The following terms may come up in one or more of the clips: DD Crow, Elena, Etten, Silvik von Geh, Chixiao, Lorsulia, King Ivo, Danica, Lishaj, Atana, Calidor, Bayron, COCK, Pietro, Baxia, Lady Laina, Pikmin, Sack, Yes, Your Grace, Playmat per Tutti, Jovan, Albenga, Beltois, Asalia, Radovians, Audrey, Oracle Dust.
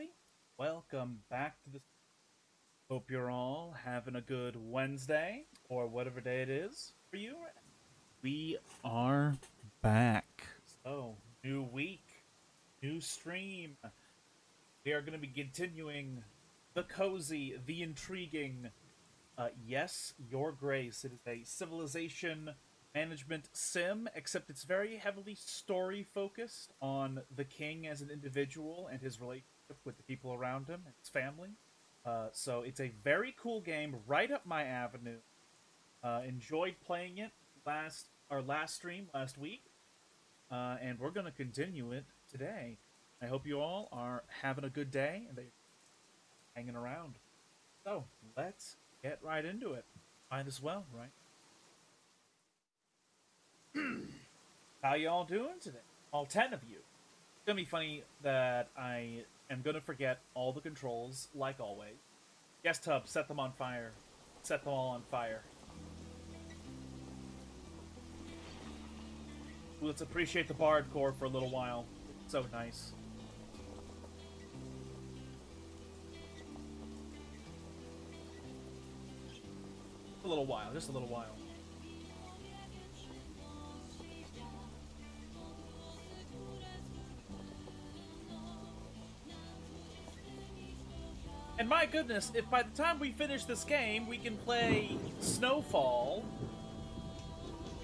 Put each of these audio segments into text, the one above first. everybody. Welcome back to the... Hope you're all having a good Wednesday, or whatever day it is for you. We are back. So, new week, new stream. We are going to be continuing the cozy, the intriguing, Yes, Your Grace. It is a civilization management sim, except it's very heavily story-focused on the king as an individual and his relationship with the people around him and his family. So it's a very cool game, right up my avenue. Enjoyed playing it last week, and we're going to continue it today. I hope you all are having a good day and that you're hanging around. So, let's get right into it. Might as well, right? How y'all doing today? All 10 of you. It's gonna be funny that I am gonna forget all the controls, like always. Guest hub, set them on fire. Set them all on fire. Let's appreciate the bard core for a little while. It's so nice. A little while, just a little while. And my goodness, if by the time we finish this game, we can play Snowfall,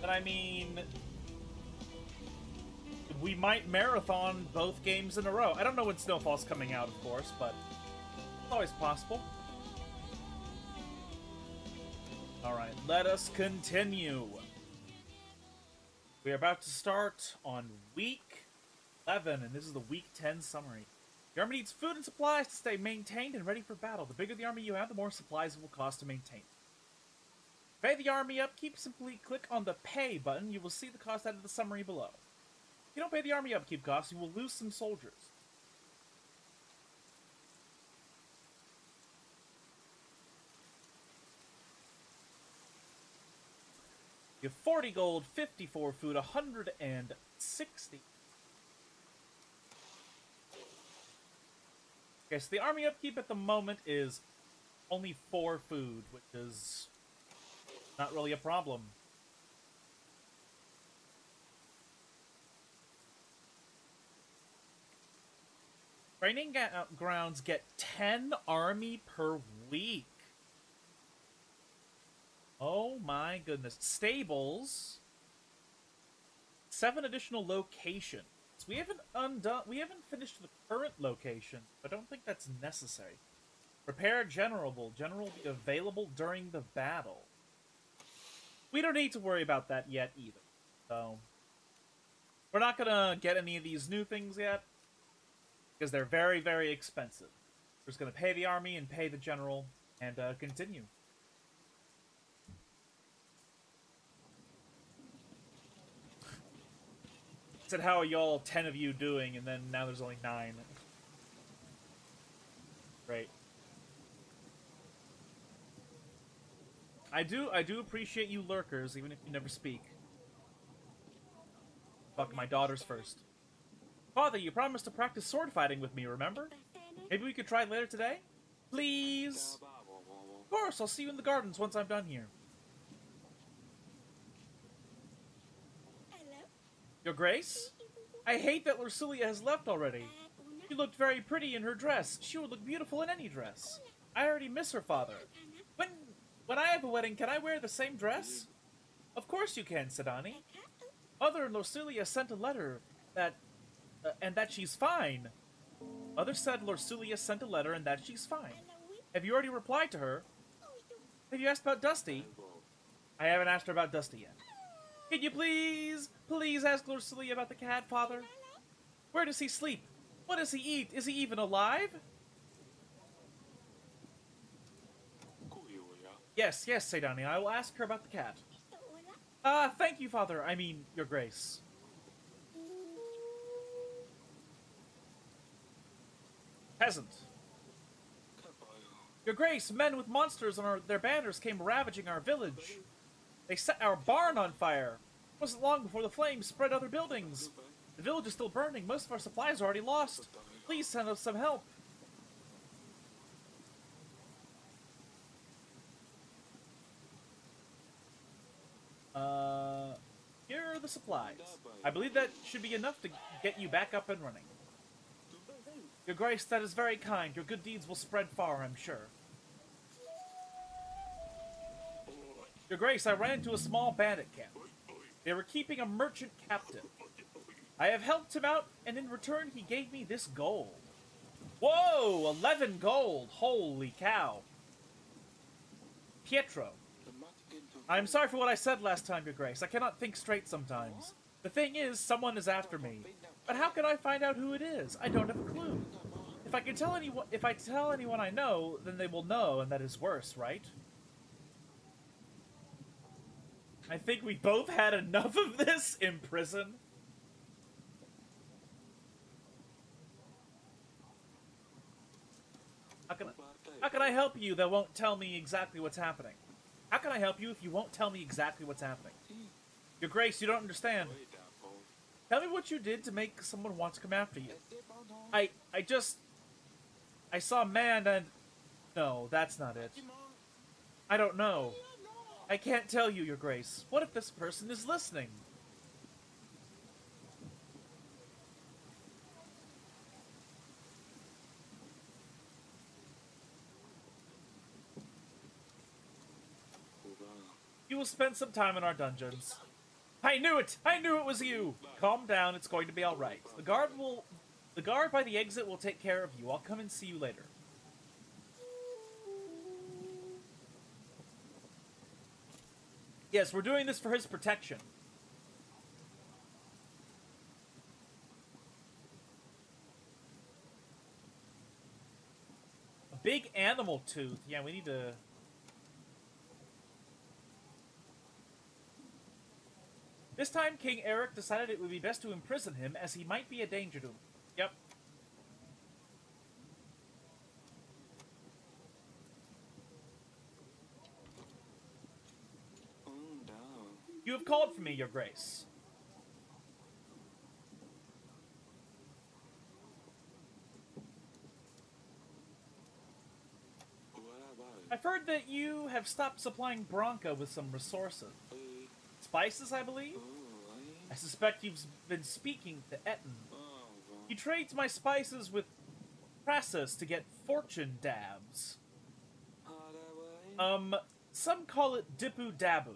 then I mean, we might marathon both games in a row. I don't know when Snowfall's coming out, of course, but it's always possible. Alright, let us continue. We are about to start on week 11, and this is the week 10 summary. The army needs food and supplies to stay maintained and ready for battle. The bigger the army you have, the more supplies it will cost to maintain. To pay the army upkeep, simply click on the Pay button. You will see the cost out of the summary below. If you don't pay the army upkeep costs, you will lose some soldiers. You have 40 gold, 54 food, 160. Okay, so the army upkeep at the moment is only 4 food, which is not really a problem. Training grounds get 10 army per week. Oh my goodness. Stables, 7 additional locations. We haven't finished the current location, but I don't think that's necessary. Prepare General. General will be available during the battle. We don't need to worry about that yet either. So we're not gonna get any of these new things yet because they're very, very expensive. We're just gonna pay the army and pay the general and continue. Said, how are y'all 10 of you doing? And then now there's only 9. Great. I do appreciate you lurkers, even if you never speak. Fuck my daughters first. Father, you promised to practice sword fighting with me, remember? Maybe we could try later today? Please! Of course, I'll see you in the gardens once I'm done here. Your Grace? I hate that Lorsulia has left already. She looked very pretty in her dress. She would look beautiful in any dress. I already miss her, Father. When I have a wedding, can I wear the same dress? Of course you can, Seidani. Mother and Lorsulia sent a letter that she's fine. Mother said Lorsulia sent a letter and that she's fine. Have you already replied to her? Have you asked about Dusty? I haven't asked her about Dusty yet. Can you please ask Lorsulia about the cat, Father? Where does he sleep? What does he eat? Is he even alive? Yes, Seidani, I will ask her about the cat. Thank you, Father. I mean, Your Grace. Peasant. Your Grace, men with monsters on their banners came ravaging our village. They set our barn on fire. It wasn't long before the flames spread other buildings. The village is still burning. Most of our supplies are already lost. Please send us some help. the supplies. I believe that should be enough to get you back up and running. Your Grace, that is very kind. Your good deeds will spread far, I'm sure. Your Grace, I ran into a small bandit camp. They were keeping a merchant captive. I have helped him out, and in return he gave me this gold. Whoa! 11 gold! Holy cow! Pietro. I am sorry for what I said last time, Your Grace. I cannot think straight sometimes. The thing is, someone is after me. But how can I find out who it is? I don't have a clue. If I tell anyone I know, then they will know, and that is worse, right? I think we both had enough of this in prison. How can I help you that won't tell me exactly what's happening? How can I help you if you won't tell me exactly what's happening? Your Grace, you don't understand. Tell me what you did to make someone want to come after you. I saw a man and... No, that's not it. I don't know. I can't tell you, Your Grace. What if this person is listening? You will spend some time in our dungeons. I knew it! I knew it was you! Calm down, it's going to be alright. The guard by the exit will take care of you. I'll come and see you later. Yes, we're doing this for his protection. A big animal tooth. Yeah, we need to... This time, King Eric decided it would be best to imprison him, as he might be a danger to him. Yep. You have called for me, Your Grace. I've heard that you have stopped supplying Bronca with some resources. Spices, I believe? I suspect you've been speaking to Etten. You trades my spices with Prassus to get fortune dabs. Some call it Dipu Dabu.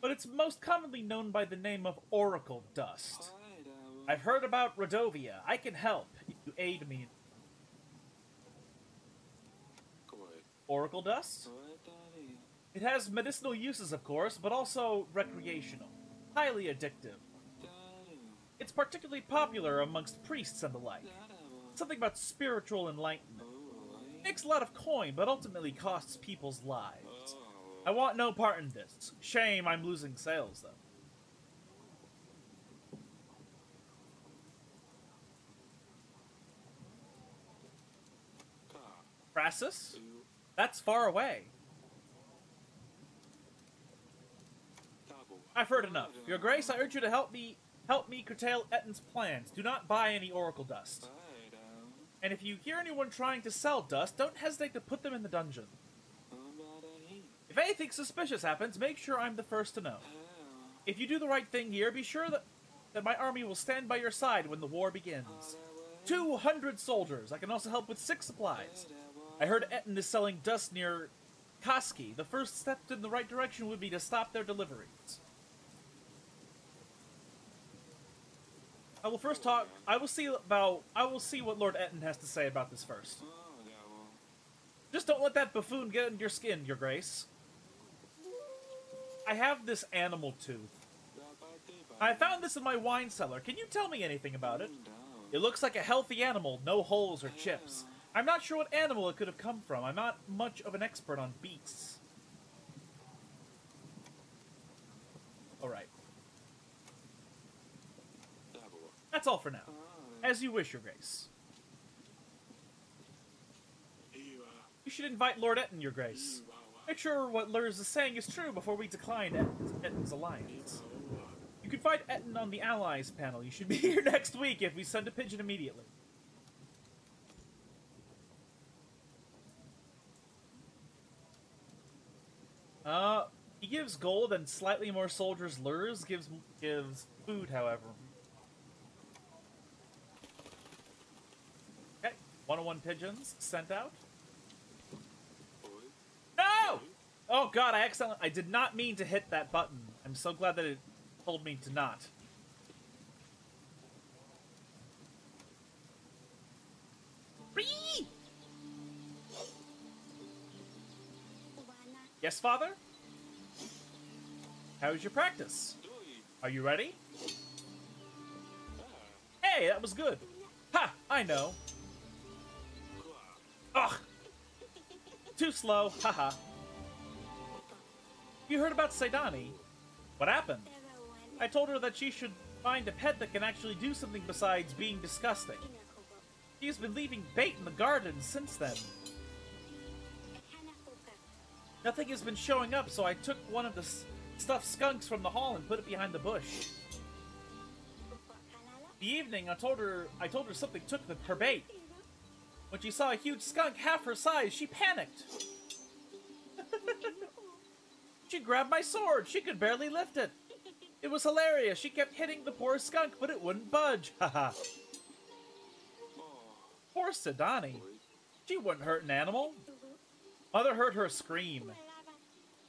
But it's most commonly known by the name of Oracle Dust. I've heard about Radovia. I can help if you aid me. Oracle Dust? It has medicinal uses, of course, but also recreational. Highly addictive. It's particularly popular amongst priests and the like. Something about spiritual enlightenment. It makes a lot of coin, but ultimately costs people's lives. I want no part in this. Shame I'm losing sales, though. Prassus? That's far away. I've heard enough. Your Grace, I urge you to help me curtail Etten's plans. Do not buy any Oracle Dust. And if you hear anyone trying to sell dust, don't hesitate to put them in the dungeon. If anything suspicious happens, make sure I'm the first to know. If you do the right thing here, be sure that my army will stand by your side when the war begins. 200 soldiers! I can also help with 6 supplies. I heard Etten is selling dust near Koski. The first step in the right direction would be to stop their deliveries. I will see what Lord Etten has to say about this first. Just don't let that buffoon get into your skin, Your Grace. I have this animal tooth. I found this in my wine cellar. Can you tell me anything about it? It looks like a healthy animal, no holes or chips. I'm not sure what animal it could have come from. I'm not much of an expert on beasts. Alright. That's all for now. As you wish, Your Grace. You should invite Lord Etten, Your Grace. Make sure what Lurs is saying is true before we decline Etten's alliance. You can find Etten on the Allies panel. You should be here next week if we send a pigeon immediately. He gives gold and slightly more soldiers. Lurs gives food, however. Okay, 101 pigeons sent out. No! Oh god, I did not mean to hit that button. I'm so glad that it told me to not. Yes, Father? How's your practice? Are you ready? Hey, that was good. Ha! I know. Ugh! Too slow, haha. You heard about Seidani? What happened? I told her that she should find a pet that can actually do something besides being disgusting. She's been leaving bait in the garden since then. Nothing has been showing up, so I took one of the stuffed skunks from the hall and put it behind the bush. The evening, I told her something took her bait. When she saw a huge skunk half her size, she panicked. She grabbed my sword. She could barely lift it. It was hilarious. She kept hitting the poor skunk, but it wouldn't budge. Haha. Poor Seidani. She wouldn't hurt an animal. Mother heard her scream.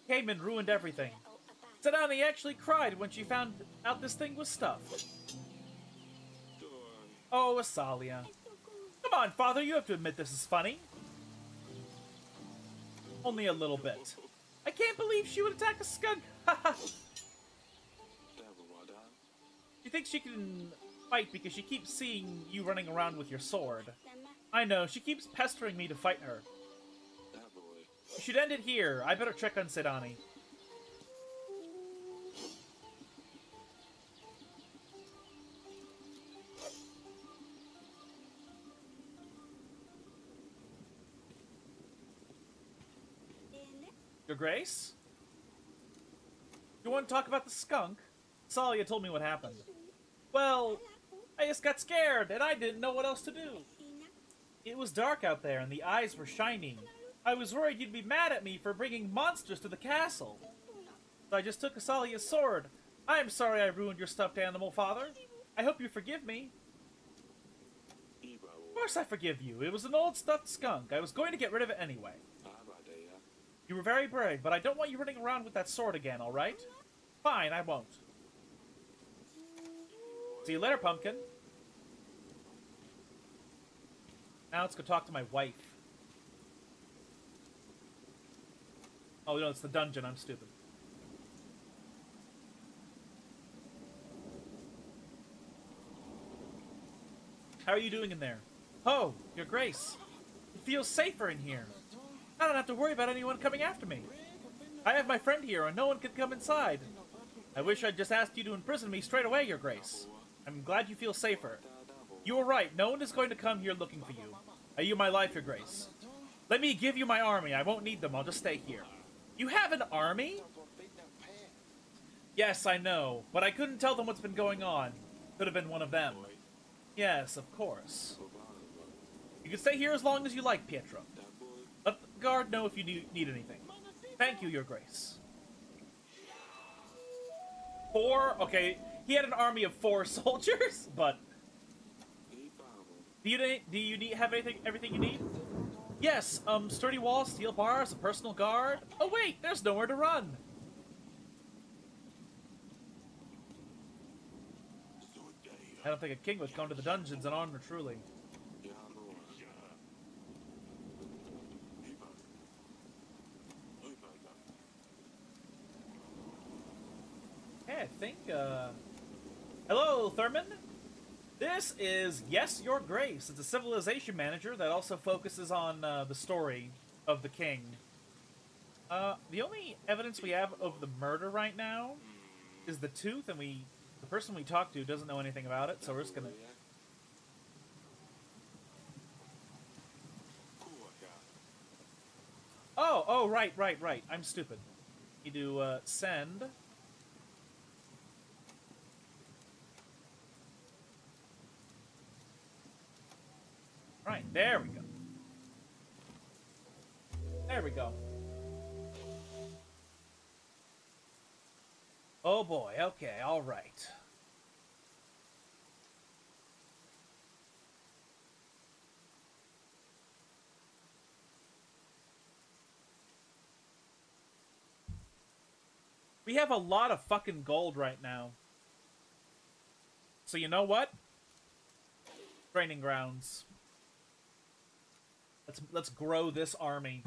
Came and ruined everything. Seidani actually cried when she found out this thing was stuffed. Oh, Asalia. Come on, Father, you have to admit this is funny. Only a little bit. I can't believe she would attack a skunk. She thinks she can fight because she keeps seeing you running around with your sword. I know, she keeps pestering me to fight her. You should end it here. I better check on Seidani. Your Grace? You want to talk about the skunk? Asalia told me what happened. Well, I just got scared and I didn't know what else to do. It was dark out there and the eyes were shining. I was worried you'd be mad at me for bringing monsters to the castle. So I just took Asalia's sword. I am sorry I ruined your stuffed animal, Father. I hope you forgive me. Of course I forgive you. It was an old stuffed skunk. I was going to get rid of it anyway. You were very brave, but I don't want you running around with that sword again, alright? Fine, I won't. See you later, pumpkin. Now let's go talk to my wife. Oh, no, it's the dungeon. I'm stupid. How are you doing in there? Oh, Your Grace. It feels safer in here. I don't have to worry about anyone coming after me. I have my friend here, and no one can come inside. I wish I'd just asked you to imprison me straight away, Your Grace. I'm glad you feel safer. You were right. No one is going to come here looking for you. I owe you my life, Your Grace. Let me give you my army. I won't need them. I'll just stay here. You have an army? Yes, I know, but I couldn't tell them what's been going on. Could have been one of them. Yes, of course. You can stay here as long as you like, Pietro. Let the guard know if you need anything. Thank you, Your Grace. 4? Okay, he had an army of 4 soldiers, but... Do you have everything you need? Yes, sturdy walls, steel bars, a personal guard. Oh wait, there's nowhere to run. I don't think a king would come to the dungeons and honor truly. Hey, I think, hello, Thurman? This is Yes, Your Grace. It's a civilization manager that also focuses on the story of the king. The only evidence we have of the murder right now is the tooth, and the person we talked to doesn't know anything about it, so we're just gonna... Oh, right. I'm stupid. You do send... Right, there we go. There we go. Oh boy, okay, alright. We have a lot of fucking gold right now. So you know what? Training grounds. Let's grow this army.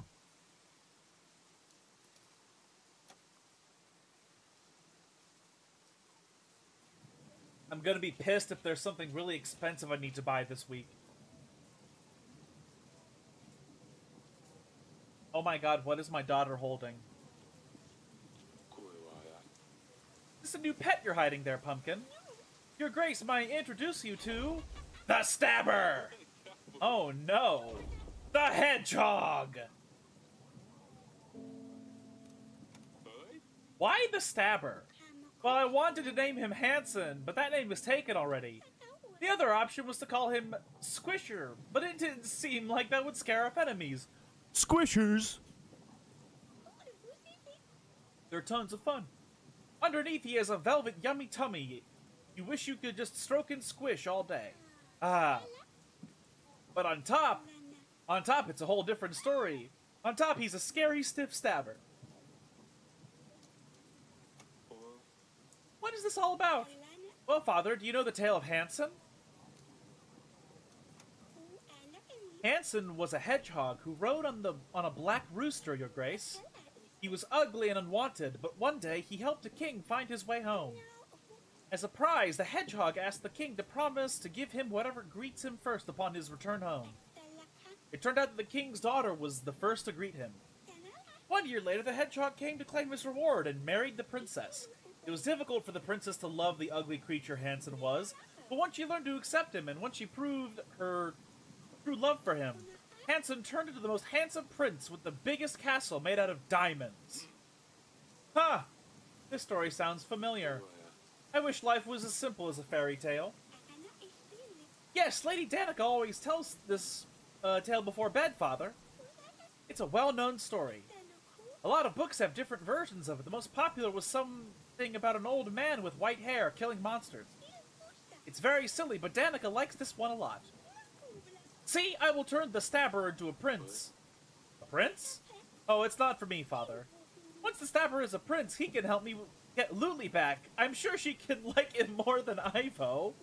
I'm gonna be pissed if there's something really expensive I need to buy this week. Oh my god, what is my daughter holding? Is this a new pet you're hiding there, Pumpkin? Your Grace might introduce you to... the Stabber! Oh no! The Hedgehog! Why the Stabber? Well, I wanted to name him Hanson, but that name was taken already. The other option was to call him Squisher, but it didn't seem like that would scare off enemies. Squishers! They're tons of fun. Underneath he has a velvet yummy tummy. You wish you could just stroke and squish all day. Ah. But on top it's a whole different story. On top he's a scary stiff stabber. What is this all about? Well, Father, do you know the tale of Hanson? Hanson was a hedgehog who rode on a black rooster, Your Grace. He was ugly and unwanted, but one day he helped a king find his way home. As a prize, the hedgehog asked the king to promise to give him whatever greets him first upon his return home. It turned out that the king's daughter was the first to greet him. 1 year later, the hedgehog came to claim his reward and married the princess. It was difficult for the princess to love the ugly creature Hanson was, but once she learned to accept him and once she proved her true love for him, Hanson turned into the most handsome prince with the biggest castle made out of diamonds. Huh! This story sounds familiar. I wish life was as simple as a fairy tale. Yes, Lady Danica always tells this tale before bed, Father. It's a well-known story. A lot of books have different versions of it. The most popular was something about an old man with white hair killing monsters. It's very silly, but Danica likes this one a lot. See, I will turn the Stabber into a prince. A prince? Oh, it's not for me, Father. Once the Stabber is a prince, he can help me get Luli back. I'm sure she can like it more than Ivo.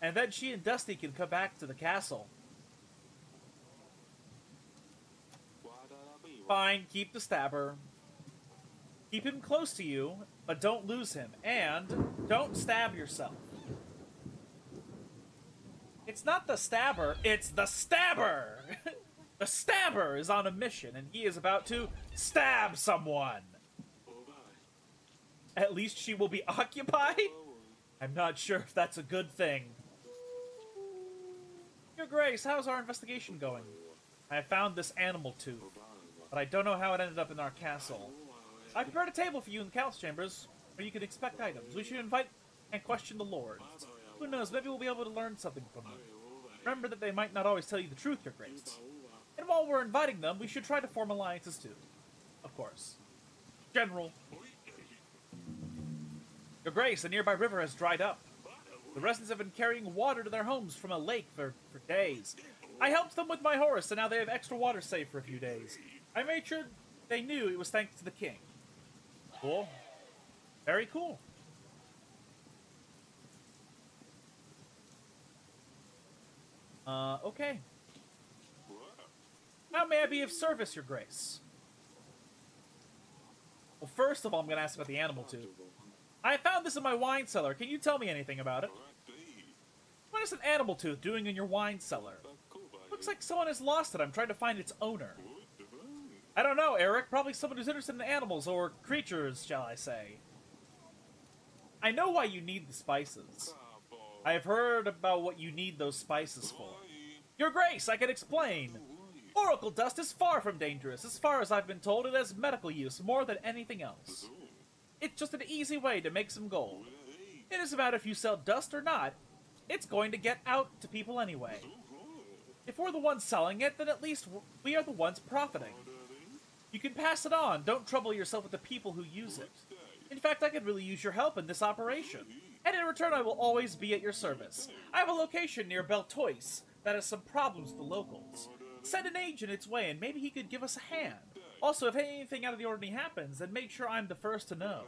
And then she and Dusty can come back to the castle. Fine, keep the Stabber. Keep him close to you, but don't lose him. And don't stab yourself. It's not the Stabber, it's the Stabber! The Stabber is on a mission, and he is about to stab someone! At least she will be occupied? I'm not sure if that's a good thing. Your Grace, how's our investigation going? I found this animal tooth, but I don't know how it ended up in our castle. I prepared a table for you in the council chambers, where you can expect items. We should invite and question the lords. Who knows, maybe we'll be able to learn something from them. Remember that they might not always tell you the truth, Your Grace. And while we're inviting them, we should try to form alliances too. Of course. General. Your Grace, the nearby river has dried up. The residents have been carrying water to their homes from a lake for days. I helped them with my horse, and now they have extra water saved for a few days. I made sure they knew it was thanks to the king. Cool. Very cool. Okay. How may I be of service, Your Grace? Well, first of all, I'm going to ask about the animal tooth. I found this in my wine cellar. Can you tell me anything about it? What is an animal tooth doing in your wine cellar? Looks like someone has lost it. I'm trying to find its owner. I don't know, Eric. Probably someone who's interested in animals or creatures, shall I say. I know why you need the spices. I have heard about what you need those spices for. Your Grace, I can explain! Oracle dust is far from dangerous. As far as I've been told, it has medical use more than anything else. It's just an easy way to make some gold. It doesn't matter if you sell dust or not, it's going to get out to people anyway. If we're the ones selling it, then at least we are the ones profiting. You can pass it on, don't trouble yourself with the people who use it. In fact, I could really use your help in this operation. And in return, I will always be at your service. I have a location near Beltois that has some problems with the locals. Send an agent its way, and maybe he could give us a hand. Also, if anything out of the ordinary happens, then make sure I'm the first to know.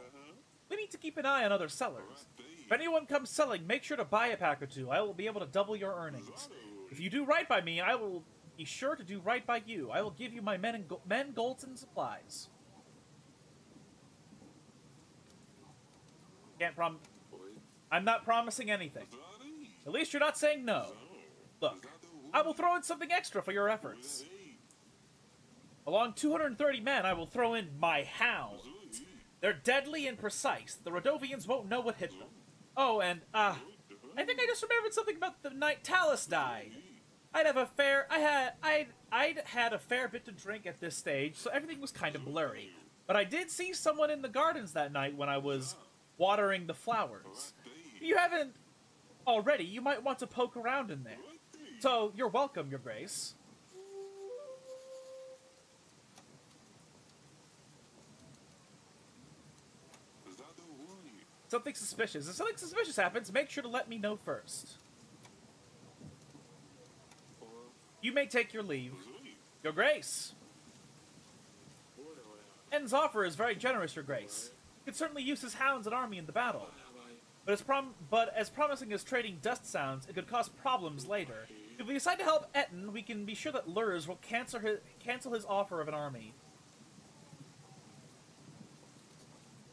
We need to keep an eye on other sellers. If anyone comes selling, make sure to buy a pack or two. I will be able to double your earnings. If you do right by me, I will be sure to do right by you. I will give you my men, golds, and supplies. Can't prom. I'm not promising anything. At least you're not saying no. Look, I will throw in something extra for your efforts. Along 230 men, I will throw in my hounds. They're deadly and precise. The Radovians won't know what hit them. Oh, and, I think I just remembered something about the night Talus died. I'd had a fair bit to drink at this stage, so everything was kind of blurry. But I did see someone in the gardens that night when I was watering the flowers. If you haven't already, you might want to poke around in there. So, you're welcome, Your Grace. Something suspicious. If something suspicious happens, make sure to let me know first. You may take your leave. Your Grace. Etten's offer is very generous, Your Grace. He could certainly use his hounds and army in the battle. But as promising as trading dust sounds, it could cause problems later. If we decide to help Etten, we can be sure that Lurs will cancel his offer of an army.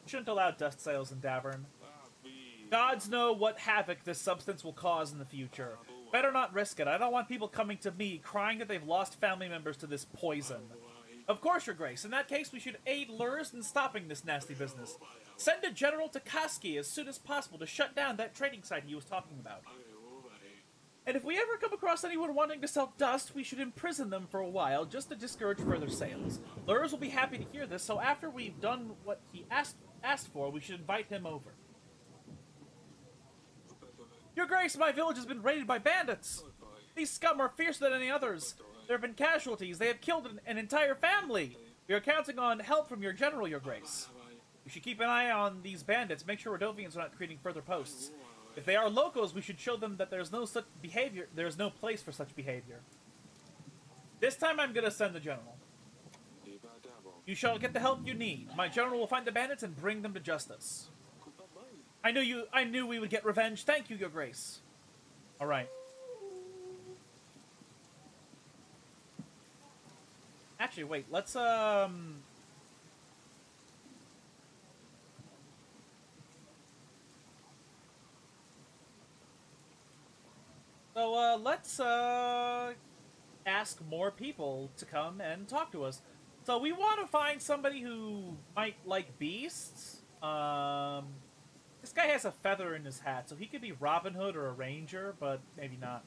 Shouldn't allow dust sales in Davern. Gods know what havoc this substance will cause in the future. Better not risk it. I don't want people coming to me crying that they've lost family members to this poison. Of course, Your Grace. In that case, we should aid Lurs in stopping this nasty business. Send a general to Koski as soon as possible to shut down that trading site he was talking about. And if we ever come across anyone wanting to sell dust, we should imprison them for a while, just to discourage further sales. Lurs will be happy to hear this, so after we've done what he asked for, we should invite him over. Your Grace, my village has been raided by bandits! These scum are fiercer than any others. There have been casualties. They have killed an entire family. We are counting on help from your general, Your Grace. We should keep an eye on these bandits. Make sure Radovians are not creating further posts. If they are locals, we should show them that there's no such behavior. There's no place for such behavior. This time I'm going to send the general. You shall get the help you need. My general will find the bandits and bring them to justice. I knew we would get revenge. Thank you, Your Grace. All right. Actually, wait. Let's So let's ask more people to come and talk to us. So we want to find somebody who might like beasts. This guy has a feather in his hat, so he could be Robin Hood or a ranger, but maybe not.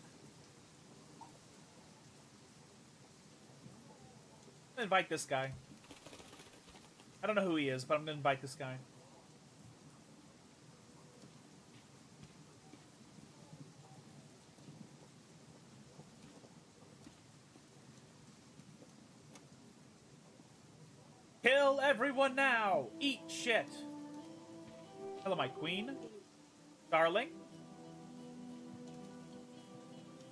I'm gonna invite this guy. I don't know who he is, but I'm gonna invite this guy. Kill everyone now! Eat shit! Hello, my queen. Darling.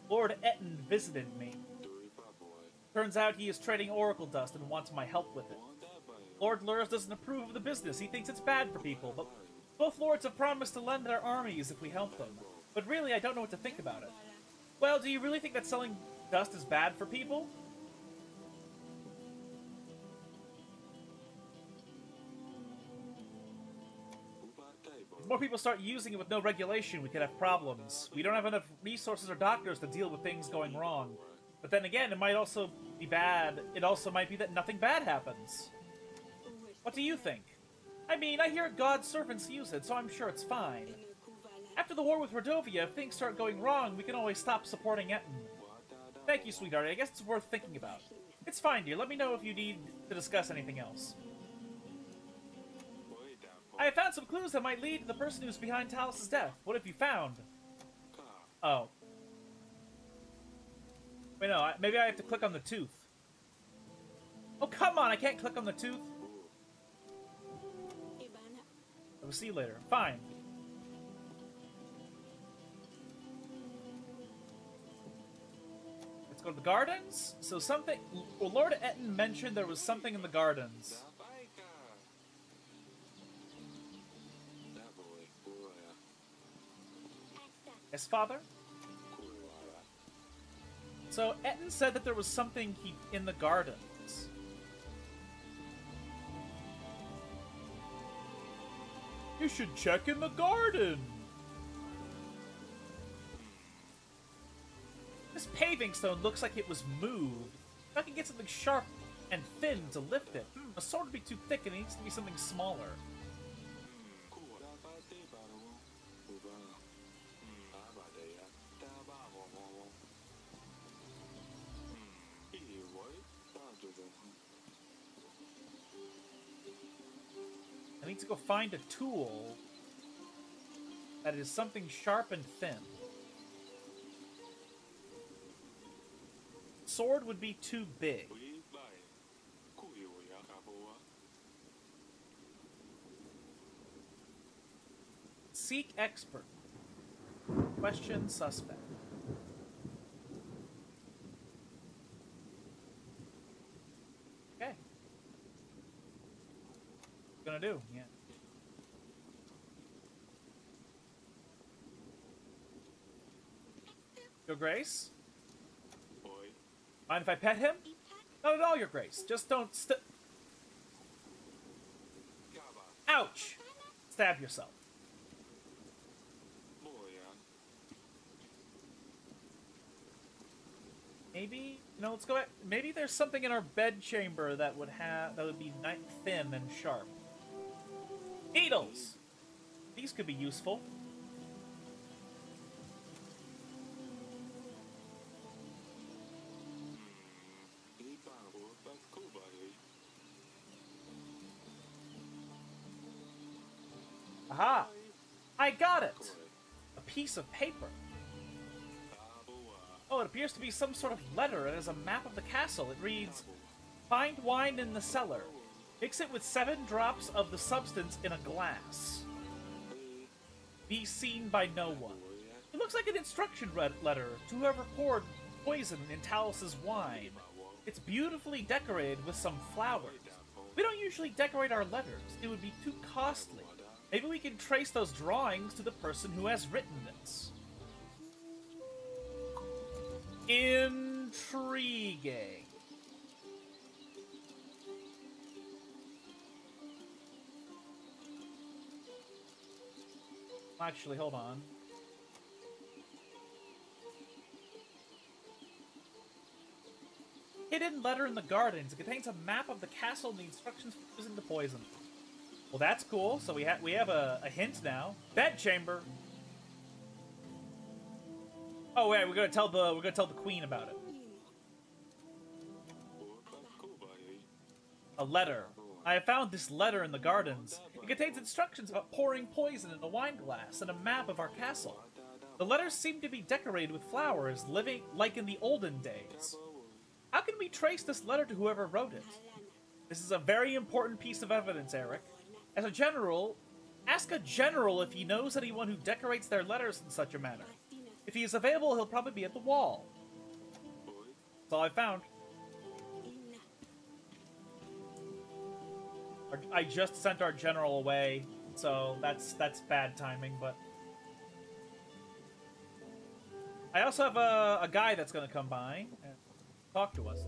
Lord Etten visited me. Turns out he is trading Oracle Dust and wants my help with it. Lord Lurs doesn't approve of the business. He thinks it's bad for people, but both lords have promised to lend their armies if we help them. But really, I don't know what to think about it. Well, do you really think that selling dust is bad for people? If more people start using it with no regulation, we could have problems. We don't have enough resources or doctors to deal with things going wrong. But then again, it might also be bad. It also might be that nothing bad happens. What do you think? I mean, I hear God's servants use it, so I'm sure it's fine. After the war with Radovia, if things start going wrong, we can always stop supporting Etten. Thank you, sweetheart. I guess it's worth thinking about. It's fine, dear. Let me know if you need to discuss anything else. I have found some clues that might lead to the person who's behind Talus' death. What have you found? Oh. Wait, no. Maybe I have to click on the tooth. Oh, come on. I can't click on the tooth. We'll see you later. Fine. Let's go to the gardens. So something... Well, Lord Etten mentioned there was something in the gardens. Yes, Father? So Etten said that there was something in the garden. You should check in the garden. This paving stone looks like it was moved. If I can get something sharp and thin to lift it. A sword would be too thick and it needs to be something smaller. I need to go find a tool that is something sharp and thin. Sword would be too big. Seek expert. Question suspect. Gonna do, yeah. Your Grace? Boy. Mind if I pet him? Not at all, Your Grace. Just don't Ouch! Stab yourself. Maybe, no, let's go back. Maybe there's something in our bedchamber that would have, that would be thin and sharp. Needles! These could be useful. Aha! I got it! A piece of paper. Oh, it appears to be some sort of letter. It has a map of the castle. It reads, "Find wine in the cellar. Mix it with 7 drops of the substance in a glass. Be seen by no one." It looks like an instruction letter to whoever poured poison in Talus's wine. It's beautifully decorated with some flowers. We don't usually decorate our letters. It would be too costly. Maybe we can trace those drawings to the person who has written this. Intriguing. Actually, hold on. Hidden letter in the gardens. It contains a map of the castle and the instructions for using the poison. Well, that's cool. So we have a hint now. Bedchamber. Oh wait, we're gonna tell the queen about it. A letter. I have found this letter in the gardens. It contains instructions about pouring poison in a wine glass and a map of our castle. The letters seem to be decorated with flowers, living like in the olden days. How can we trace this letter to whoever wrote it? This is a very important piece of evidence, Eric. As a general, ask a general if he knows anyone who decorates their letters in such a manner. If he is available, he'll probably be at the wall. That's all I found. I just sent our general away, so that's bad timing, but... I also have a guy that's going to come by and talk to us.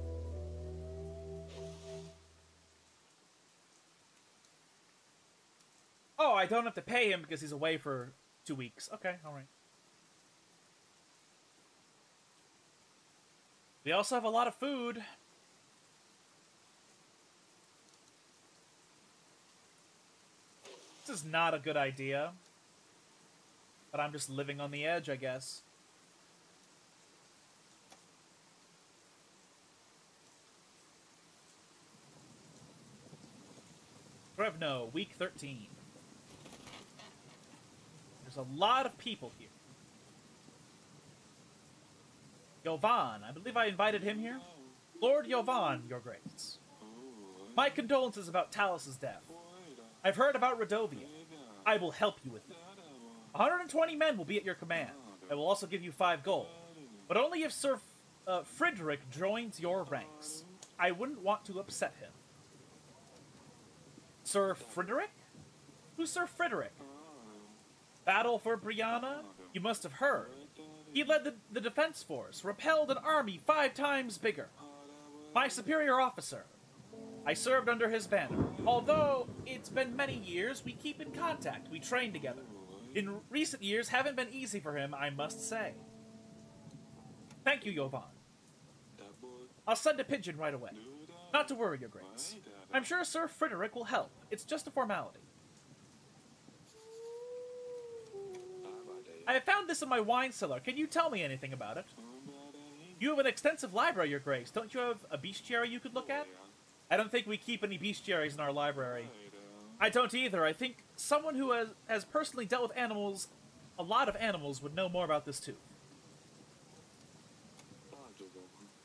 Oh, I don't have to pay him because he's away for 2 weeks. Okay, alright. We also have a lot of food. This is not a good idea, but I'm just living on the edge, I guess. Grevno, week 13. There's a lot of people here. Jovan, I believe I invited him here. Lord Jovan, Your Grace. My condolences about Talus's death. I've heard about Radovia. I will help you with it. 120 men will be at your command. I will also give you 5 gold. But only if Sir Frederick joins your ranks. I wouldn't want to upset him. Sir Frederick? Who's Sir Frederick? Battle for Brianna? You must have heard. He led the defense force, repelled an army 5 times bigger. My superior officer. I served under his banner. Although it's been many years, we keep in contact. We train together. In recent years, haven't been easy for him, I must say. Thank you, Jovan. I'll send a pigeon right away. Not to worry, Your Grace. I'm sure Sir Frederick will help. It's just a formality. I have found this in my wine cellar. Can you tell me anything about it? You have an extensive library, Your Grace. Don't you have a bestiary you could look at? I don't think we keep any bestiaries in our library. I don't either. I think someone who has personally dealt with animals, a lot of animals, would know more about this too.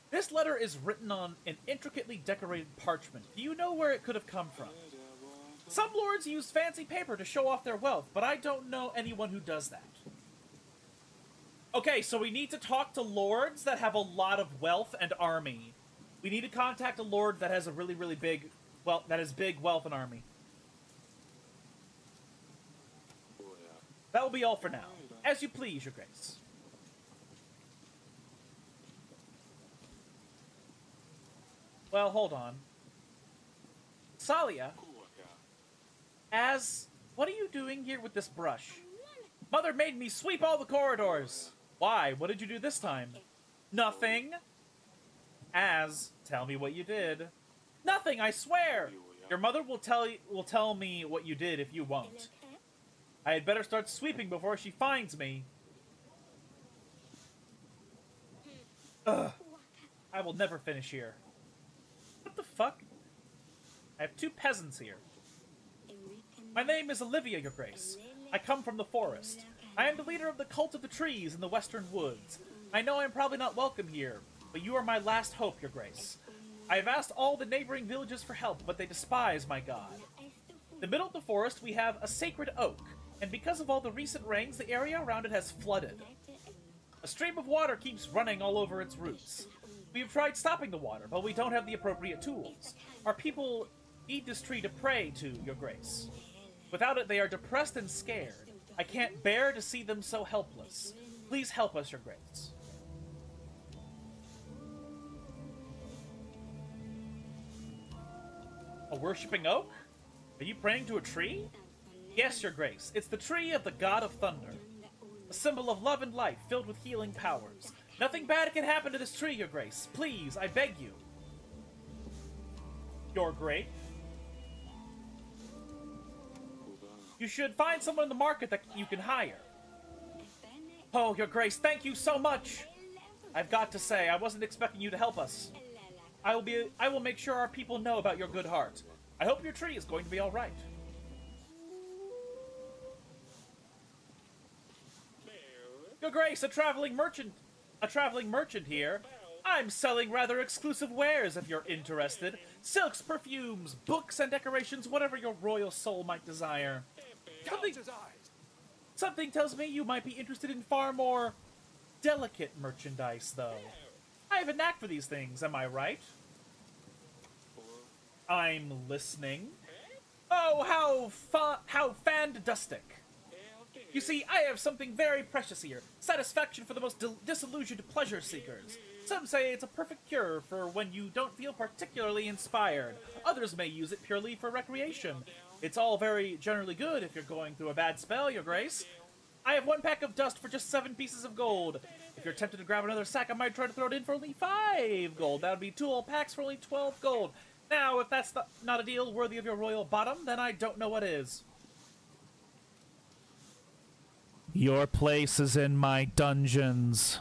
This letter is written on an intricately decorated parchment. Do you know where it could have come from? Some lords use fancy paper to show off their wealth, but I don't know anyone who does that. Okay, so we need to talk to lords that have a lot of wealth and army. We need to contact a lord that has a really, really big... well, that has big wealth and army. That will be all for now. As you please, Your Grace. Well, hold on. Asalia, what are you doing here with this brush? Mother made me sweep all the corridors. Why? What did you do this time? Nothing. Tell me what you did. Nothing, I swear. Your mother will tell me what you did if you won't. I had better start sweeping before she finds me. Ugh. I will never finish here. What the fuck? I have 2 peasants here. My name is Olivia, Your Grace. I come from the forest. I am the leader of the cult of the trees in the western woods. I know I am probably not welcome here, but you are my last hope, Your Grace. I have asked all the neighboring villages for help, but they despise my god. In the middle of the forest, we have a sacred oak, and because of all the recent rains, the area around it has flooded. A stream of water keeps running all over its roots. We have tried stopping the water, but we don't have the appropriate tools. Our people need this tree to pray to, Your Grace. Without it, they are depressed and scared. I can't bear to see them so helpless. Please help us, Your Grace. A worshipping oak? Are you praying to a tree? Yes, Your Grace. It's the tree of the god of thunder. A symbol of love and life, filled with healing powers. Nothing bad can happen to this tree, Your Grace. Please, I beg you. Your Grace? You should find someone in the market that you can hire. Oh, Your Grace, thank you so much! I've got to say, I wasn't expecting you to help us. I will make sure our people know about your good heart. I hope your tree is going to be all right. Your Grace, a traveling merchant here. I'm selling rather exclusive wares if you're interested. Silks, perfumes, books, and decorations, whatever your royal soul might desire. Something tells me you might be interested in far more delicate merchandise, though. I have a knack for these things, am I right? I'm listening. Oh, how fantastic! You see, I have something very precious here. Satisfaction for the most disillusioned pleasure seekers. Some say it's a perfect cure for when you don't feel particularly inspired. Others may use it purely for recreation. It's all very generally good if you're going through a bad spell, Your Grace. I have 1 pack of dust for just 7 pieces of gold. If you're tempted to grab another sack, I might try to throw it in for only 5 gold. That would be 2 whole packs for only 12 gold. Now, if that's not a deal worthy of your royal bottom, then I don't know what is. Your place is in my dungeons.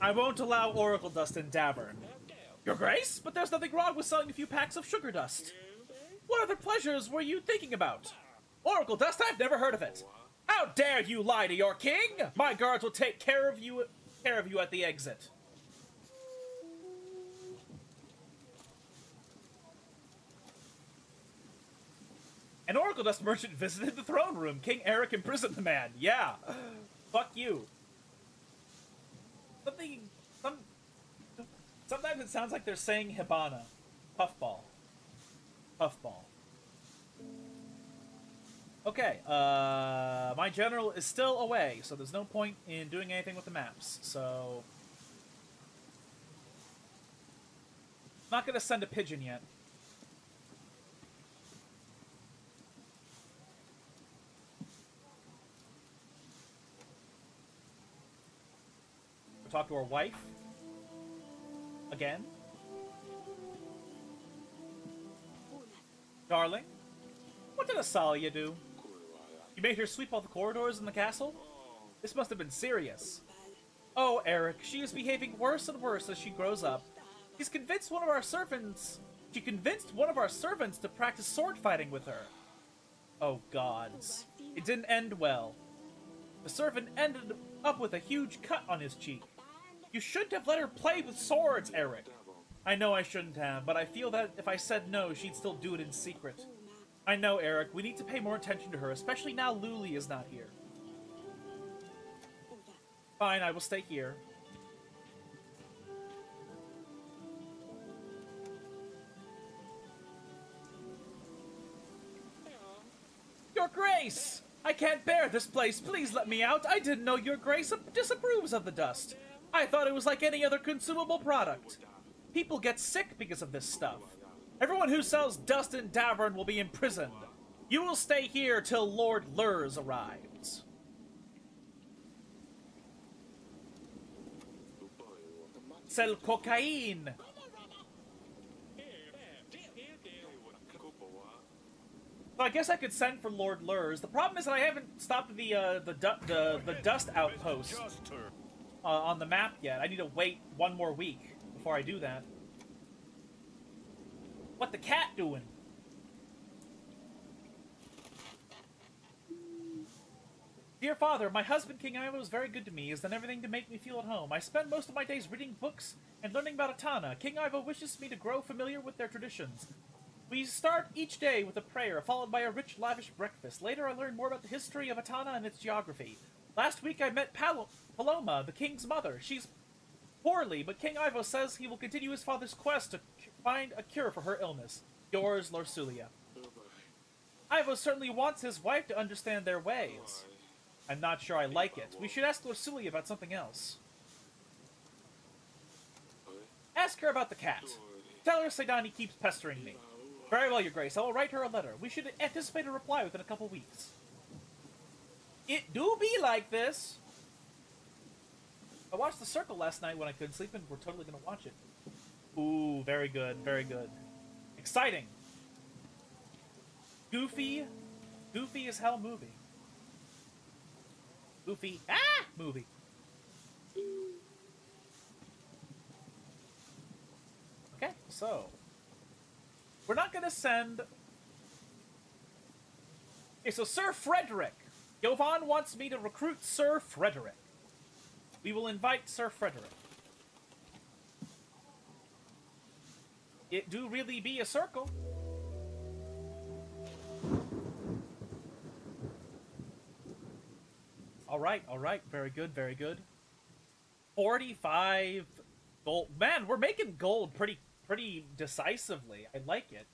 I won't allow Oracle Dust in Davern. Your Grace? But there's nothing wrong with selling a few packs of sugar dust. What other pleasures were you thinking about? Oracle Dust? I've never heard of it. How dare you lie to your king? My guards will take care of you at the exit. An Oracle Dust merchant visited the throne room. King Eric imprisoned the man. Yeah. Fuck you. Sometimes it sounds like they're saying Hibana. Puffball. Puffball. Okay, my general is still away, so there's no point in doing anything with the maps, so... Not gonna send a pigeon yet. Talk to our wife. Again. Darling, what did Asalia do? You made her sweep all the corridors in the castle? This must have been serious. Oh, Eric, she is behaving worse and worse as she grows up. She convinced one of our servants to practice sword fighting with her. Oh, gods. It didn't end well. The servant ended up with a huge cut on his cheek. You shouldn't have let her play with swords, Eric. I know I shouldn't have, but I feel that if I said no, she'd still do it in secret. I know, Eric. We need to pay more attention to her, especially now Luli is not here. Fine, I will stay here. Your Grace! I can't bear this place. Please let me out. I didn't know Your Grace disapproves of the dust. I thought it was like any other consumable product. People get sick because of this stuff. Everyone who sells dust in Davern will be imprisoned. You will stay here till Lord Lurs arrives. Sell cocaine. So I guess I could send for Lord Lurs. The problem is that I haven't stopped the dust outpost on the map yet. I need to wait one more week before I do that. What the cat doing? Dear father, my husband King Ivo is very good to me. He's done everything to make me feel at home. I spend most of my days reading books and learning about Atana. King Ivo wishes me to grow familiar with their traditions. We start each day with a prayer, followed by a rich, lavish breakfast. Later, I learn more about the history of Atana and its geography. Last week, I met Paloma, the king's mother. She's poorly, but King Ivo says he will continue his father's quest to find a cure for her illness. Yours, Lorsulia. Ivo certainly wants his wife to understand their ways. I'm not sure I like it. We should ask Lorsulia about something else. Ask her about the cat. Tell her Seidani keeps pestering me. Very well, Your Grace. I will write her a letter. We should anticipate a reply within a couple weeks. It do be like this. I watched The Circle last night when I couldn't sleep, and we're totally going to watch it. Ooh, very good, very good. Exciting. Goofy. Goofy as hell movie. Goofy. Ah! Movie. Okay, so... We're not going to send... Okay, so Sir Frederick. Jovan wants me to recruit Sir Frederick. We will invite Sir Frederick. It do really be a circle. Alright, alright. Very good, very good. 45 gold. Man, we're making gold pretty decisively. I like it.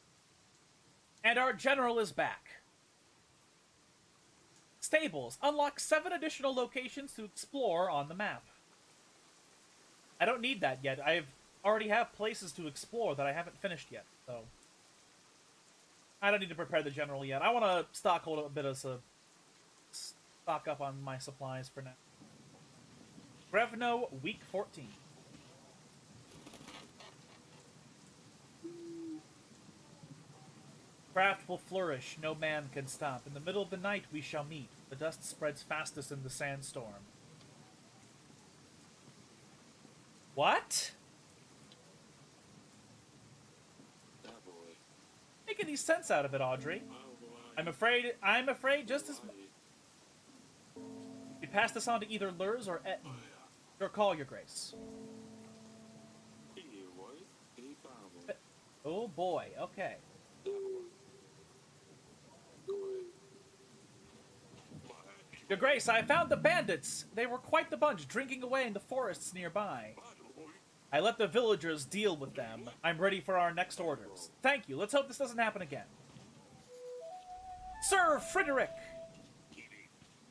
And our general is back. Stables. Unlock 7 additional locations to explore on the map. I don't need that yet. I already have places to explore that I haven't finished yet, so... I don't need to prepare the general yet. I want to stock up on my supplies for now. Grevno, week 14. Craft will flourish, no man can stop. In the middle of the night we shall meet. The dust spreads fastest in the sandstorm. What? Make any sense out of it, Audrey. I'm afraid just as... We pass this on to either Lurs or Etten. Your call, Your Grace. Oh boy, okay. Your Grace, I found the bandits. They were quite the bunch, drinking away in the forests nearby. I let the villagers deal with them. I'm ready for our next orders. Thank you. Let's hope this doesn't happen again. Sir Frederick!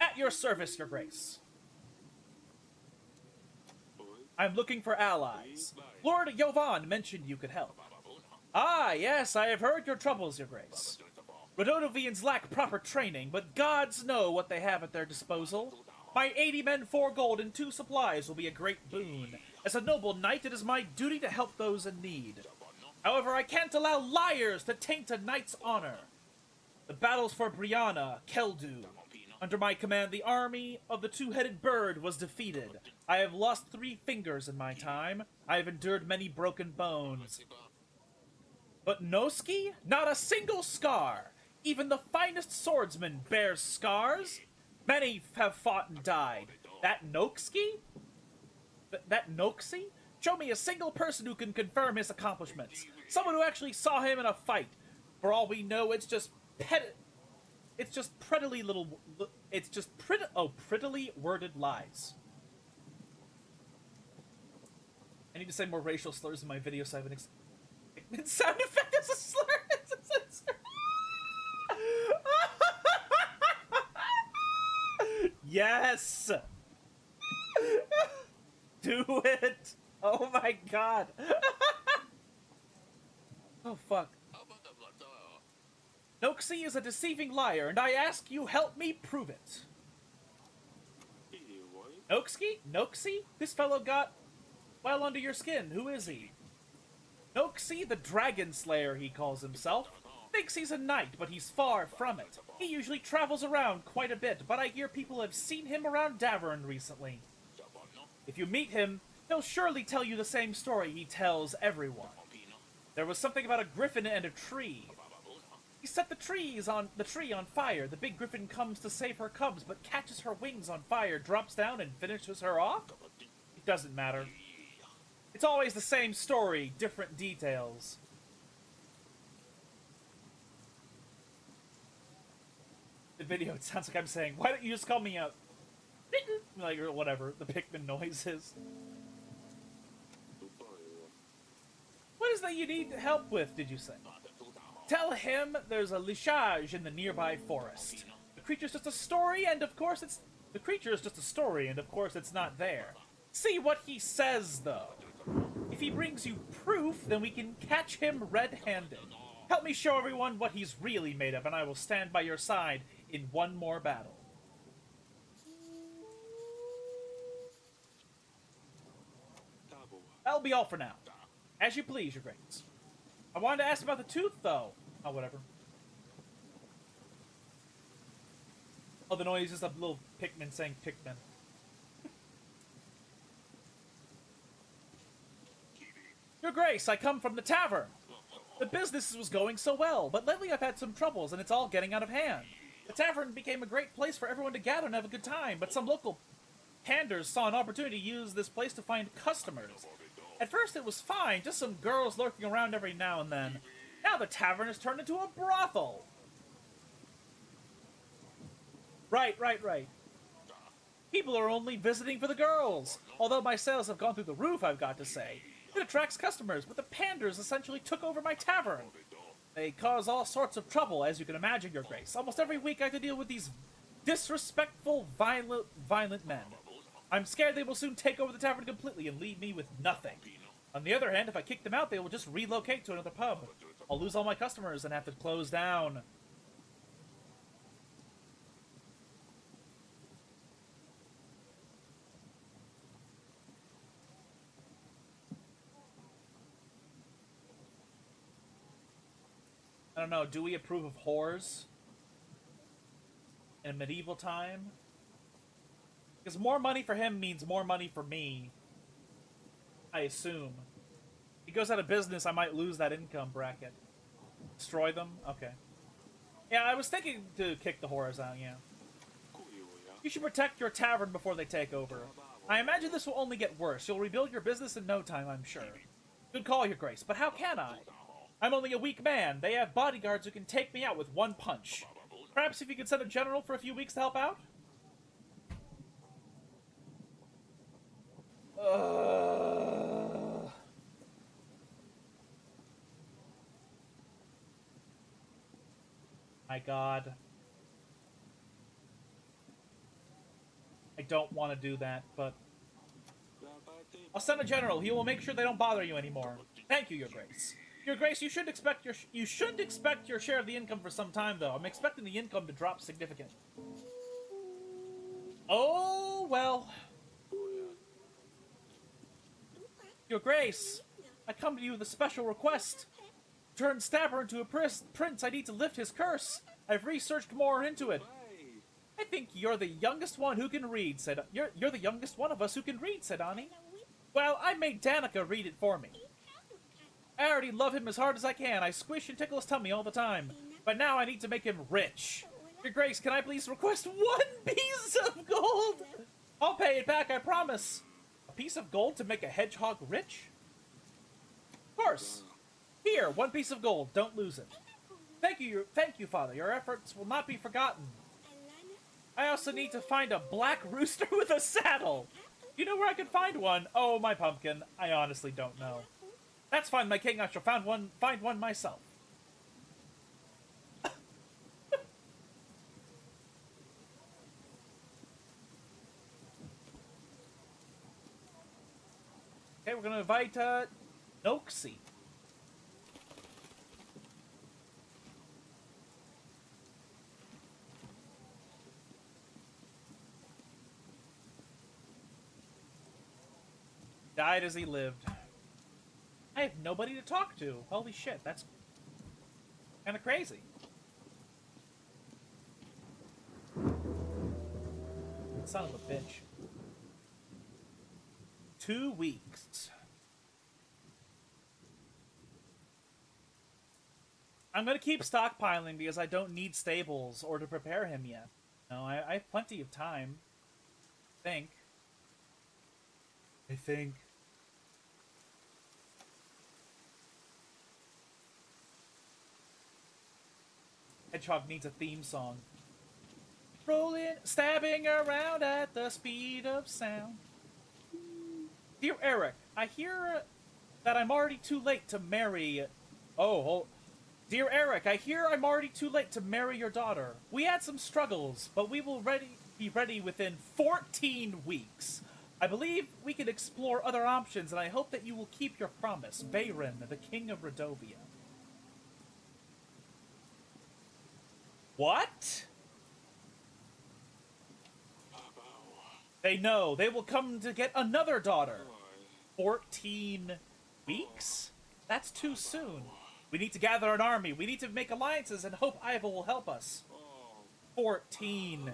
At your service, Your Grace. I'm looking for allies. Lord Jovan mentioned you could help. Ah, yes, I have heard your troubles, Your Grace. Radovians lack proper training, but gods know what they have at their disposal. My 80 men, 4 gold, and 2 supplies will be a great boon. As a noble knight, it is my duty to help those in need. However, I can't allow liars to taint a knight's honor. The battles for Brianna, Keldu. Under my command, the army of the two-headed bird was defeated. I have lost 3 fingers in my time. I have endured many broken bones. But Noksy? Not a single scar! Even the finest swordsman bears scars. Many have fought and died. That Noksy? That Noksy? Show me a single person who can confirm his accomplishments. Someone who actually saw him in a fight. For all we know, it's just prettily worded lies. I need to say more racial slurs in my video so I have an sound effect as a slur. Yes! Do it! Oh my god! Oh fuck. Noksy is a deceiving liar, and I ask you help me prove it. Noksy? Noksy? This fellow got well under your skin. Who is he? Noksy, the Dragon Slayer, he calls himself. Thinks he's a knight, but he's far from it. He usually travels around quite a bit, but I hear people have seen him around Davern recently. If you meet him, he'll surely tell you the same story he tells everyone. There was something about a griffin and a tree. He set the tree on fire. The big griffin comes to save her cubs, but catches her wings on fire, drops down, and finishes her off? It doesn't matter. It's always the same story, different details. The video, it sounds like I'm saying, why don't you just call me out? Like, or whatever the Pikmin noise is. What is that you need help with, did you say? Tell him there's a Lishaj in the nearby forest. The creature is just a story, and of course it's not there. See what he says, though. If he brings you proof, then we can catch him red-handed. Help me show everyone what he's really made of, and I will stand by your side in one more battle. That'll be all for now. As you please, Your Grace. I wanted to ask about the tooth, though. Oh, whatever. Oh, the noise is a little Pikmin saying Pikmin. Your Grace, I come from the tavern. The business was going so well, but lately I've had some troubles, and it's all getting out of hand. The tavern became a great place for everyone to gather and have a good time, but some local panders saw an opportunity to use this place to find customers. At first it was fine, just some girls lurking around every now and then. Now the tavern has turned into a brothel! Right. People are only visiting for the girls. Although my sales have gone through the roof, I've got to say. It attracts customers, but the panders essentially took over my tavern. They cause all sorts of trouble, as you can imagine, Your Grace. Almost every week I have to deal with these disrespectful, violent men. I'm scared they will soon take over the tavern completely and leave me with nothing. On the other hand, if I kick them out, they will just relocate to another pub. I'll lose all my customers and have to close down. I don't know, do we approve of whores in a medieval time? Because more money for him means more money for me, I assume. If he goes out of business, I might lose that income bracket. Destroy them? Okay. Yeah, I was thinking to kick the whores out, yeah. You should protect your tavern before they take over. I imagine this will only get worse. You'll rebuild your business in no time, I'm sure. Good call, Your Grace, but how can I? I'm only a weak man. They have bodyguards who can take me out with one punch. Perhaps if you could send a general for a few weeks to help out? My God. I don't want to do that, but... I'll send a general. He will make sure they don't bother you anymore. Thank you, Your Grace. Your Grace, you should expect your share of the income for some time, though. I'm expecting the income to drop significantly. Oh, well. Your Grace, I come to you with a special request. Turn Stabber into a prince. I need to lift his curse. I've researched more into it. I think you're the youngest one who can read, said... You're the youngest one of us who can read, said Ani. Well, I made Danica read it for me. I already love him as hard as I can. I squish and tickle his tummy all the time. But now I need to make him rich. Your Grace, can I please request one piece of gold? I'll pay it back, I promise. A piece of gold to make a hedgehog rich? Of course. Here, one piece of gold. Don't lose it. Thank you, Father. Your efforts will not be forgotten. I also need to find a black rooster with a saddle. You know where I can find one? Oh, my pumpkin. I honestly don't know. That's fine, my king. I shall find one myself. Okay, we're gonna invite Noksy. Died as he lived. I have nobody to talk to. Holy shit, that's kind of crazy. Son of a bitch. 2 weeks. I'm gonna keep stockpiling because I don't need stables or to prepare him yet. No, I have plenty of time. I think. Hedgehog needs a theme song. Rolling, stabbing around at the speed of sound. Dear Eric, I hear that I'm already too late to marry... Oh, dear Eric, I hear I'm already too late to marry your daughter. We had some struggles, but we will be ready within 14 weeks. I believe we can explore other options, and I hope that you will keep your promise. Bayron, the King of Radovia. What? They know. They will come to get another daughter. 14 weeks? That's too soon. We need to gather an army. We need to make alliances and hope Ivo will help us. 14.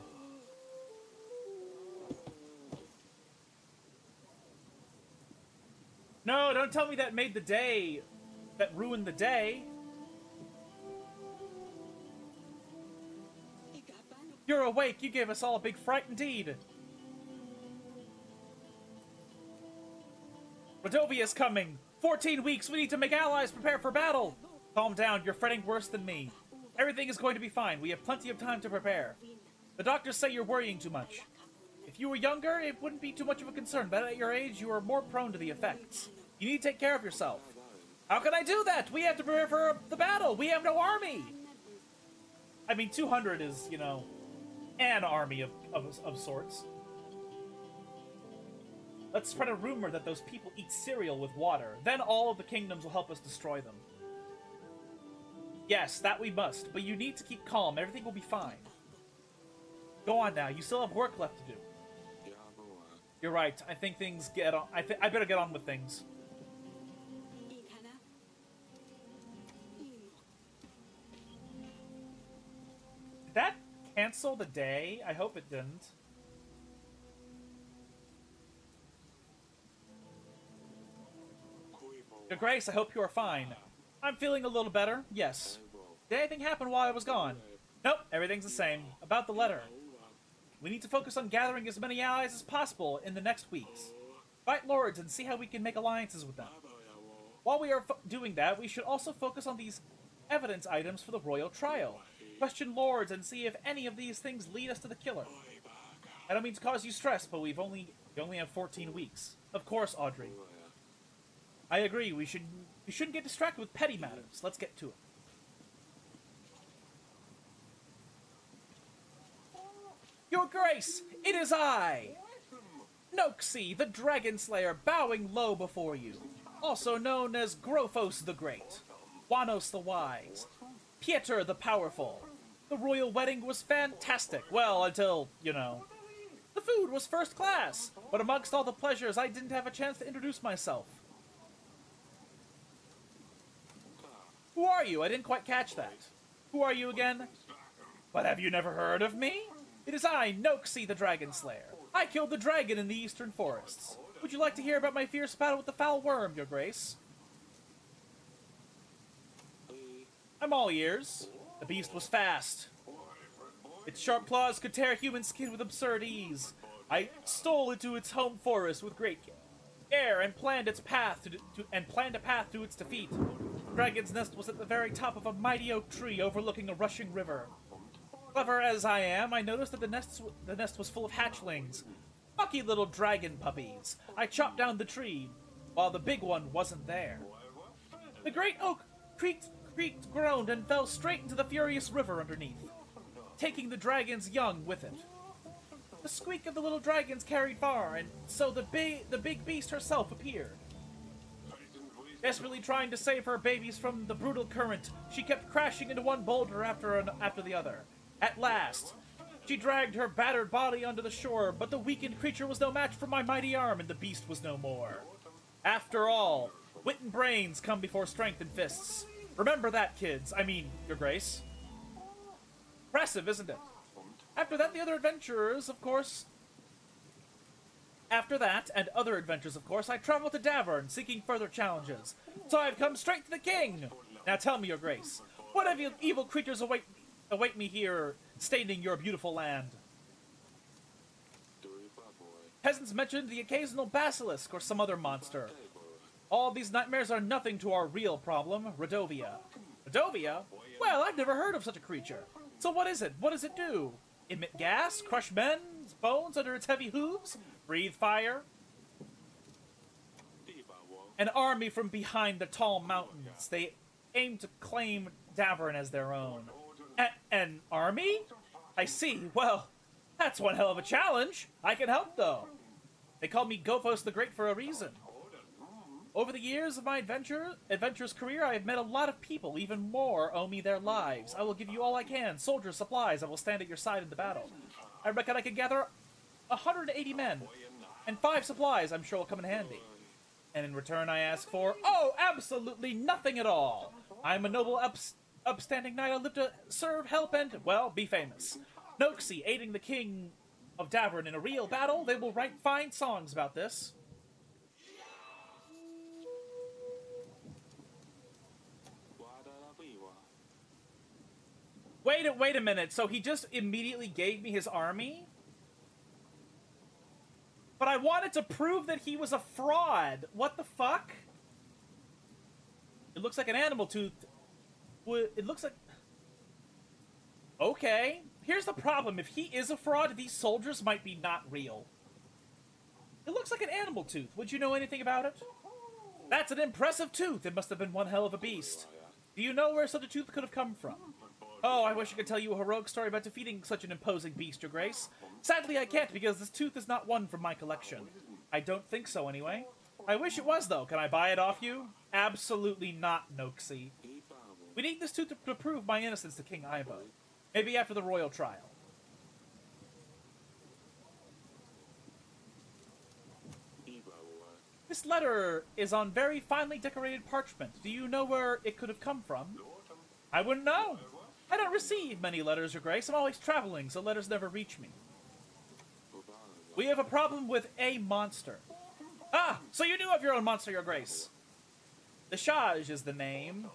No, don't tell me that made the day. That ruined the day. You're awake. You gave us all a big fright indeed. Radovia is coming. 14 weeks. We need to make allies. Prepare for battle. Calm down. You're fretting worse than me. Everything is going to be fine. We have plenty of time to prepare. The doctors say you're worrying too much. If you were younger, it wouldn't be too much of a concern, but at your age, you are more prone to the effects. You need to take care of yourself. How can I do that? We have to prepare for the battle. We have no army. I mean, 200 is, you know... an army of sorts. Let's spread a rumor that those people eat cereal with water. Then all of the kingdoms will help us destroy them. Yes, that we must, but you need to keep calm. Everything will be fine. Go on now. You still have work left to do. You're right. I think things get on. I better get on with things. Did that cancel the day? I hope it didn't. Your Grace, I hope you are fine. I'm feeling a little better, yes. Did anything happen while I was gone? Nope, everything's the same. About the letter. We need to focus on gathering as many allies as possible in the next weeks. Fight lords and see how we can make alliances with them. While we are doing that, we should also focus on these evidence items for the royal trial. Question lords and see if any of these things lead us to the killer. I don't mean to cause you stress, but we've only I only have 14 weeks. Of course, Audrey. I agree. We shouldn't get distracted with petty matters. Let's get to it. Your Grace, it is I, Noksy, the Dragon Slayer, bowing low before you, also known as Grofos the Great, Juanos the Wise, Pietro the Powerful. The royal wedding was fantastic, well, until, you know. The food was first class, but amongst all the pleasures, I didn't have a chance to introduce myself. Who are you? I didn't quite catch that. Who are you again? But have you never heard of me? It is I, Noksy the Dragon Slayer. I killed the dragon in the eastern forests. Would you like to hear about my fierce battle with the foul worm, Your Grace? I'm all ears. The beast was fast. Its sharp claws could tear human skin with absurd ease. I stole into its home forest with great care and planned a path to its defeat. The dragon's nest was at the very top of a mighty oak tree overlooking a rushing river. Clever as I am, I noticed that the nest was full of hatchlings. Bucky little dragon puppies. I chopped down the tree, while the big one wasn't there. The great oak creaked, groaned, and fell straight into the furious river underneath, taking the dragon's young with it. The squeak of the little dragons carried far, and so the big beast herself appeared. Desperately trying to save her babies from the brutal current, she kept crashing into one boulder after the other. At last, she dragged her battered body onto the shore, but the weakened creature was no match for my mighty arm, and the beast was no more. After all, wit and brains come before strength and fists. Remember that, kids. I mean, Your Grace. Impressive, isn't it? After that, and other adventures, of course, I traveled to Davern, seeking further challenges. So I've come straight to the king! Now tell me, Your Grace, what evil creatures await me here, staining your beautiful land? Peasants mentioned the occasional basilisk or some other monster. All these nightmares are nothing to our real problem, Radovia. Radovia? Well, I've never heard of such a creature. So what is it? What does it do? Emit gas? Crush men's bones under its heavy hooves? Breathe fire? An army from behind the tall mountains. They aim to claim Davern as their own. An army? I see. Well, that's one hell of a challenge. I can help, though. They call me Grofos the Great for a reason. Over the years of my adventurous career, I have met a lot of people. Even more owe me their lives. I will give you all I can. Soldiers, supplies. I will stand at your side in the battle. I reckon I can gather 180 men, and 5 supplies I'm sure will come in handy. And in return I ask for, oh, absolutely nothing at all. I'm a noble, upstanding knight. I live to serve, help, and, well, be famous. Noksy, aiding the king of Davern in a real battle, they will write fine songs about this. Wait a minute, so he just immediately gave me his army? But I wanted to prove that he was a fraud. What the fuck? It looks like an animal tooth. It looks like... Okay. Here's the problem. If he is a fraud, these soldiers might be not real. It looks like an animal tooth. Would you know anything about it? That's an impressive tooth. It must have been one hell of a beast. Do you know where such a tooth could have come from? Oh, I wish I could tell you a heroic story about defeating such an imposing beast, Your Grace. Sadly, I can't, because this tooth is not one from my collection. I don't think so, anyway. I wish it was, though. Can I buy it off you? Absolutely not, Noksy. We need this tooth to prove my innocence to King Ivo. Maybe after the royal trial. This letter is on very finely decorated parchment. Do you know where it could have come from? I wouldn't know. I don't receive many letters, Your Grace. I'm always traveling, so letters never reach me. We have a problem with a monster. Ah, so you do have your own monster, Your Grace. The Shaj is the name.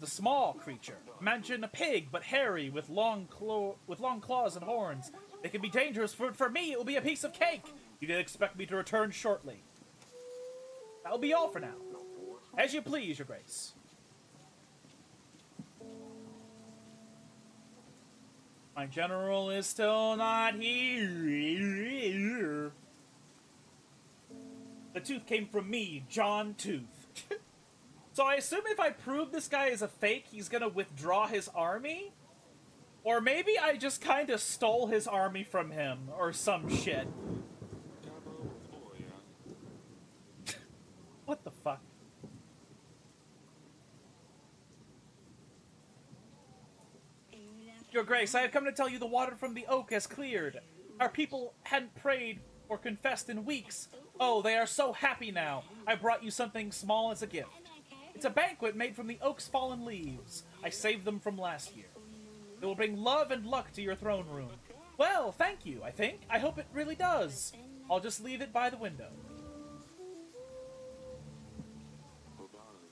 The small creature. Imagine a pig, but hairy, with long claws and horns. It can be dangerous. For me, it will be a piece of cake. You did expect me to return shortly. That will be all for now. As you please, Your Grace. My general is still not here. The tooth came from me, John Tooth. So I assume if I prove this guy is a fake, he's gonna withdraw his army? Or maybe I just kinda stole his army from him, or some shit. What the fuck? Your Grace, I have come to tell you the water from the oak has cleared. Our people hadn't prayed or confessed in weeks. Oh, they are so happy now. I brought you something small as a gift. It's a banquet made from the oak's fallen leaves. I saved them from last year. It will bring love and luck to your throne room. Well, thank you, I think. I hope it really does. I'll just leave it by the window.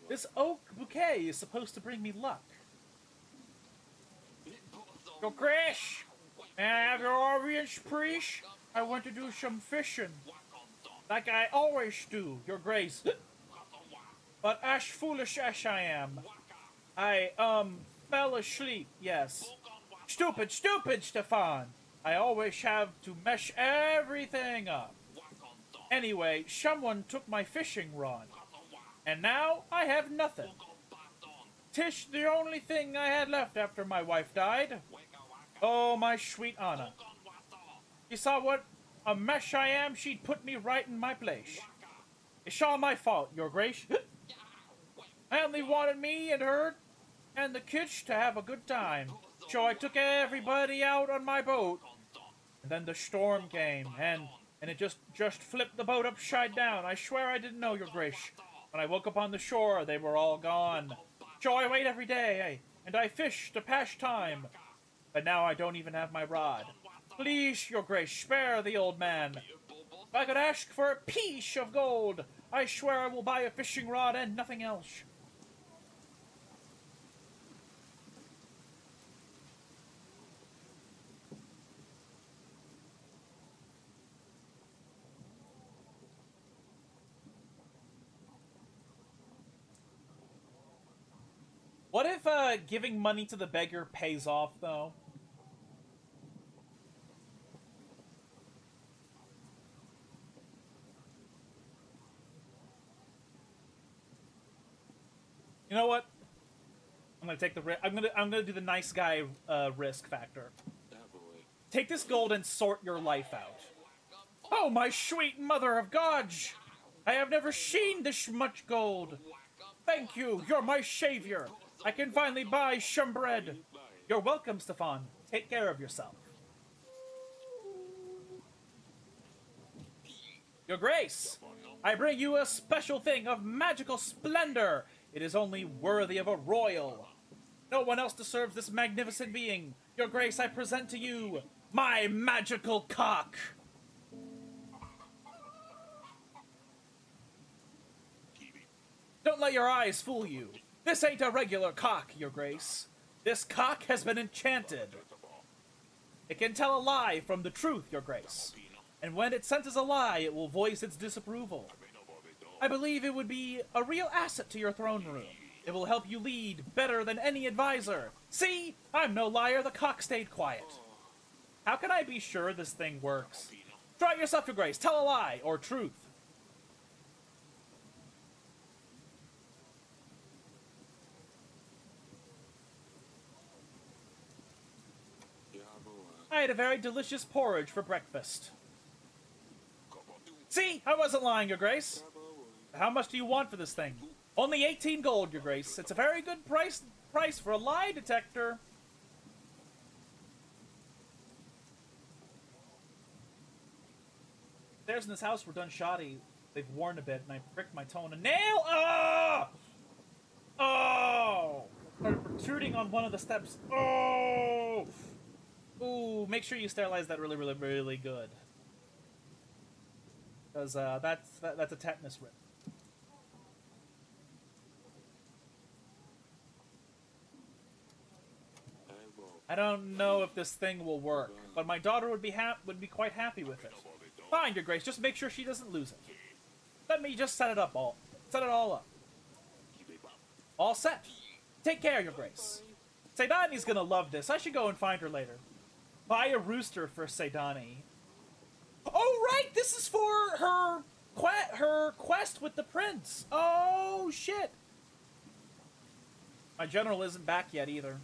This oak bouquet is supposed to bring me luck. Yo, Crash! May I have your orange, Prish? I want to do some fishing. Like I always do, Your Grace. But as foolish as I am, I, fell asleep, yes. Stupid Stefan! I always have to mesh everything up. Anyway, someone took my fishing rod. And now I have nothing. Tish, the only thing I had left after my wife died. Oh, my sweet Anna. You saw what a mess I am? She'd put me right in my place. It's all my fault, Your Grace. I only wanted me and her and the kids to have a good time. So I took everybody out on my boat. And then the storm came, and it just flipped the boat upside down. I swear I didn't know, Your Grace. When I woke up on the shore, they were all gone. So I wait every day, and I fish to pass time. But now I don't even have my rod. Please, Your Grace, spare the old man. If I could ask for a piece of gold, I swear I will buy a fishing rod and nothing else. What if giving money to the beggar pays off, though? You know what? I'm gonna take the risk. I'm gonna do the nice guy risk factor. Take this gold and sort your life out. Oh, my sweet mother of God! I have never seen this much gold. Thank you. You're my savior. I can finally buy some bread. You're welcome, Stefan. Take care of yourself. Your Grace, I bring you a special thing of magical splendor. It is only worthy of a royal. No one else deserves this magnificent being. Your Grace, I present to you my magical cock. Don't let your eyes fool you. This ain't a regular cock, Your Grace. This cock has been enchanted. It can tell a lie from the truth, Your Grace. And when it senses a lie, it will voice its disapproval. I believe it would be a real asset to your throne room. It will help you lead better than any advisor. See? I'm no liar. The cock stayed quiet. How can I be sure this thing works? Try it yourself, Your Grace. Tell a lie or truth. I had a very delicious porridge for breakfast. See? I wasn't lying, Your Grace. How much do you want for this thing? Only 18 gold, Your Grace. It's a very good price for a lie detector. Stairs in this house were done shoddy. They've worn a bit, and I pricked my toe on a nail. Oh! Oh! Started protruding on one of the steps. Oh! Ooh, make sure you sterilize that really good. Because that's a tetanus rip. I don't know if this thing will work, but my daughter would be quite happy with it. Fine, Your Grace, just make sure she doesn't lose it. Let me just set it all up. All set. Take care, Your Grace. Seidani's gonna love this. I should go and find her later. Buy a rooster for Seidani. Oh, right! This is for her her quest with the prince. Oh, shit. My general isn't back yet either.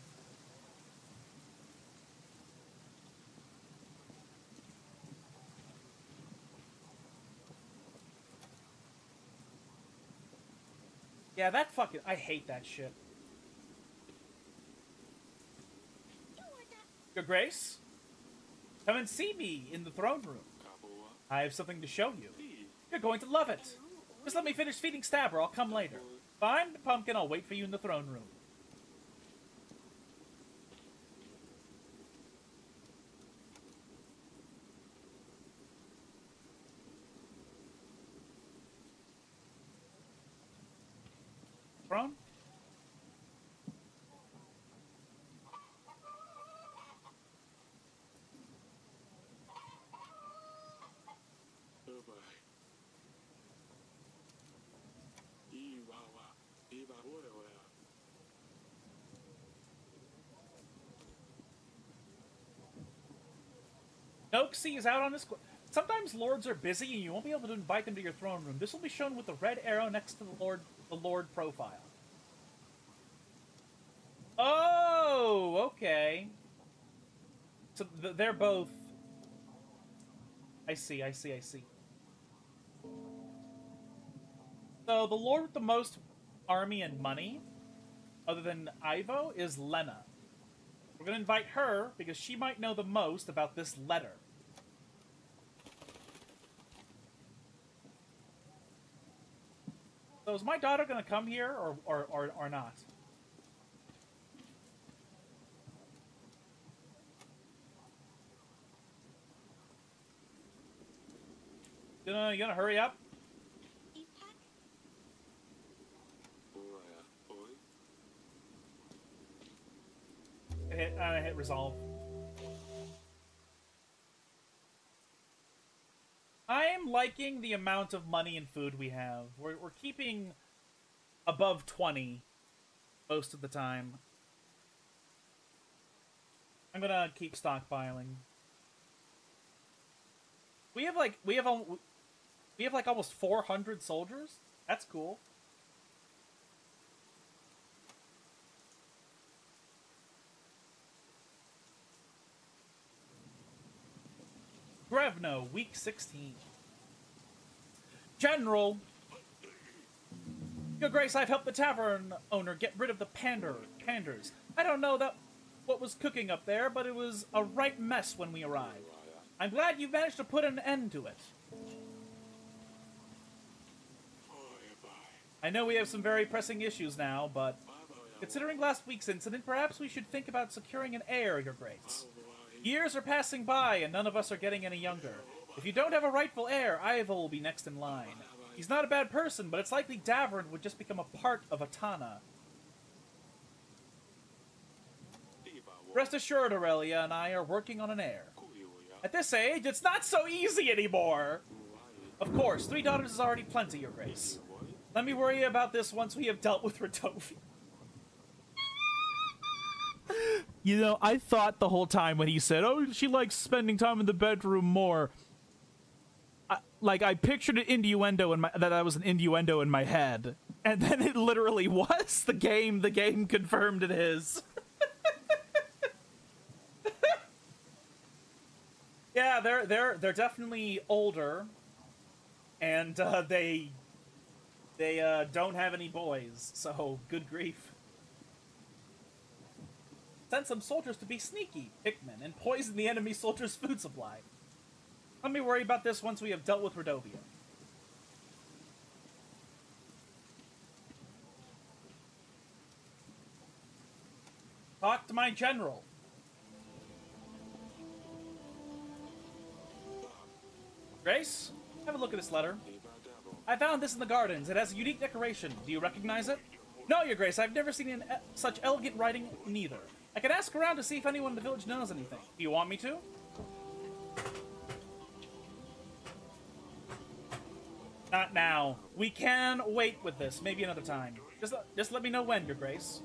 Yeah, that fucking... I hate that shit. Your Grace? Come and see me in the throne room. I have something to show you. You're going to love it. Just let me finish feeding Stabber. I'll come later. Find the pumpkin. I'll wait for you in the throne room. Throne? Noksy is out on his... Sometimes lords are busy and you won't be able to invite them to your throne room. This will be shown with the red arrow next to the lord profile. Oh, okay. So they're both... I see. So the lord with the most army and money, other than Ivo, is Lena. We're going to invite her because she might know the most about this letter. So is my daughter going to come here or not? You gonna hurry up? I hit resolve. I am liking the amount of money and food we have. We're keeping above 20 most of the time. I'm gonna keep stockpiling. We have like almost 400 soldiers. That's cool. Grevno, week 16. General! Your Grace, I've helped the tavern owner get rid of the panders. I don't know what was cooking up there, but it was a right mess when we arrived. I'm glad you managed to put an end to it. I know we have some very pressing issues now, but considering last week's incident, perhaps we should think about securing an heir, Your Grace. Years are passing by, and none of us are getting any younger. If you don't have a rightful heir, Ivo will be next in line. He's not a bad person, but it's likely Davern would just become a part of Atana. Rest assured, Aurelia and I are working on an heir. At this age, it's not so easy anymore! Of course, 3 daughters is already plenty, Your Grace. Let me worry about this once we have dealt with Radovia. You know, I thought the whole time when he said, oh, she likes spending time in the bedroom more. I pictured an innuendo in my... That I was an innuendo in my head. And then it literally was. The game confirmed it is. Yeah, they're definitely older. And they don't have any boys. So, good grief. Send some soldiers to be sneaky, Pikmin, and poison the enemy soldiers' food supply. Let me worry about this once we have dealt with Radovia. Talk to my general. Grace, have a look at this letter. I found this in the gardens. It has a unique decoration. Do you recognize it? No, Your Grace, I've never seen such elegant writing, neither. I can ask around to see if anyone in the village knows anything. Do you want me to? Not now. We can wait with this. Maybe another time. Just let me know when, Your Grace.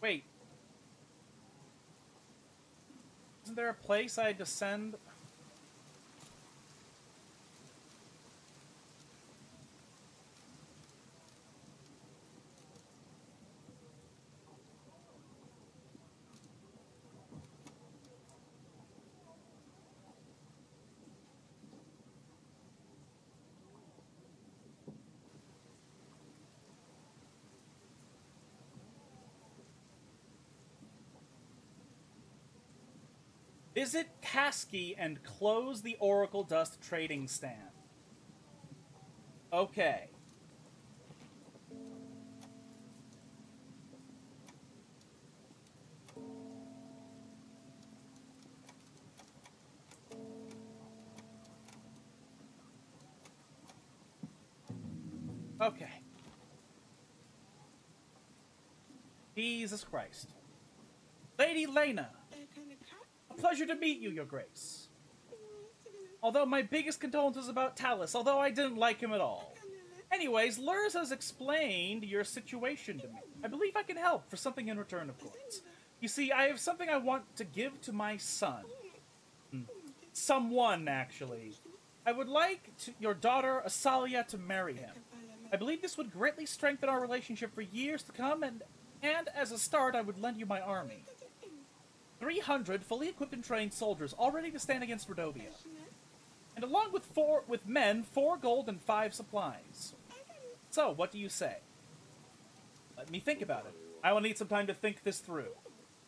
Wait. Isn't there a place I descend? Visit Koski and close the Oracle Dust trading stand. Okay. Okay. Jesus Christ. Lady Laina. Pleasure to meet you, Your Grace. Although my biggest condolence is about Talus, although I didn't like him at all. Anyways, Lurs has explained your situation to me. I believe I can help for something in return, of course. You see, I have something I want to give to my son. Someone, actually. I would like your daughter, Asalia, to marry him. I believe this would greatly strengthen our relationship for years to come, and as a start, I would lend you my army. 300 fully equipped and trained soldiers, all ready to stand against Radovia. And along with four gold and 5 supplies. So, what do you say? Let me think about it. I will need some time to think this through.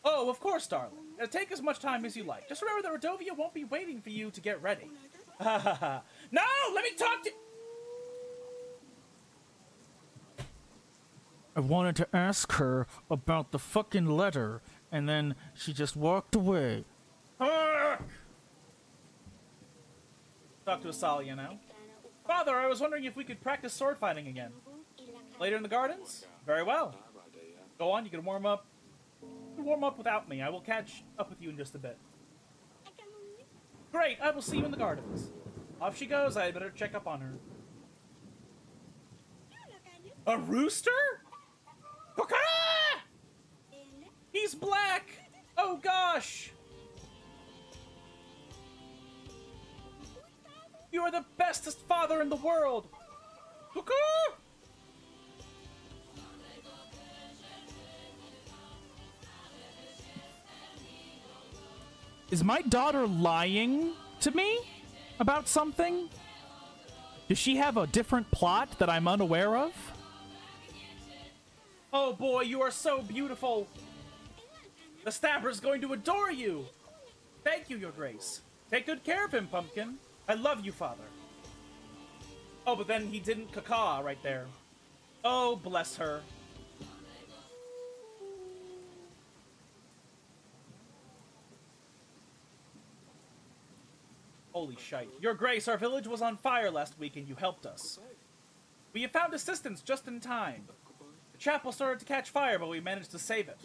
Oh, of course, darling. It'll take as much time as you like. Just remember that Radovia won't be waiting for you to get ready. Ha ha ha. No! Let me talk to... I wanted to ask her about the fucking letter... and then she just walked away. Talk to Asalia now. Father, I was wondering if we could practice sword fighting again. Later in the gardens? Very well. Go on, you can warm up. You can warm up without me. I will catch up with you in just a bit. Great, I will see you in the gardens. Off she goes. I had better check up on her. A rooster? He's black! Oh gosh! You are the bestest father in the world! Cuckoo! Is my daughter lying to me about something? Does she have a different plot that I'm unaware of? Oh boy, you are so beautiful! The Stabber's going to adore you! Thank you, Your Grace. Take good care of him, Pumpkin. I love you, Father. Oh, but then he didn't caw right there. Oh, bless her. Holy shite. Your Grace, our village was on fire last week and you helped us. We have found assistance just in time. The chapel started to catch fire, but we managed to save it.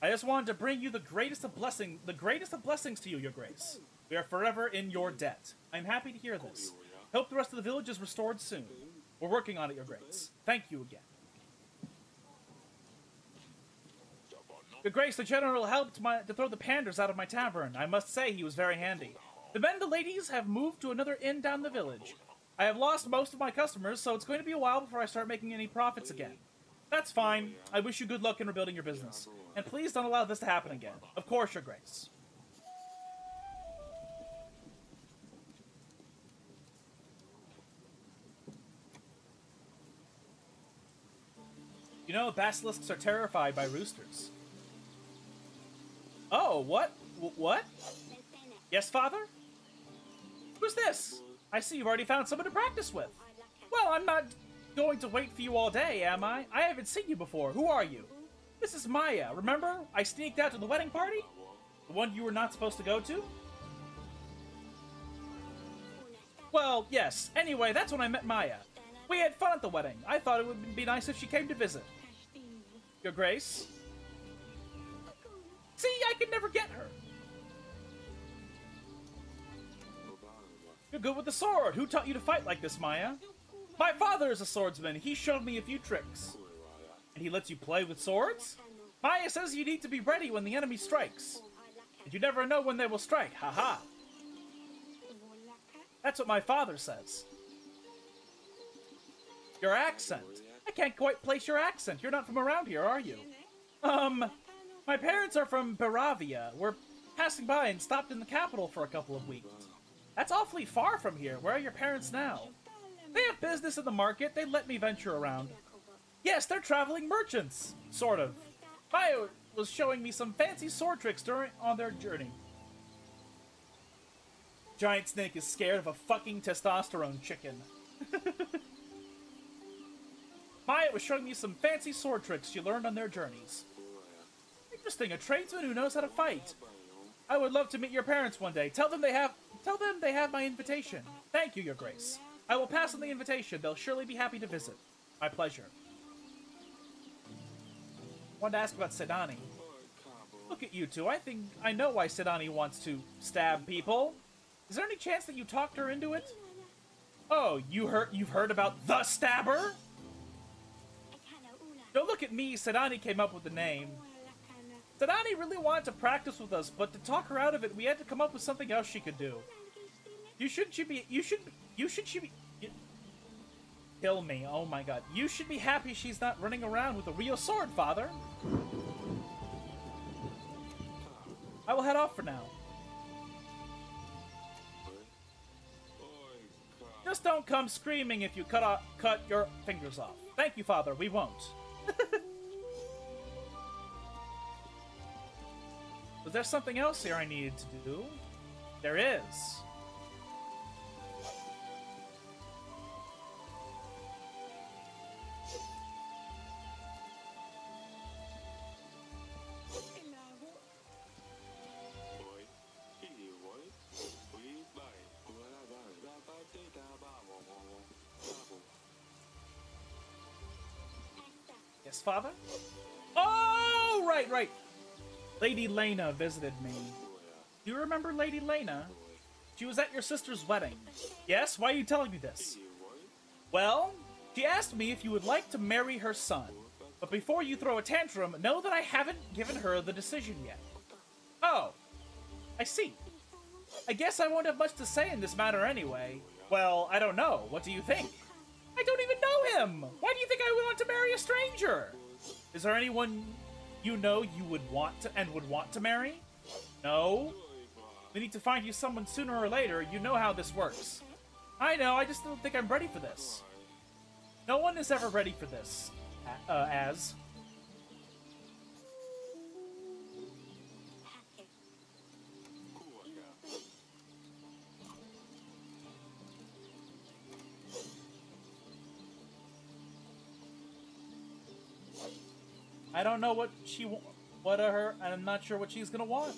I just wanted to bring you the greatest of blessings to you, Your Grace. We are forever in your debt. I'm happy to hear this. Hope the rest of the village is restored soon. We're working on it, Your Grace. Thank you again. Your Grace, the general helped to throw the panders out of my tavern. I must say he was very handy. The men and the ladies have moved to another inn down the village. I have lost most of my customers, so it's going to be a while before I start making any profits again. That's fine. I wish you good luck in rebuilding your business. And please don't allow this to happen again. Of course, Your Grace. You know, basilisks are terrified by roosters. Oh, what? What? Yes, Father? Who's this? I see you've already found someone to practice with. Well, I'm not... going to wait for you all day, am I? I haven't seen you before. Who are you? This is Maya. Remember? I sneaked out to the wedding party? The one you were not supposed to go to? Well, yes. Anyway, that's when I met Maya. We had fun at the wedding. I thought it would be nice if she came to visit. Your Grace? See, I could never get her. You're good with the sword. Who taught you to fight like this, Maya? My father is a swordsman. He showed me a few tricks. And he lets you play with swords? Maya says you need to be ready when the enemy strikes. And you never know when they will strike, haha. That's what my father says. Your accent. I can't quite place your accent. You're not from around here, are you? My parents are from Baravia. We're passing by and stopped in the capital for a couple of weeks. That's awfully far from here. Where are your parents now? They have business in the market. They let me venture around. Yes, they're traveling merchants. Sort of. Maya was showing me some fancy sword tricks on their journey. Giant Snake is scared of a fucking testosterone chicken. Maya was showing me some fancy sword tricks she learned on their journeys. Interesting, a tradesman who knows how to fight. I would love to meet your parents one day. Tell them they have my invitation. Thank you, Your Grace. I will pass on the invitation. They'll surely be happy to visit. My pleasure. Wanted to ask about Seidani. Look at you two. I think I know why Seidani wants to stab people. Is there any chance that you talked her into it? Oh, you've heard about the Stabber? Don't look at me. Seidani came up with the name. Seidani really wanted to practice with us, but to talk her out of it, we had to come up with something else she could do. Kill me, oh my god. You should be happy she's not running around with a real sword, father. I will head off for now. Just don't come screaming if you cut your fingers off. Thank you, father, we won't. Was there something else here I needed to do? There is. Yes, father? Oh, right, right. Lady Laina visited me. Do you remember Lady Laina? She was at your sister's wedding. Yes? Why are you telling me this? Well, she asked me if you would like to marry her son. But before you throw a tantrum, know that I haven't given her the decision yet. Oh, I see. I guess I won't have much to say in this matter anyway. Well, I don't know. What do you think? I don't even know him! Why do you think I would want to marry a stranger? Is there anyone you know you would want to marry? No? We need to find you someone sooner or later. You know how this works. I know, I just don't think I'm ready for this. No one is ever ready for this, as. I don't know what she wants. I'm not sure what she's gonna want.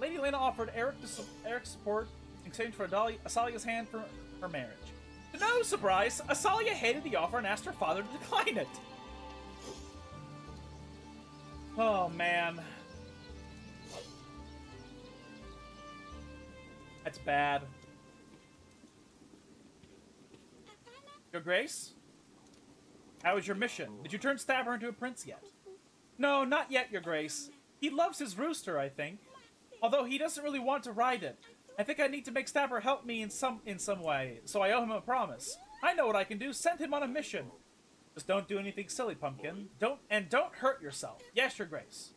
Lady Laina offered Eric's support in exchange for Asalia's hand for her marriage. To no surprise, Asalia hated the offer and asked her father to decline it. Oh, man. That's bad. Your Grace? How was your mission? Did you turn Stabber into a prince yet? No, not yet, Your Grace. He loves his rooster, I think. Although he doesn't really want to ride it. I think I need to make Stabber help me in some way, so I owe him a promise. I know what I can do. Send him on a mission. Just don't do anything silly, Pumpkin. Don't hurt yourself. Yes, Your Grace.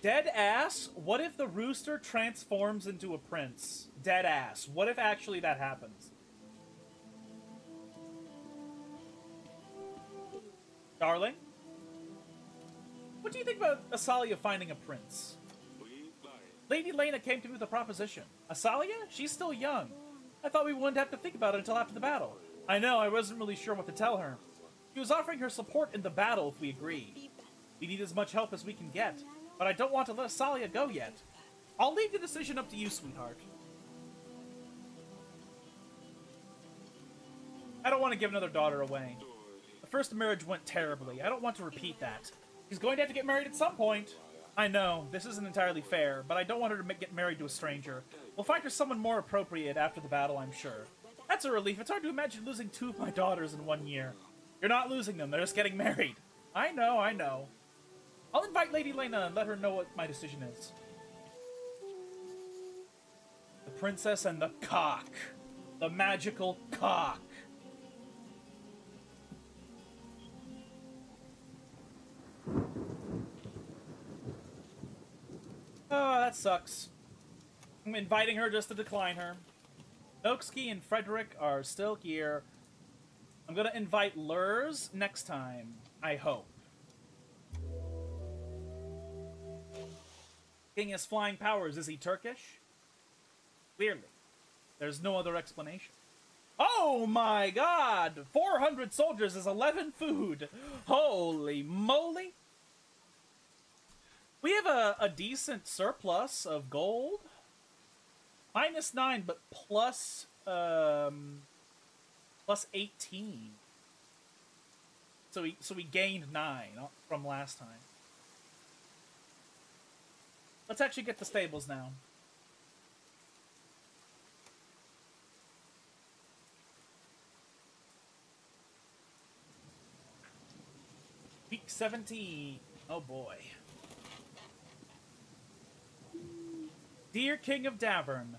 Dead ass, what if the rooster transforms into a prince? Dead ass, what if actually that happens? Darling? What do you think about Asalia finding a prince? Lady Laina came to me with a proposition. Asalia? She's still young. I thought we wouldn't have to think about it until after the battle. I know, I wasn't really sure what to tell her. She was offering her support in the battle if we agreed. We need as much help as we can get, but I don't want to let Asalia go yet. I'll leave the decision up to you, sweetheart. I don't want to give another daughter away. The first marriage went terribly. I don't want to repeat that. She's going to have to get married at some point. I know, this isn't entirely fair, but I don't want her to get married to a stranger. We'll find her someone more appropriate after the battle, I'm sure. That's a relief. It's hard to imagine losing two of my daughters in 1 year. You're not losing them. They're just getting married. I know, I know. I'll invite Lady Laina and let her know what my decision is. The princess and the cock. The magical cock. Oh, that sucks. I'm inviting her just to decline her. Noksy and Frederick are still here. I'm gonna invite Lurs next time, I hope. King has flying powers. Is he Turkish? Clearly. There's no other explanation. Oh my god! 400 soldiers is 11 food! Holy moly! We have a decent surplus of gold. Minus 9, but plus 18. So we gained 9 from last time. Let's actually get the stables now. Week 17. Oh boy. Dear King of Davern,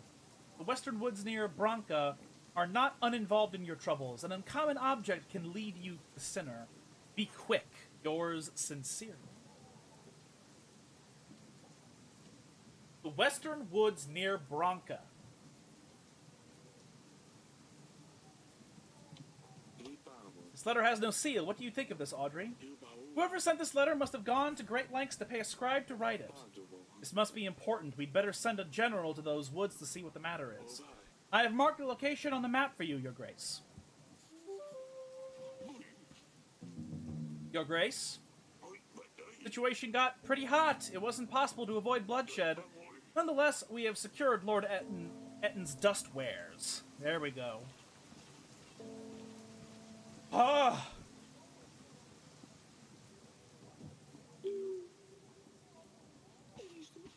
the western woods near Bronca are not uninvolved in your troubles. An uncommon object can lead you to the sinner. Be quick. Yours sincerely. The western woods near Bronca. This letter has no seal. What do you think of this, Audrey? Whoever sent this letter must have gone to great lengths to pay a scribe to write it. This must be important. We'd better send a general to those woods to see what the matter is. I have marked the location on the map for you, Your Grace. Your Grace? The situation got pretty hot. It wasn't possible to avoid bloodshed. Nonetheless, we have secured Lord Etten's dust wares. There we go. Ah!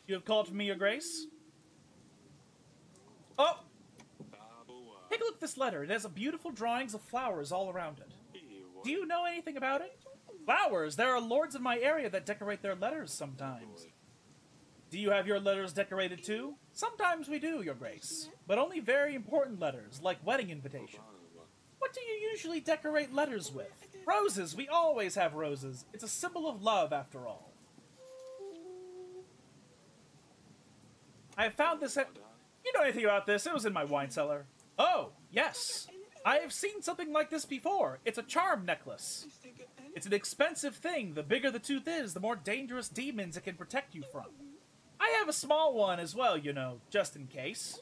You have called for me, Your Grace? Oh! Take a look at this letter. It has beautiful drawings of flowers all around it. Do you know anything about it? Flowers! There are lords in my area that decorate their letters sometimes. Do you have your letters decorated too? Sometimes we do, Your Grace. But only very important letters, like wedding invitations. What do you usually decorate letters with? Roses! We always have roses. It's a symbol of love, after all. I have found this... You know anything about this? It was in my wine cellar. Oh, yes. I have seen something like this before. It's a charm necklace. It's an expensive thing. The bigger the tooth is, the more dangerous demons it can protect you from. I have a small one as well, you know, just in case.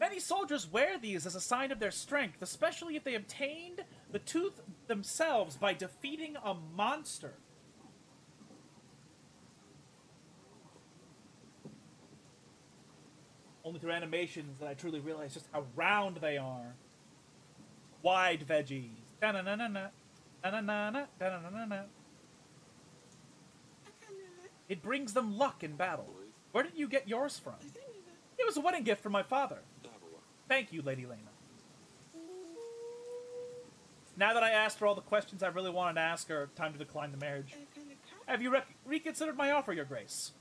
Many soldiers wear these as a sign of their strength, especially if they obtained the tooth themselves by defeating a monster. Only through animations that I truly realize just how round they are. Wide veggies. Da-na-na-na-na. Da-na-na-na. Da-na-na-na-na. It brings them luck in battle. Where did you get yours from? It was a wedding gift from my father. Thank you, Lady Laina. Now that I asked her all the questions I really wanted to ask her, time to decline the marriage. Have you reconsidered my offer, Your Grace?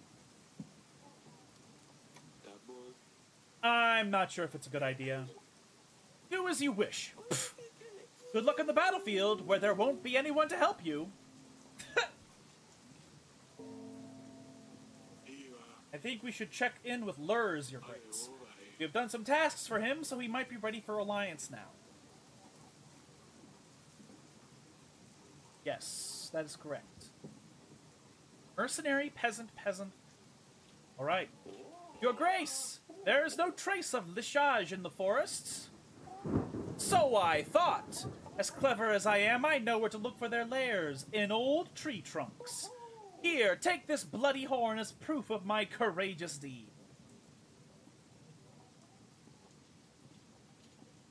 I'm not sure if it's a good idea. Do as you wish. Pfft. Good luck on the battlefield, where there won't be anyone to help you. I think we should check in with Lurs, Your Grace. We have done some tasks for him, so he might be ready for alliance now. Yes, that is correct. Mercenary, peasant, peasant. Alright. Your Grace! There is no trace of Lishaj in the forests. So I thought. As clever as I am, I know where to look for their lairs, in old tree trunks. Here, take this bloody horn as proof of my courageous deed.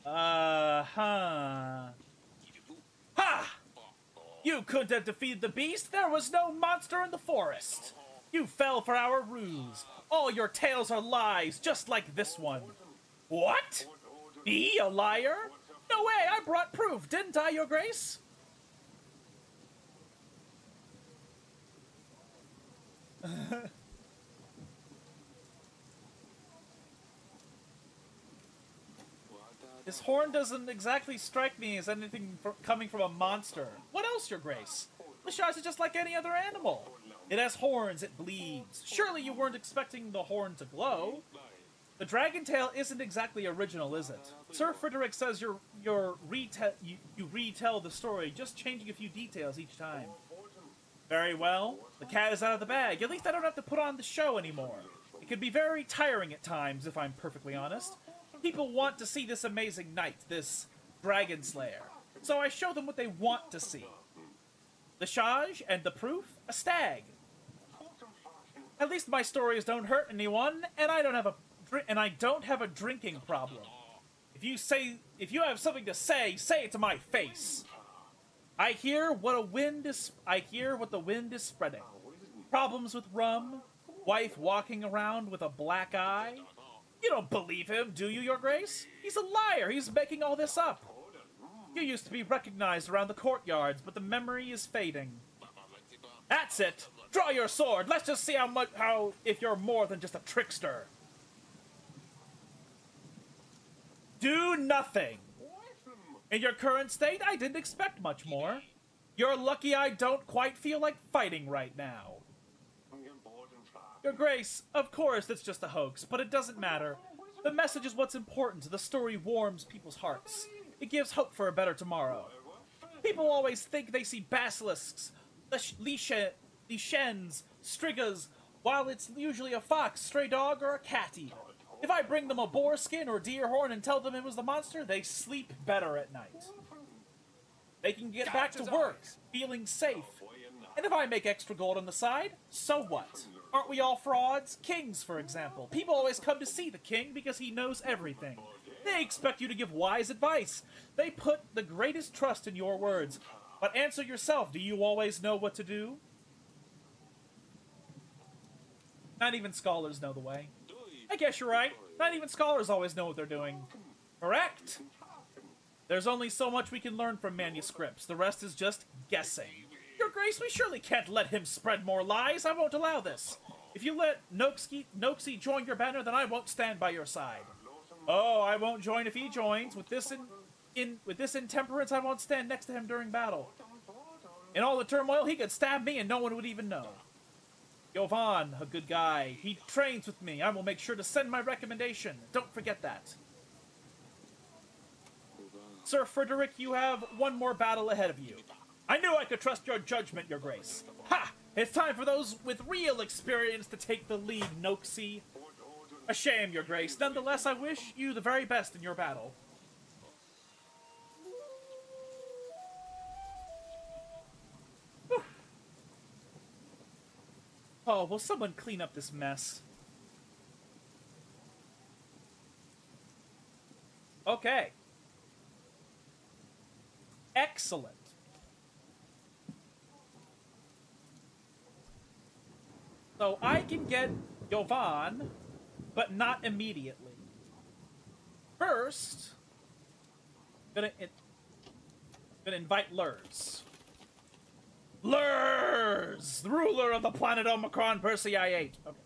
Uh-huh. You couldn't have defeated the beast. There was no monster in the forest. You fell for our ruse. All your tales are lies, just like this one. What? Me, a liar? No way, I brought proof, didn't I, Your Grace? This horn doesn't exactly strike me as anything coming from a monster. What else, Your Grace? The Shaj is just like any other animal. It has horns, it bleeds. Surely you weren't expecting the horn to glow. The dragon tale isn't exactly original, is it? Sir Frederick says you retell the story, just changing a few details each time. Very well. The cat is out of the bag. At least I don't have to put on the show anymore. It can be very tiring at times, if I'm perfectly honest. People want to see this amazing knight, this dragon slayer. So I show them what they want to see. The Shaj and the proof, a stag. At least my stories don't hurt anyone, and I don't have a drinking problem. If you have something to say, say it to my face. I hear what the wind is spreading. Problems with rum, wife walking around with a black eye. You don't believe him, do you, Your Grace? He's a liar. He's making all this up. You used to be recognized around the courtyards, but the memory is fading. That's it. Draw your sword. Let's just see if you're more than just a trickster. Do nothing. In your current state, I didn't expect much more. You're lucky I don't quite feel like fighting right now. Your Grace, of course it's just a hoax, but it doesn't matter. The message is what's important. The story warms people's hearts. It gives hope for a better tomorrow. People always think they see basilisks, lichens, strigas, while it's usually a fox, stray dog, or a cat eater. If I bring them a boar skin or deer horn and tell them it was the monster, they sleep better at night. They can get back to work, feeling safe. And if I make extra gold on the side, so what? Aren't we all frauds? Kings, for example. People always come to see the king because he knows everything. They expect you to give wise advice. They put the greatest trust in your words. But answer yourself, do you always know what to do? Not even scholars know the way. I guess you're right. Not even scholars always know what they're doing. Correct? There's only so much we can learn from manuscripts. The rest is just guessing. Your Grace, we surely can't let him spread more lies. I won't allow this. If you let Noksy join your banner, then I won't stand by your side. Oh, I won't join if he joins. With this intemperance, I won't stand next to him during battle. In all the turmoil, he could stab me and no one would even know. Jovan, a good guy. He trains with me. I will make sure to send my recommendation. Don't forget that. Sir Frederick, you have one more battle ahead of you. I knew I could trust your judgment, Your Grace. Ha! It's time for those with real experience to take the lead, Noksy. A shame, Your Grace. Nonetheless, I wish you the very best in your battle. Oh, will someone clean up this mess? Okay. Excellent. So I can get Jovan, but not immediately. First, I'm gonna invite Lurs. Lurs, the ruler of the planet Omicron Persei 8. Okay.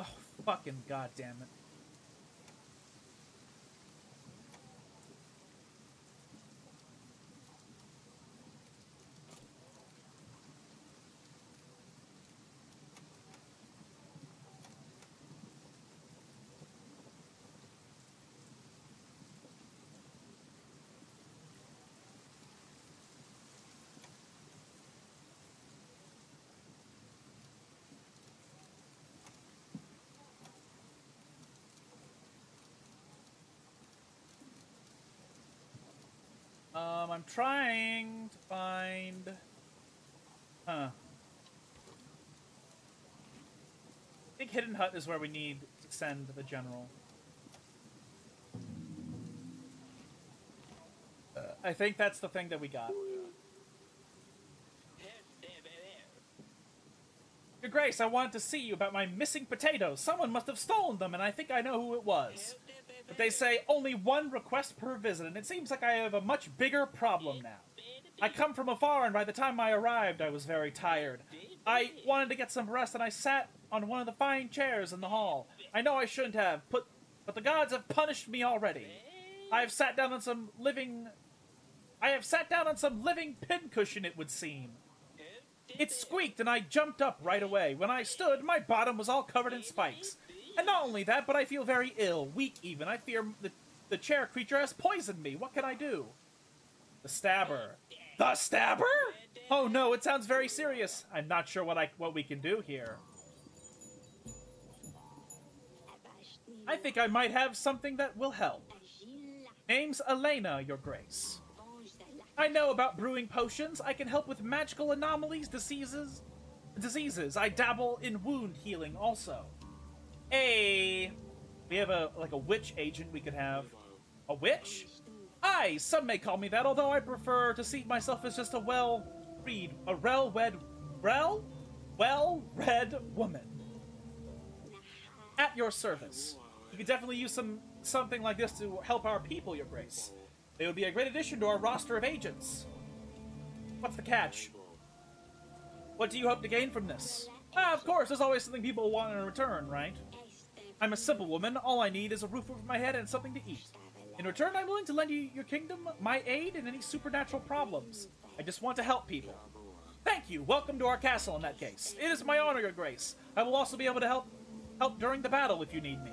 Oh, fucking goddamn it. I'm trying to find... Huh. I think Hidden Hut is where we need to send the general. I think that's the thing that we got. Your Grace, I wanted to see you about my missing potatoes. Someone must have stolen them, and I think I know who it was. But they say only one request per visit, and it seems like I have a much bigger problem now. I come from afar, and by the time I arrived, I was very tired. I wanted to get some rest, and I sat on one of the fine chairs in the hall. I know I shouldn't have, but the gods have punished me already. I have sat down on some living pincushion, it would seem. It squeaked, and I jumped up right away. When I stood, my bottom was all covered in spikes. And not only that, but I feel very ill, weak even. I fear the chair creature has poisoned me. What can I do? The stabber. The stabber? Oh no, it sounds very serious. I'm not sure what we can do here. I think I might have something that will help. Name's Elena, Your Grace. I know about brewing potions. I can help with magical anomalies, diseases. I dabble in wound healing also. Hey, we have a witch agent we could have. A witch? Aye, some may call me that, although I prefer to see myself as just a well-read woman. At your service. You could definitely use something like this to help our people, Your Grace. They would be a great addition to our roster of agents. What's the catch? What do you hope to gain from this? Ah, of course, there's always something people want in return, right? I'm a simple woman. All I need is a roof over my head and something to eat. In return, I'm willing to lend you your kingdom, my aid, and any supernatural problems. I just want to help people. Thank you. Welcome to our castle in that case. It is my honor, Your Grace. I will also be able to help during the battle if you need me.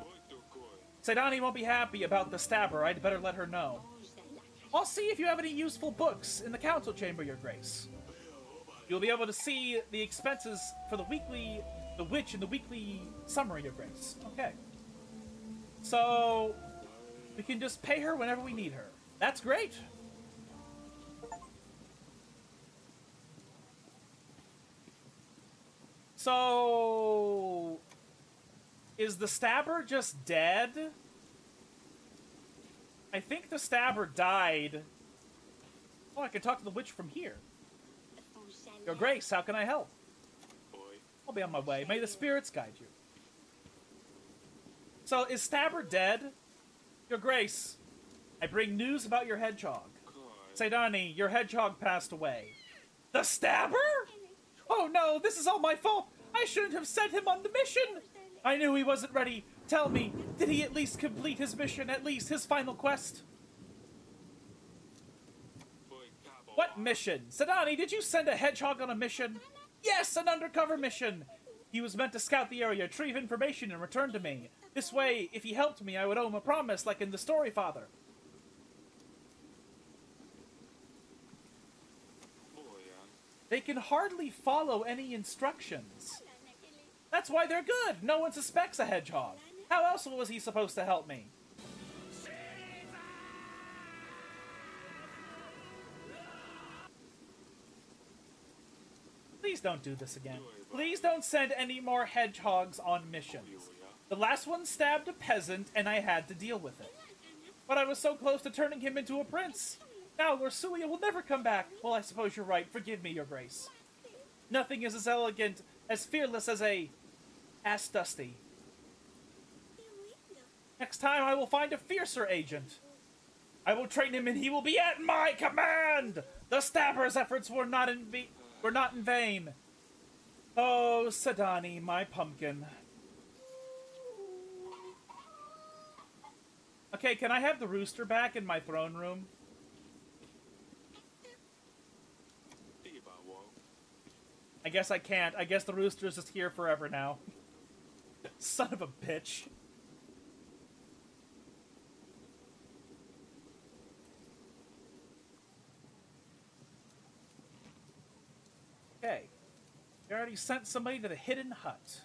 Seidani won't be happy about the stabber. I'd better let her know. I'll see if you have any useful books in the council chamber, Your Grace. You'll be able to see the expenses for the witch and the weekly summary, Your Grace. Okay. So we can just pay her whenever we need her. That's great. So is the stabber just dead? I think the stabber died. Oh, I can talk to the witch from here. Your Grace, how can I help? I'll be on my way. May the spirits guide you. So, is Stabber dead? Your Grace, I bring news about your hedgehog. Seidani, your hedgehog passed away. The Stabber? Oh no, this is all my fault. I shouldn't have sent him on the mission. I knew he wasn't ready. Tell me, did he at least complete his mission? At least his final quest? What mission? Seidani, did you send a hedgehog on a mission? Yes, an undercover mission! He was meant to scout the area, retrieve information, and return to me. This way, if he helped me, I would owe him a promise, like in the story, Father. They can hardly follow any instructions. That's why they're good! No one suspects a hedgehog. How else was he supposed to help me? Please don't do this again. Please don't send any more hedgehogs on missions. The last one stabbed a peasant, and I had to deal with it. But I was so close to turning him into a prince. Now Lorsulia will never come back. Well, I suppose you're right. Forgive me, Your Grace. Nothing is as elegant, as fearless as a ass dusty. Next time I will find a fiercer agent. I will train him, and he will be at my command! The stabber's efforts were not in vain. We're not in vain. Oh, Seidani, my pumpkin. Okay, can I have the rooster back in my throne room? I guess I can't. I guess the rooster's just here forever now. Son of a bitch. Okay, you already sent somebody to the hidden hut.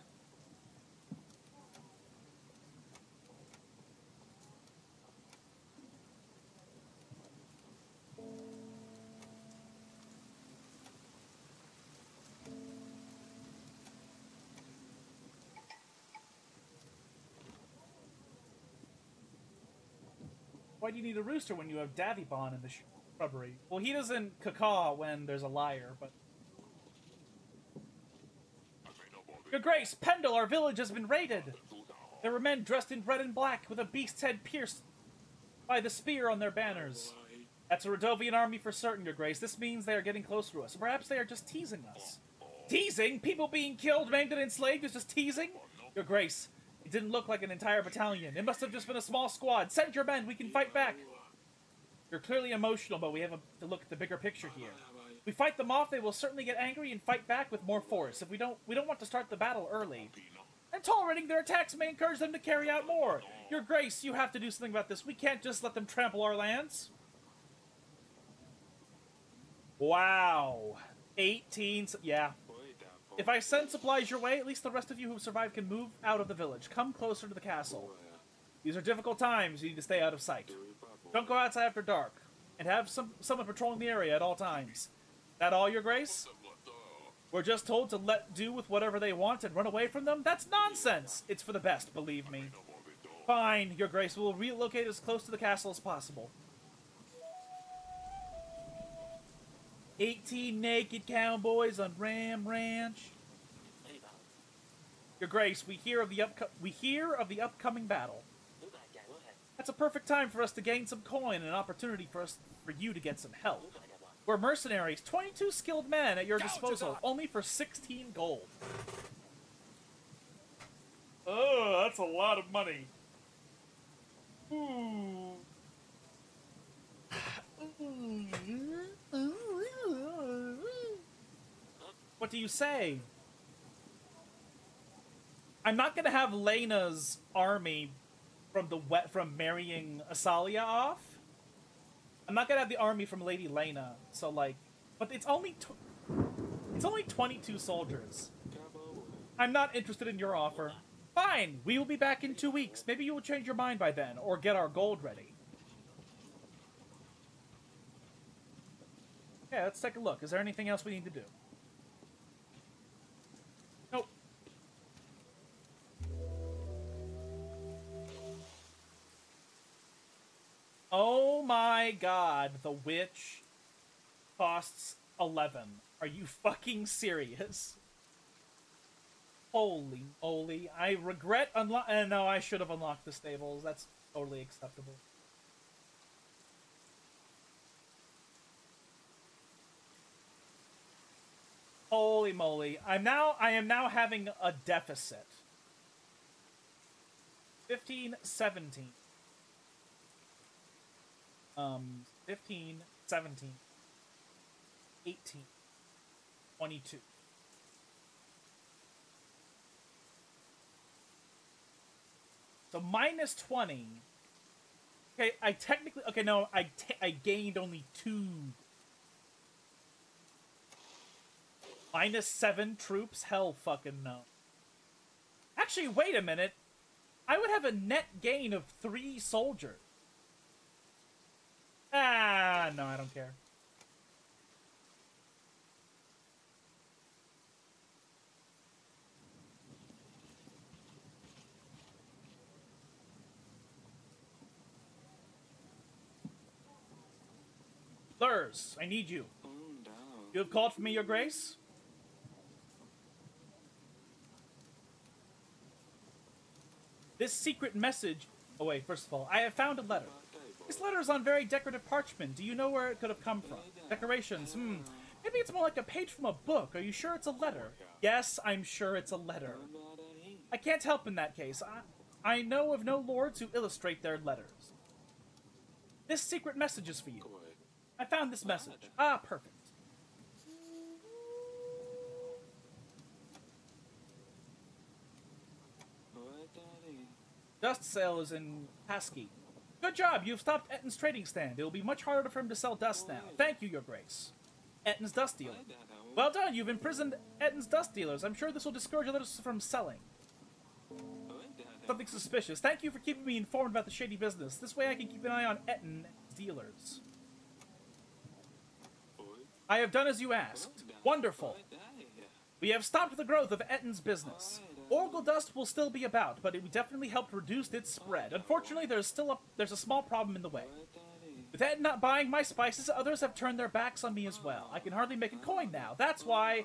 Why do you need a rooster when you have Davybon in the show? shrubbery. Well, he doesn't caw when there's a liar, but... Your Grace, Pendle, our village has been raided! There were men dressed in red and black, with a beast's head pierced by the spear on their banners. That's a Radovian army for certain, Your Grace. This means they are getting close to us. Perhaps they are just teasing us. Teasing? People being killed, maimed, and enslaved is just teasing? Your Grace, it didn't look like an entire battalion. It must have just been a small squad. Send your men, we can fight back! You're clearly emotional, but we have to look at the bigger picture here. If we fight them off, they will certainly get angry and fight back with more force. If we don't want to start the battle early. And tolerating their attacks may encourage them to carry out more. Your Grace, you have to do something about this. We can't just let them trample our lands. Wow. 18... Yeah. If I send supplies your way, at least the rest of you who survived can move out of the village. Come closer to the castle. These are difficult times. You need to stay out of sight. Don't go outside after dark. And have someone patrolling the area at all times. That all, Your Grace? We're just told to let do with whatever they want and run away from them? That's nonsense! It's for the best, believe me. Fine, Your Grace, we'll relocate as close to the castle as possible. 18 naked cowboys on Ram Ranch. Your Grace, we hear of the upcoming battle. That's a perfect time for us to gain some coin and an opportunity for you to get some help. We're mercenaries, 22 skilled men at your disposal, only for 16 gold. Oh, that's a lot of money. Ooh. What do you say? I'm not gonna have Laina's army from marrying Asalia off. I'm not gonna have the army from Lady Laina, so like, but it's only 22 soldiers. I'm not interested in your offer. Fine, we will be back in 2 weeks. Maybe you will change your mind by then, or get our gold ready. Yeah, let's take a look. Is there anything else we need to do? Nope. Oh my god, the witch costs 11. Are you fucking serious? Holy moly. I regret no, I should have unlocked the stables. That's totally acceptable. Holy moly. I am now having a deficit. 15, 17. 15, 17, 18, 22. So minus 20. Okay, I technically... Okay, no, I gained only 2. Minus 7 troops? Hell fucking no. Actually, wait a minute. I would have a net gain of 3 soldiers. Ah, no, I don't care. Lurs, I need you. You have called for me, Your Grace? This secret message... Oh, wait, first of all, I have found a letter. This letter is on very decorative parchment. Do you know where it could have come from? Decorations. Maybe it's more like a page from a book. Are you sure it's a letter? Yes, I'm sure it's a letter. I can't help in that case. I know of no lords who illustrate their letters. This secret message is for you. I found this message. Ah, perfect. Dust sale is in Koski. Good job! You've stopped Etten's trading stand. It will be much harder for him to sell dust now. Thank you, Your Grace. Etten's dust dealer. Well done! You've imprisoned Etten's dust dealers. I'm sure this will discourage others from selling. Something suspicious. Thank you for keeping me informed about the shady business. This way I can keep an eye on Etten's dealers. I have done as you asked. Wonderful! We have stopped the growth of Etten's business. Oracle Dust will still be about, but it definitely helped reduce its spread. Unfortunately, there's a small problem in the way. With Etten not buying my spices, others have turned their backs on me as well. I can hardly make a coin now. That's why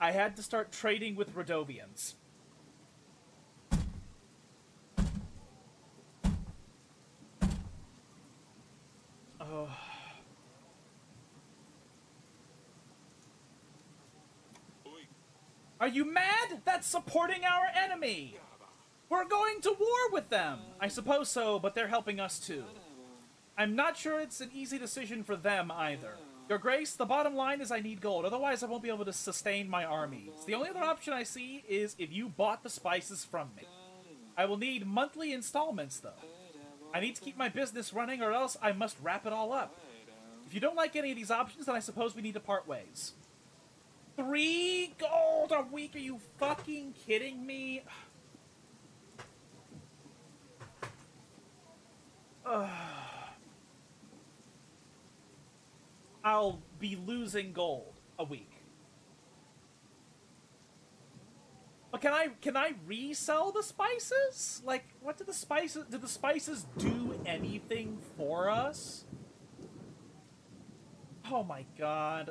I had to start trading with Radovians. Oh. Are you mad? That's supporting our enemy! We're going to war with them! I suppose so, but they're helping us too. I'm not sure it's an easy decision for them either. Your Grace, the bottom line is I need gold, otherwise I won't be able to sustain my armies. The only other option I see is if you bought the spices from me. I will need monthly installments though. I need to keep my business running or else I must wrap it all up. If you don't like any of these options, then I suppose we need to part ways. 3 gold a week? Are you fucking kidding me? I'll be losing gold a week. But can I resell the spices? Like, what did the spices do anything for us? Oh my god.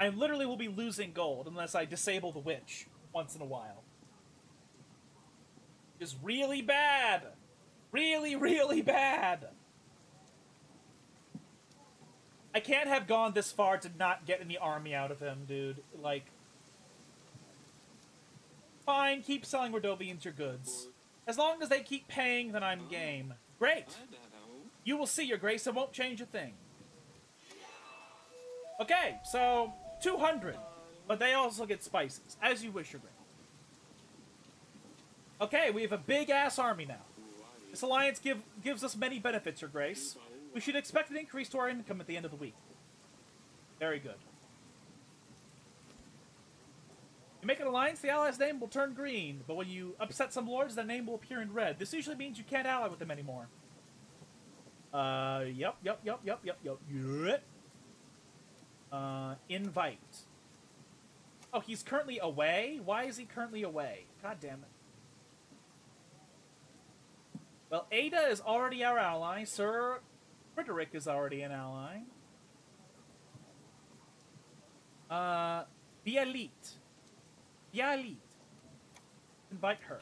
I literally will be losing gold unless I disable the witch once in a while. It's really bad. Really, really bad. I can't have gone this far to not get any army out of him, dude. Like, fine, keep selling Radovians your goods. As long as they keep paying, then I'm game. Great. You will see, Your Grace. It won't change a thing. Okay, so 200, but they also get spices, as you wish, Your Grace. Okay, we have a big-ass army now. This alliance gives us many benefits, Your Grace. We should expect an increase to our income at the end of the week. Very good. You make an alliance, the ally's name will turn green, but when you upset some lords, their name will appear in red. This usually means you can't ally with them anymore. Yep. Invite. Oh, he's currently away? Why is he currently away? God damn it. Well, Ada is already our ally. Sir Frederick is already an ally. Bialit. Invite her.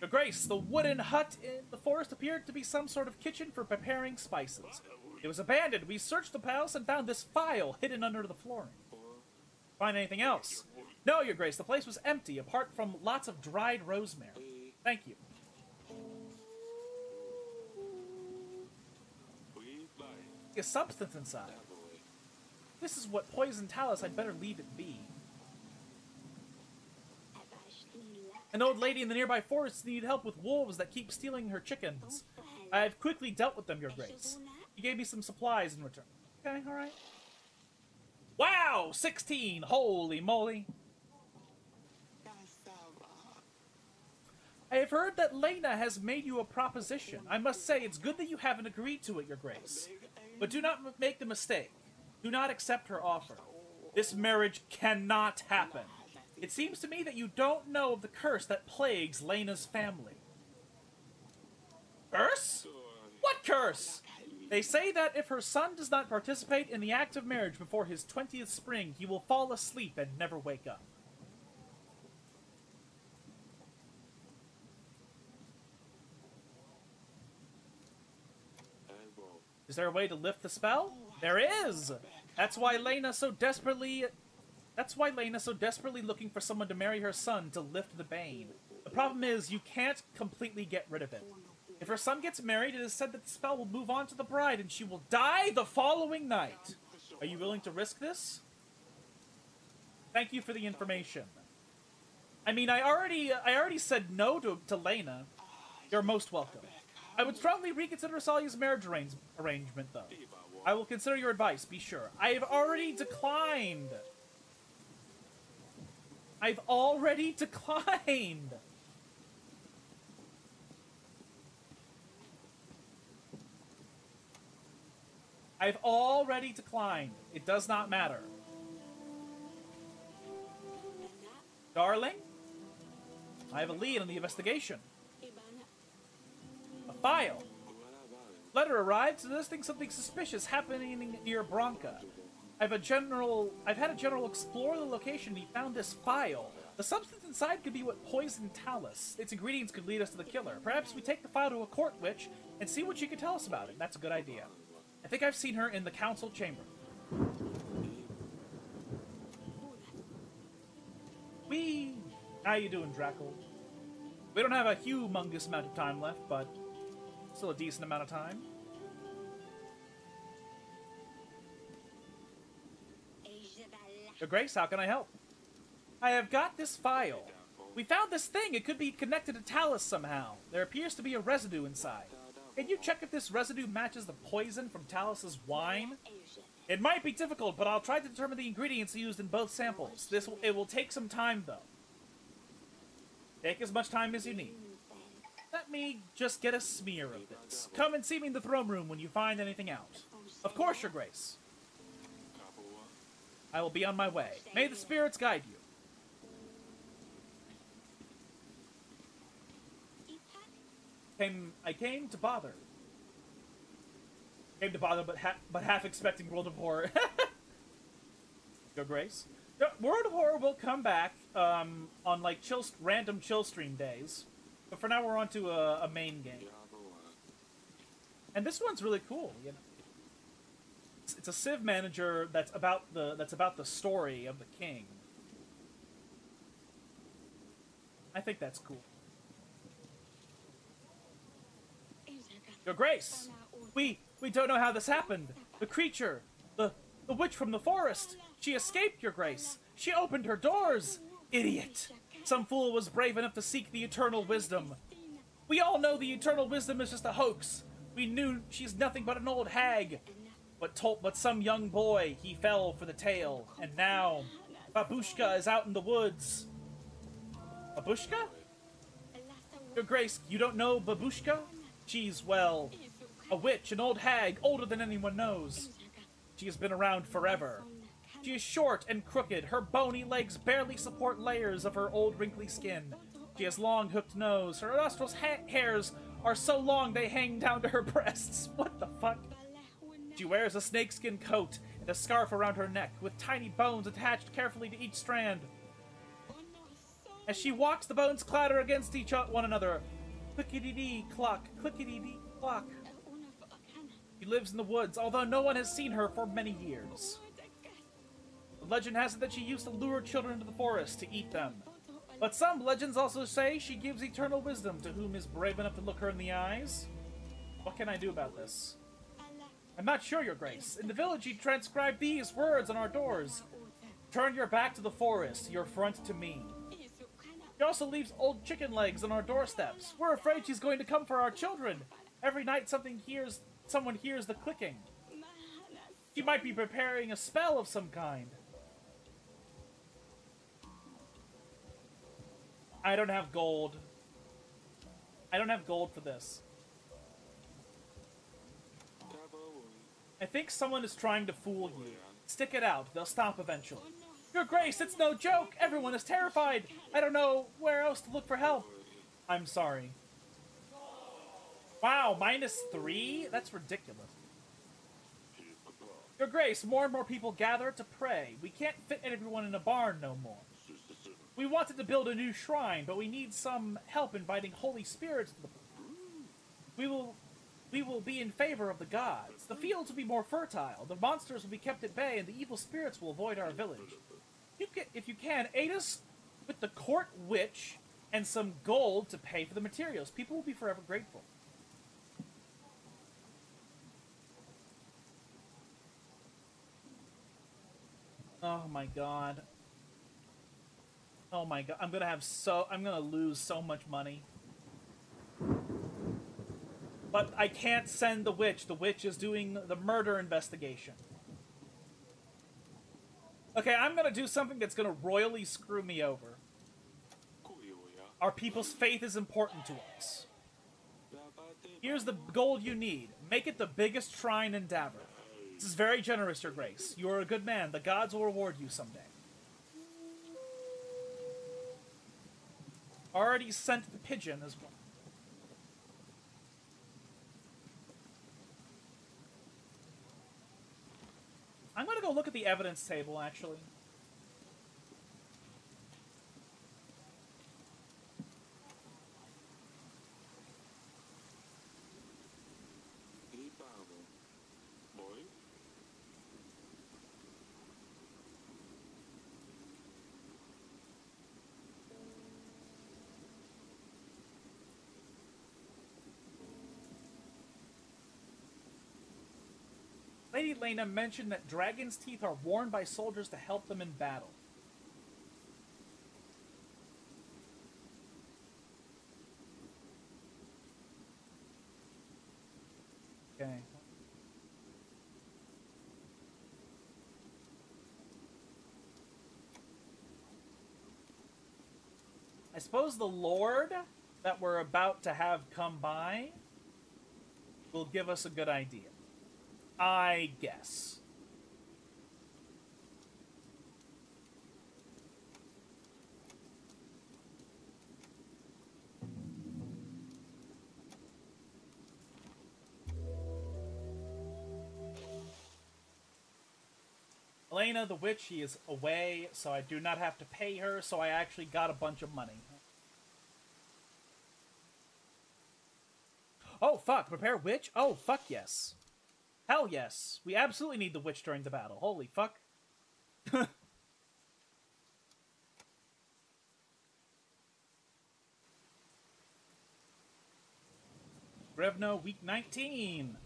Your Grace, the wooden hut in the forest appeared to be some sort of kitchen for preparing spices. It was abandoned. We searched the palace and found this file hidden under the flooring. Find anything else? No, Your Grace. The place was empty, apart from lots of dried rosemary. Thank you. There's substance inside. This is what poisoned Talus. I'd better leave it be. An old lady in the nearby forest needed help with wolves that keep stealing her chickens. I've quickly dealt with them, Your Grace. You gave me some supplies in return. Okay, alright. Wow! 16! Holy moly! I have heard that Laina has made you a proposition. I must say, it's good that you haven't agreed to it, Your Grace. But do not make the mistake. Do not accept her offer. This marriage cannot happen. It seems to me that you don't know of the curse that plagues Laina's family. Curse? What curse? They say that if her son does not participate in the act of marriage before his 20th spring, he will fall asleep and never wake up. Is there a way to lift the spell? There is! That's why Laina's so desperately looking for someone to marry her son to lift the bane. The problem is, you can't completely get rid of it. If her son gets married, it is said that the spell will move on to the bride, and she will die the following night. Are you willing to risk this? Thank you for the information. I mean, I already said no to Laina. You're most welcome. I would strongly reconsider Asalia's marriage arrangement, though. I will consider your advice, be sure. I have already declined. I've already declined. It does not matter. Darling, I have a lead on the investigation. File! Letter arrived, suggesting something suspicious happening near Bronca. I've had a general explore the location, and he found this file. The substance inside could be what poisoned Talus. Its ingredients could lead us to the killer. Perhaps we take the file to a court witch and see what she can tell us about it. That's a good idea. I think I've seen her in the council chamber. Whee! How you doing, Drackle? We don't have a humongous amount of time left, but still a decent amount of time. Your Grace, how can I help? I have got this file. We found this thing. It could be connected to Talus somehow. There appears to be a residue inside. Can you check if this residue matches the poison from Talus's wine? It might be difficult, but I'll try to determine the ingredients used in both samples. It will take some time, though. Take as much time as you need. Let me just get a smear of this. Come and see me in the throne room when you find anything out. Of course, Your Grace. I will be on my way. May the spirits guide you. I came to bother, but half expecting World of Horror. Your Grace. The World of Horror will come back on like random chill stream days, but for now we're on to a main game. And this one's really cool. You know, it's a Civ manager that's about the story of the king. I think that's cool. Your Grace, we don't know how this happened. The creature, the witch from the forest, she escaped, Your Grace. She opened her doors. Idiot. Some fool was brave enough to seek the eternal wisdom. We all know the eternal wisdom is just a hoax. We knew she's nothing but an old hag. But some young boy, he fell for the tale. And now, Babushka is out in the woods. Babushka? Your Grace, you don't know Babushka? She's, well, a witch, an old hag, older than anyone knows. She has been around forever. She is short and crooked. Her bony legs barely support layers of her old wrinkly skin. She has long hooked nose. Her nostrils' hairs are so long they hang down to her breasts. What the fuck? She wears a snakeskin coat and a scarf around her neck, with tiny bones attached carefully to each strand. As she walks, the bones clatter against one another. Clickety-dee clock, clickety-dee clock. She lives in the woods, although no one has seen her for many years. The legend has it that she used to lure children into the forest to eat them. But some legends also say she gives eternal wisdom to whom is brave enough to look her in the eyes. What can I do about this? I'm not sure, Your Grace. In the village, she transcribed these words on our doors. Turn your back to the forest, your front to me. She also leaves old chicken legs on our doorsteps. We're afraid she's going to come for our children. Every night someone hears the clicking. She might be preparing a spell of some kind. I don't have gold. I don't have gold for this. I think someone is trying to fool you. Stick it out. They'll stop eventually. Your Grace, it's no joke! Everyone is terrified! I don't know where else to look for help. I'm sorry. Wow, -3? That's ridiculous. Your Grace, more and more people gather to pray. We can't fit everyone in a barn no more. We wanted to build a new shrine, but we need some help inviting holy spirits to the place. We will be in favor of the gods. The fields will be more fertile. The monsters will be kept at bay, and the evil spirits will avoid our village. If you can, aid us with the court witch and some gold to pay for the materials. People will be forever grateful. Oh my god. Oh my god. I'm gonna lose so much money. But I can't send the witch. The witch is doing the murder investigation. Okay, I'm gonna do something that's gonna royally screw me over. Our people's faith is important to us. Here's the gold you need. Make it the biggest shrine in Davern. This is very generous, Your Grace. You are a good man. The gods will reward you someday. Already sent the pigeon as well. a look at the evidence table, actually. Lady Laina mentioned that dragon's teeth are worn by soldiers to help them in battle. Okay. I suppose the Lord that we're about to have come by will give us a good idea. I guess. Elena, the witch, she is away, so I do not have to pay her, so I actually got a bunch of money. Oh, fuck. Prepare witch? Oh, fuck yes. Hell yes. We absolutely need the witch during the battle. Holy fuck. Grevno, week 19.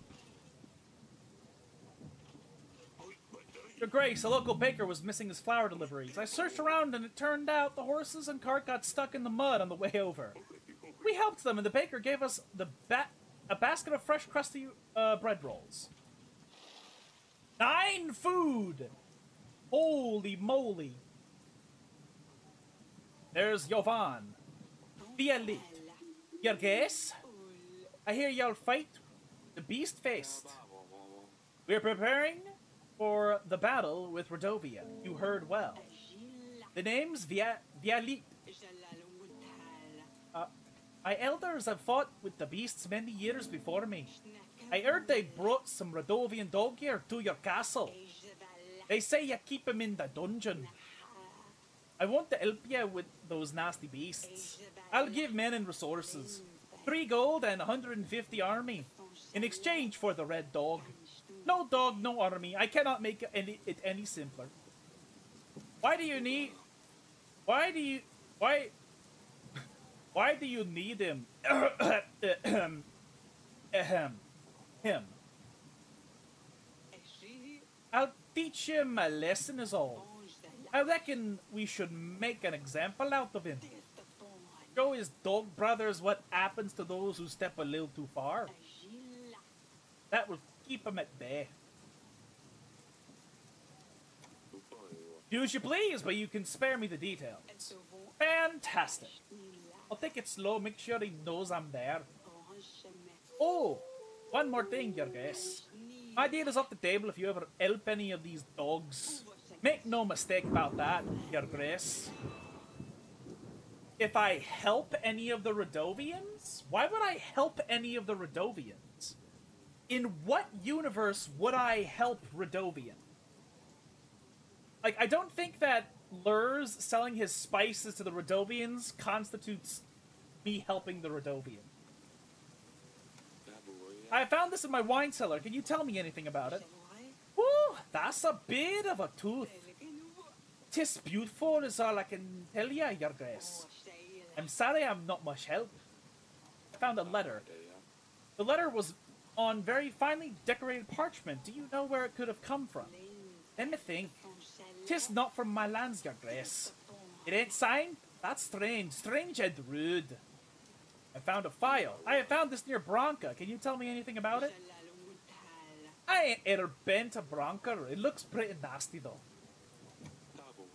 Your Grace, a local baker was missing his flour deliveries. I searched around and it turned out the horses and cart got stuck in the mud on the way over. We helped them and the baker gave us a basket of fresh crusty bread rolls. 9 food! Holy moly. There's Jovan. Violet. Your Grace? I hear y'all fight the beast faced. We're preparing for the battle with Radovia. You heard well. The name's Violet. My elders have fought with the beasts many years before me. I heard they brought some Radovian dog here to your castle. They say you keep him in the dungeon. I want to help you with those nasty beasts. I'll give men and resources. 3 gold and 150 army in exchange for the red dog. No dog, no army. I cannot make it any simpler. Why do you need him? Him. I'll teach him a lesson is all. I reckon we should make an example out of him. Show his dog brothers what happens to those who step a little too far. That will keep him at bay. Do as you please, but you can spare me the details. Fantastic. I'll take it slow, make sure he knows I'm there. Oh! One more thing, Your Grace. My deal is off the table if you ever help any of these dogs. Make no mistake about that, Your Grace. If I help any of the Radovians? Why would I help any of the Radovians? In what universe would I help Radovian? Like, I don't think that Lurs selling his spices to the Radovians constitutes me helping the Radovian. I found this in my wine cellar. Can you tell me anything about it? Woo! That's a bit of a tooth. 'Tis beautiful is all I can tell ya, Your Grace. I'm sorry I'm not much help. I found a letter. The letter was on very finely decorated parchment. Do you know where it could have come from? Let me think. 'Tis not from my lands, Your Grace. It ain't signed? That's strange. Strange and rude. I found a file. I have found this near Bronca. Can you tell me anything about it? I ain't ever been to Bronca. It looks pretty nasty, though.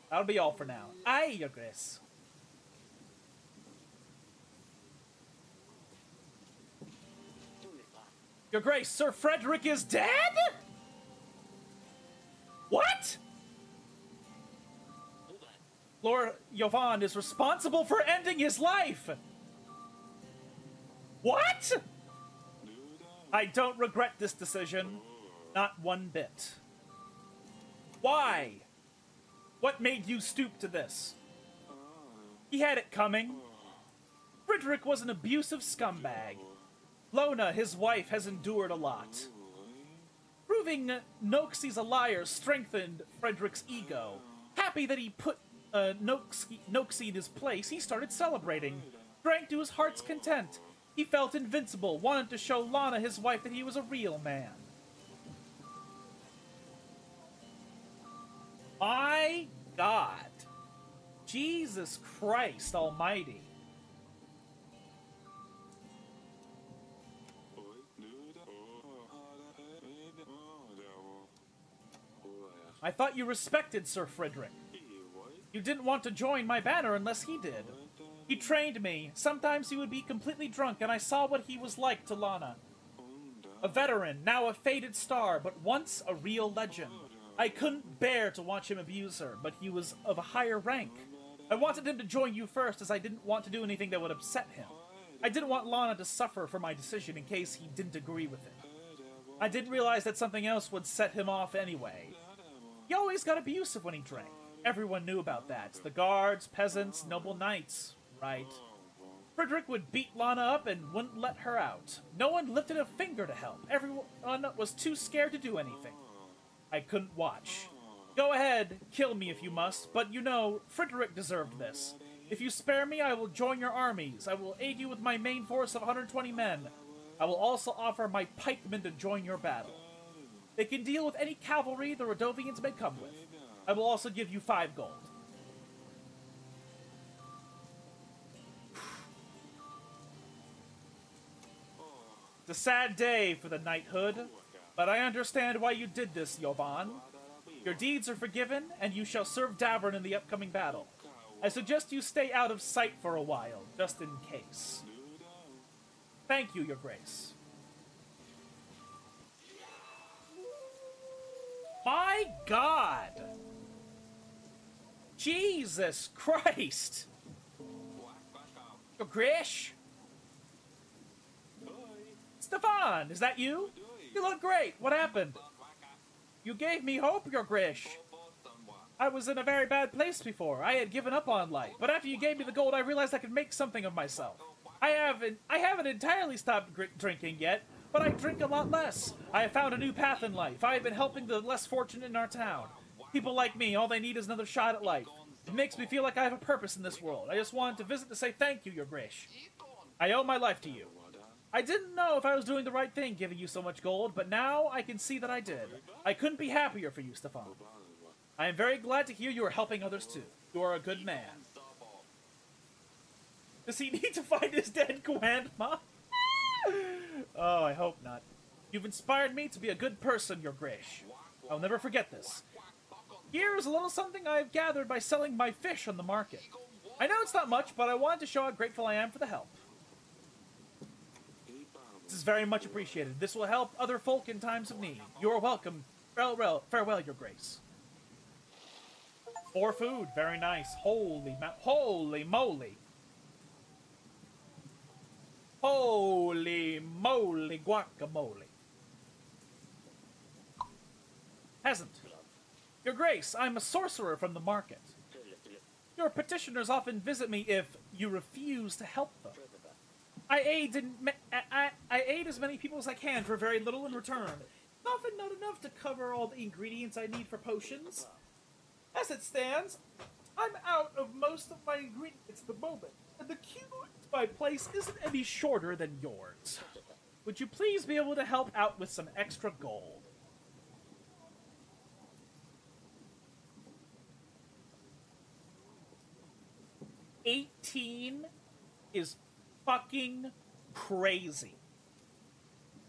That'll be all for now. Aye, Your Grace. Your Grace, Sir Frederick is dead? What? Lord Jovan is responsible for ending his life. What? I don't regret this decision. Not one bit. Why? What made you stoop to this? He had it coming. Frederick was an abusive scumbag. Lona, his wife, has endured a lot. Proving Noksy's a liar strengthened Frederick's ego. Happy that he put Noksy in his place, he started celebrating. Drank to his heart's content. He felt invincible, wanted to show Lana, his wife, that he was a real man. My God. Jesus Christ Almighty. I thought you respected Sir Frederick. You didn't want to join my banner unless he did. He trained me. Sometimes he would be completely drunk, and I saw what he was like to Lana. A veteran, now a faded star, but once a real legend. I couldn't bear to watch him abuse her, but he was of a higher rank. I wanted him to join you first, as I didn't want to do anything that would upset him. I didn't want Lana to suffer for my decision in case he didn't agree with it. I didn't realize that something else would set him off anyway. He always got abusive when he drank. Everyone knew about that. The guards, peasants, noble knights, right? Frederick would beat Lana up and wouldn't let her out. No one lifted a finger to help. Everyone was too scared to do anything. I couldn't watch. Go ahead, kill me if you must, but you know, Frederick deserved this. If you spare me, I will join your armies. I will aid you with my main force of 120 men. I will also offer my pikemen to join your battle. They can deal with any cavalry the Radovians may come with. I will also give you 5 gold. It's a sad day for the knighthood, but I understand why you did this, Jovan. Your deeds are forgiven, and you shall serve Davern in the upcoming battle. I suggest you stay out of sight for a while, just in case. Thank you, Your Grace. My God! Jesus Christ! Grish? Stefan, is that you? You look great. What happened? You gave me hope, Your Grish. I was in a very bad place before. I had given up on life, but after you gave me the gold, I realized I could make something of myself. I haven't entirely stopped drinking yet. But I drink a lot less. I have found a new path in life. I have been helping the less fortunate in our town. People like me, all they need is another shot at life. It makes me feel like I have a purpose in this world. I just wanted to visit to say thank you, Your Grace. I owe my life to you. I didn't know if I was doing the right thing giving you so much gold, but now I can see that I did. I couldn't be happier for you, Stefan. I am very glad to hear you are helping others too. You are a good man. Does he need to find his dead grandma? Oh, I hope not. You've inspired me to be a good person, Your Grace. I'll never forget this. Here is a little something I have gathered by selling my fish on the market. I know it's not much, but I wanted to show how grateful I am for the help. This is very much appreciated. This will help other folk in times of need. You are welcome. Farewell, Your Grace. More food. Very nice. Holy moly. Holy moly guacamole. Peasant. Your Grace, I'm a sorcerer from the market. Your petitioners often visit me if you refuse to help them. I aid as many people as I can for very little in return. It's often not enough to cover all the ingredients I need for potions. As it stands, I'm out of most of my ingredients at the moment, and the queue my place isn't any shorter than yours. Would you please be able to help out with some extra gold? $18 is fucking crazy.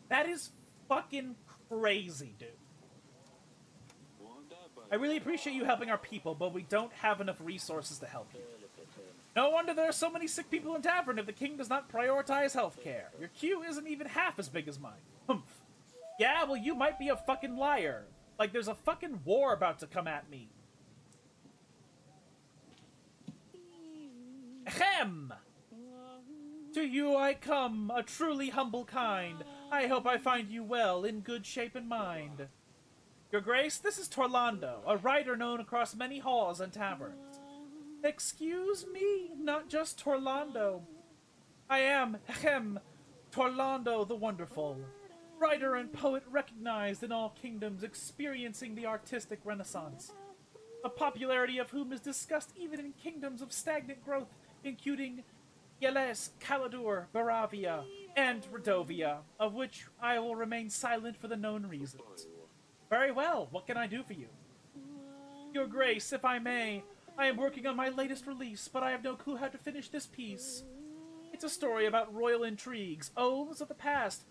That is fucking crazy, dude. I really appreciate you helping our people, but we don't have enough resources to help you. No wonder there are so many sick people in Davern if the king does not prioritize healthcare. Your queue isn't even half as big as mine. Humph. Yeah, well, you might be a fucking liar. Like, there's a fucking war about to come at me. Ahem! To you I come, a truly humble kind. I hope I find you well, in good shape and mind. Your Grace, this is Torlando, a writer known across many halls and taverns. Excuse me, not just Torlando. I am, Torlando the Wonderful, writer and poet recognized in all kingdoms experiencing the artistic renaissance, the popularity of whom is discussed even in kingdoms of stagnant growth, including Yeles, Caladur, Baravia, and Radovia, of which I will remain silent for the known reasons. Very well, what can I do for you? Your Grace, if I may, I am working on my latest release, but I have no clue how to finish this piece. It's a story about royal intrigues, oaths of the past,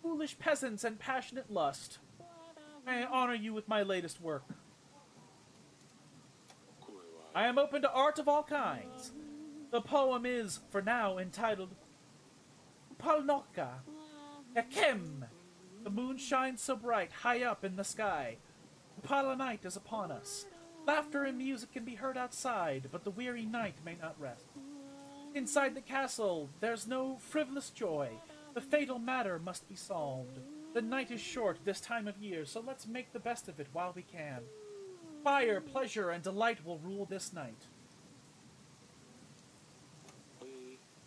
foolish peasants, and passionate lust. May I honor you with my latest work. I am open to art of all kinds. The poem is, for now, entitled Palnoka, Ekem. The moon shines so bright, high up in the sky. Upala night is upon us. Laughter and music can be heard outside, but the weary night may not rest. Inside the castle, there's no frivolous joy. The fatal matter must be solved. The night is short this time of year, so let's make the best of it while we can. Fire, pleasure, and delight will rule this night.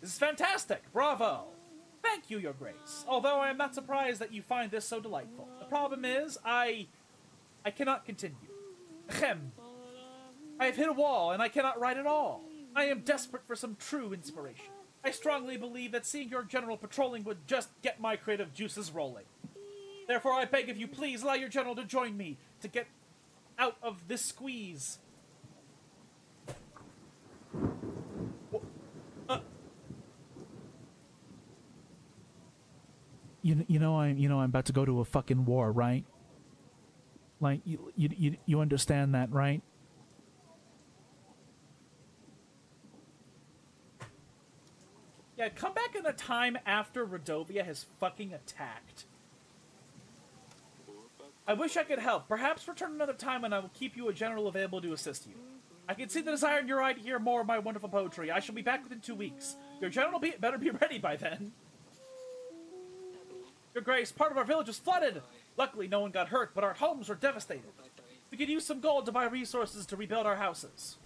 This is fantastic! Bravo! Thank you, Your Grace. Although I am not surprised that you find this so delightful. The problem is, I cannot continue. Ahem. I have hit a wall, and I cannot write at all. I am desperate for some true inspiration. I strongly believe that seeing your general patrolling would just get my creative juices rolling. Therefore, I beg of you, please allow your general to join me to get out of this squeeze. You know I'm about to go to a fucking war, right? Like you understand that, right? Yeah, come back in the time after Radovia has fucking attacked. I wish I could help. Perhaps return another time and I will keep you a general available to assist you. I can see the desire in your eye to hear more of my wonderful poetry. I shall be back within 2 weeks. Your general better be ready by then. Your Grace, part of our village was flooded. Luckily, no one got hurt, but our homes were devastated. We could use some gold to buy resources to rebuild our houses.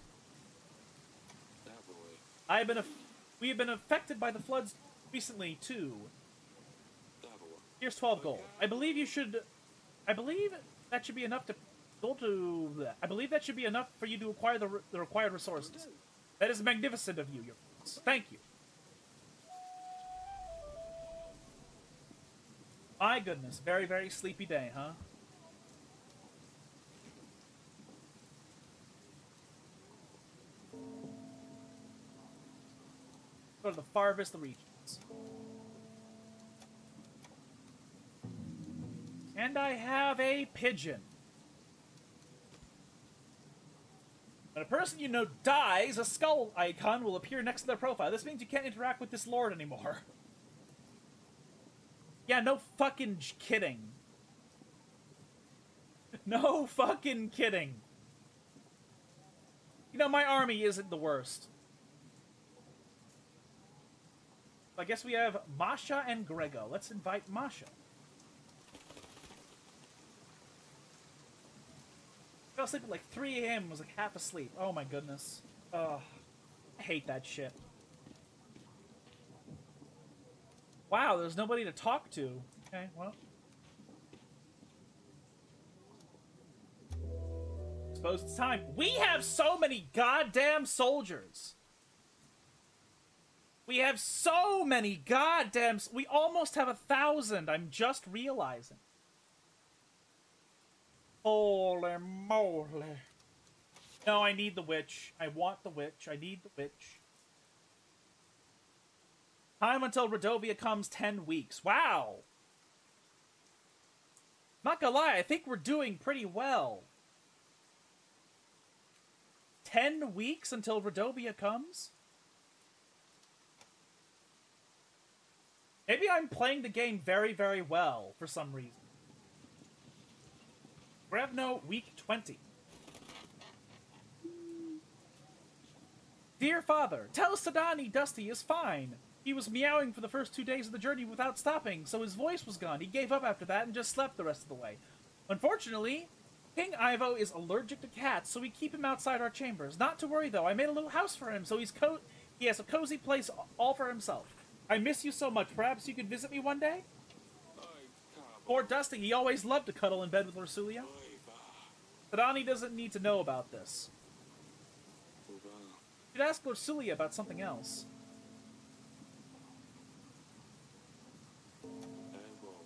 We have been affected by the floods recently, too. Here's 12 gold. I believe that should be enough for you to acquire the required resources. That is magnificent of you, Your Grace. Thank you. My goodness, very, very sleepy day, huh? Go to the farthest regions. And I have a pigeon. When a person you know dies, a skull icon will appear next to their profile. This means you can't interact with this lord anymore. Yeah, no fucking kidding. No fucking kidding. You know, my army isn't the worst. I guess we have Masha and Grego. Let's invite Masha. I fell asleep at like 3 a.m. was like half asleep. Oh my goodness. Ugh. I hate that shit. Wow, there's nobody to talk to. Okay, well. I suppose it's time. We have so many goddamn soldiers. We have so many goddamn... We almost have 1,000, I'm just realizing. Holy moly. No, I need the witch. I want the witch. I need the witch. Time until Radovia comes 10 weeks. Wow! Not gonna lie, I think we're doing pretty well. 10 weeks until Radovia comes? Maybe I'm playing the game very, very well for some reason. Grevno, week 20. Dear father, tell Seidani Dusty is fine. He was meowing for the first 2 days of the journey without stopping, so his voice was gone. He gave up after that and just slept the rest of the way. Unfortunately, King Ivo is allergic to cats, so we keep him outside our chambers. Not to worry, though. I made a little house for him, so he has a cozy place all for himself. I miss you so much. Perhaps you could visit me one day? Or Dusty, he always loved to cuddle in bed with Lorsulia. Seidani doesn't need to know about this. You should ask Lorsulia about something else.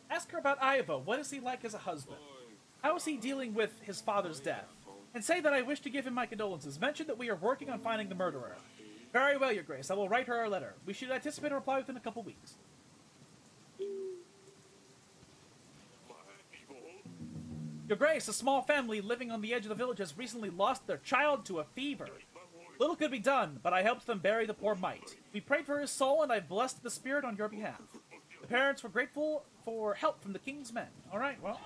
Ask her about Ivo. What is he like as a husband? How is he dealing with his father's death? And say that I wish to give him my condolences. Mention that we are working on finding the murderer. Very well, Your Grace. I will write her a letter. We should anticipate a reply within a couple weeks. Your Grace, a small family living on the edge of the village has recently lost their child to a fever. Little could be done, but I helped them bury the poor mite. We prayed for his soul, and I blessed the spirit on your behalf. The parents were grateful for help from the king's men. All right, well...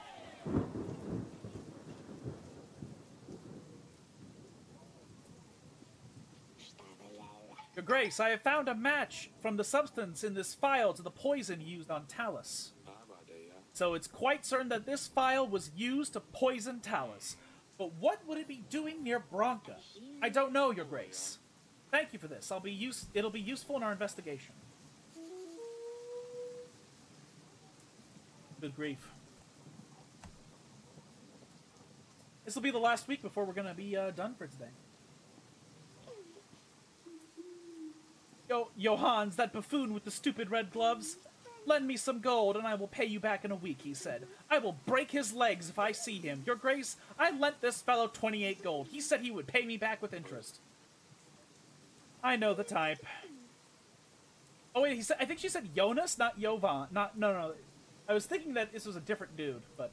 Your Grace, I have found a match from the substance in this phial to the poison used on Talus. So it's quite certain that this phial was used to poison Talus. But what would it be doing near Bronca? I don't know, Your Grace. Thank you for this. It'll be useful in our investigation. Good grief. This will be the last week before we're going to be done for today. Johannes, that buffoon with the stupid red gloves. Lend me some gold and I will pay you back in a week, he said. I will break his legs if I see him. Your Grace, I lent this fellow 28 gold. He said he would pay me back with interest. I know the type. Oh wait, he said, I think she said Jonas, not Jovan. No. I was thinking that this was a different dude, but...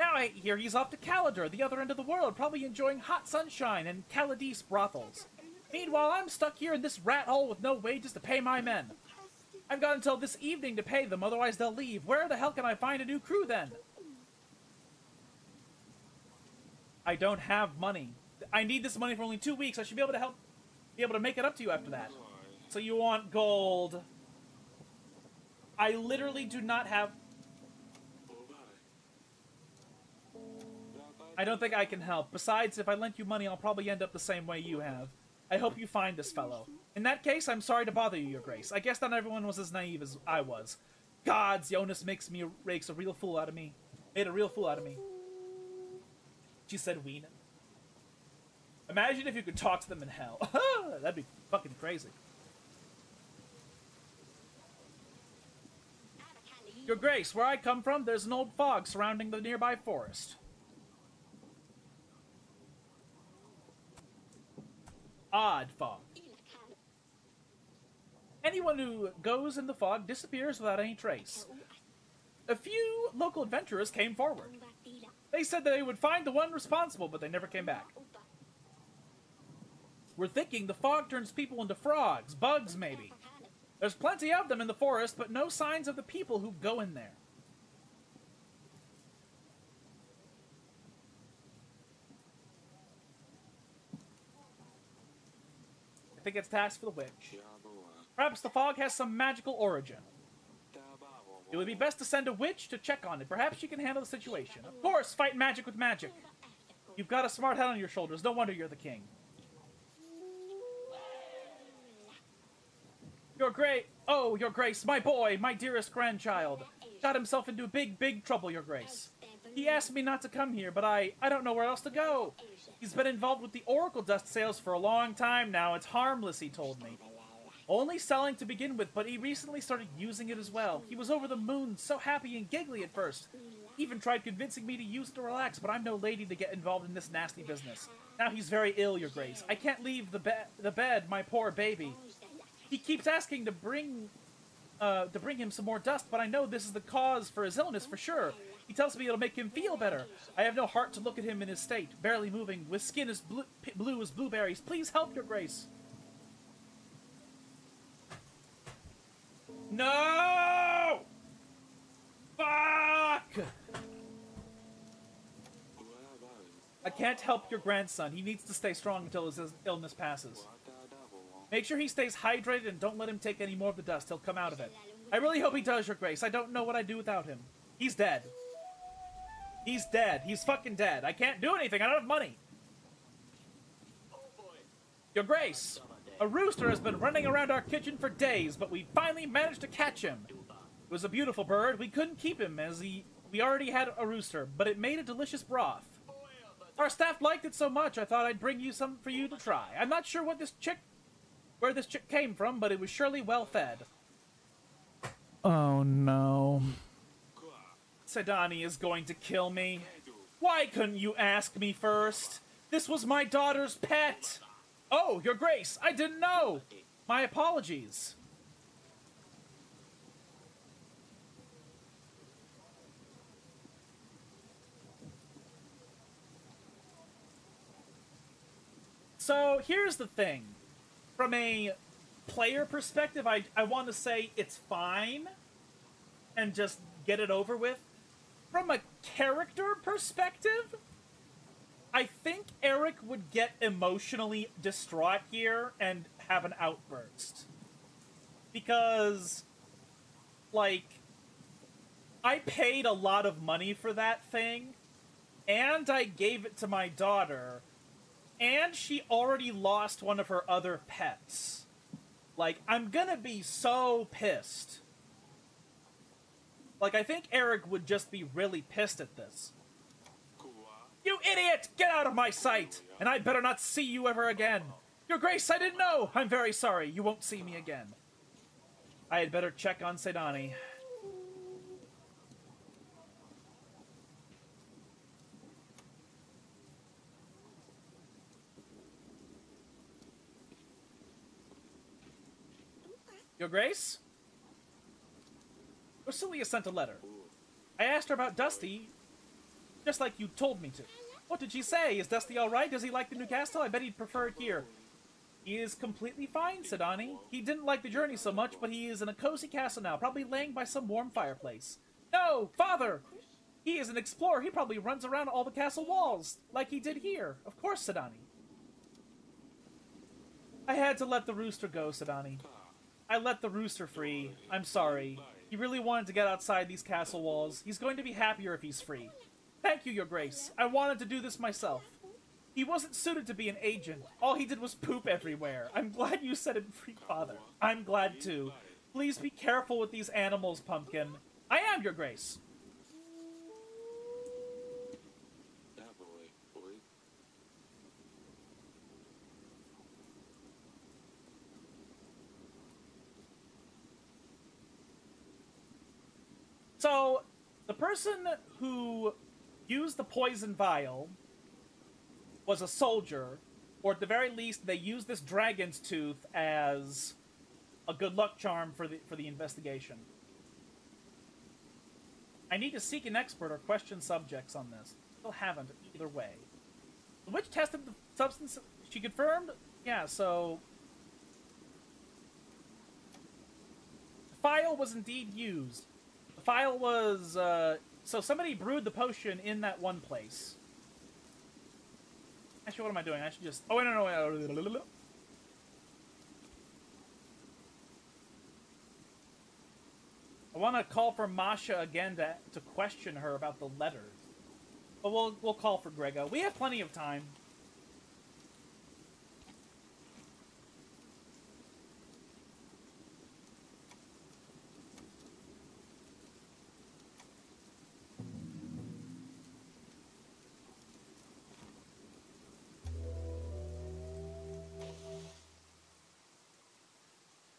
Now I hear he's off to Calidor, the other end of the world, probably enjoying hot sunshine and Calidis brothels. Meanwhile, I'm stuck here in this rat hole with no wages to pay my men. I've got until this evening to pay them, otherwise they'll leave. Where the hell can I find a new crew, then? I don't have money. I need this money for only 2 weeks. I should be able to make it up to you after that. So you want gold. I literally do not have... I don't think I can help. Besides, if I lent you money, I'll probably end up the same way you have. I hope you find this fellow. In that case, I'm sorry to bother you, Your Grace. I guess not everyone was as naive as I was. Gods, Jonas makes a real fool out of me. Made a real fool out of me. She said, "Weena." Imagine if you could talk to them in hell. That'd be fucking crazy. Your Grace, where I come from, there's an old fog surrounding the nearby forest. Odd fog. Anyone who goes in the fog disappears without any trace. A few local adventurers came forward. They said that they would find the one responsible, but they never came back. We're thinking the fog turns people into frogs, bugs maybe. There's plenty of them in the forest, but no signs of the people who go in there. I think it's task for the witch. Perhaps the fog has some magical origin. It would be best to send a witch to check on it. Perhaps she can handle the situation. Of course, fight magic with magic. You've got a smart head on your shoulders. No wonder you're the king. Your Grace, my boy, my dearest grandchild, got himself into big, big trouble, Your Grace. He asked me not to come here, but I don't know where else to go. He's been involved with the Oracle Dust sales for a long time now. It's harmless, he told me. Only selling to begin with, but he recently started using it as well. He was over the moon, so happy and giggly at first. He even tried convincing me to use it to relax, but I'm no lady to get involved in this nasty business. Now he's very ill, Your Grace. I can't leave the bed, my poor baby. He keeps asking to bring him some more dust, but I know this is the cause for his illness for sure. He tells me it'll make him feel better. I have no heart to look at him in his state, barely moving, with skin as blue as blueberries. Please help, Your Grace. No! Fuck! I can't help your grandson. He needs to stay strong until his illness passes. Make sure he stays hydrated and don't let him take any more of the dust. He'll come out of it. I really hope he does, Your Grace. I don't know what I'd do without him. He's dead. He's dead. He's fucking dead. I can't do anything. I don't have money. Oh boy. Your Grace, a rooster has been running around our kitchen for days, but we finally managed to catch him. It was a beautiful bird. We couldn't keep him as we already had a rooster, but it made a delicious broth. Our staff liked it so much, I thought I'd bring you some for you to try. I'm not sure what where this chick came from, but it was surely well fed. Oh no. Seidani is going to kill me. Why couldn't you ask me first? This was my daughter's pet. Oh, Your Grace, I didn't know. My apologies. So here's the thing. From a player perspective, I want to say it's fine and just get it over with. From a character perspective, I think Eric would get emotionally distraught here and have an outburst. Because, like, I paid a lot of money for that thing, and I gave it to my daughter. And she already lost one of her other pets. Like, I'm gonna be so pissed. Like, I think Eric would just be really pissed at this. You idiot! Get out of my sight! And I better not see you ever again! Your Grace, I didn't know! I'm very sorry. You won't see me again. I had better check on Seidani. Your Grace? Lorsulia sent a letter. I asked her about Dusty, just like you told me to. What did she say? Is Dusty alright? Does he like the new castle? I bet he'd prefer it here. He is completely fine, said Ani. He didn't like the journey so much, but he is in a cozy castle now, probably laying by some warm fireplace. No, Father! He is an explorer. He probably runs around all the castle walls, like he did here. Of course, said Ani. I had to let the rooster go, said Ani. I let the rooster free. I'm sorry. He really wanted to get outside these castle walls. He's going to be happier if he's free. Thank you, Your Grace. I wanted to do this myself. He wasn't suited to be an agent. All he did was poop everywhere. I'm glad you set him free, Father. I'm glad too. Please be careful with these animals, Pumpkin. I am, Your Grace. So, the person who used the poison vial was a soldier, or at the very least, they used this dragon's tooth as a good luck charm for the investigation. I need to seek an expert or question subjects on this. Still haven't, either way. The witch tested the substance she confirmed? Yeah, so... the vial was indeed used. Vial was, so somebody brewed the potion in that one place. Actually, what am I doing? I should just... oh, no. I want to call for Masha again to question her about the letters. But we'll call for Grego. We have plenty of time.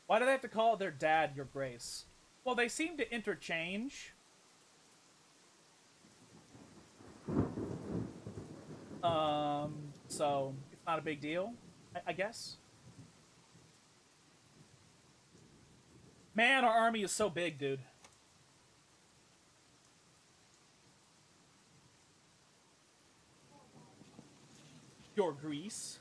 Why do they have to call their dad Your Grace? Well, they seem to interchange. So it's not a big deal, I guess. Man, our army is so big, dude. Your Grace.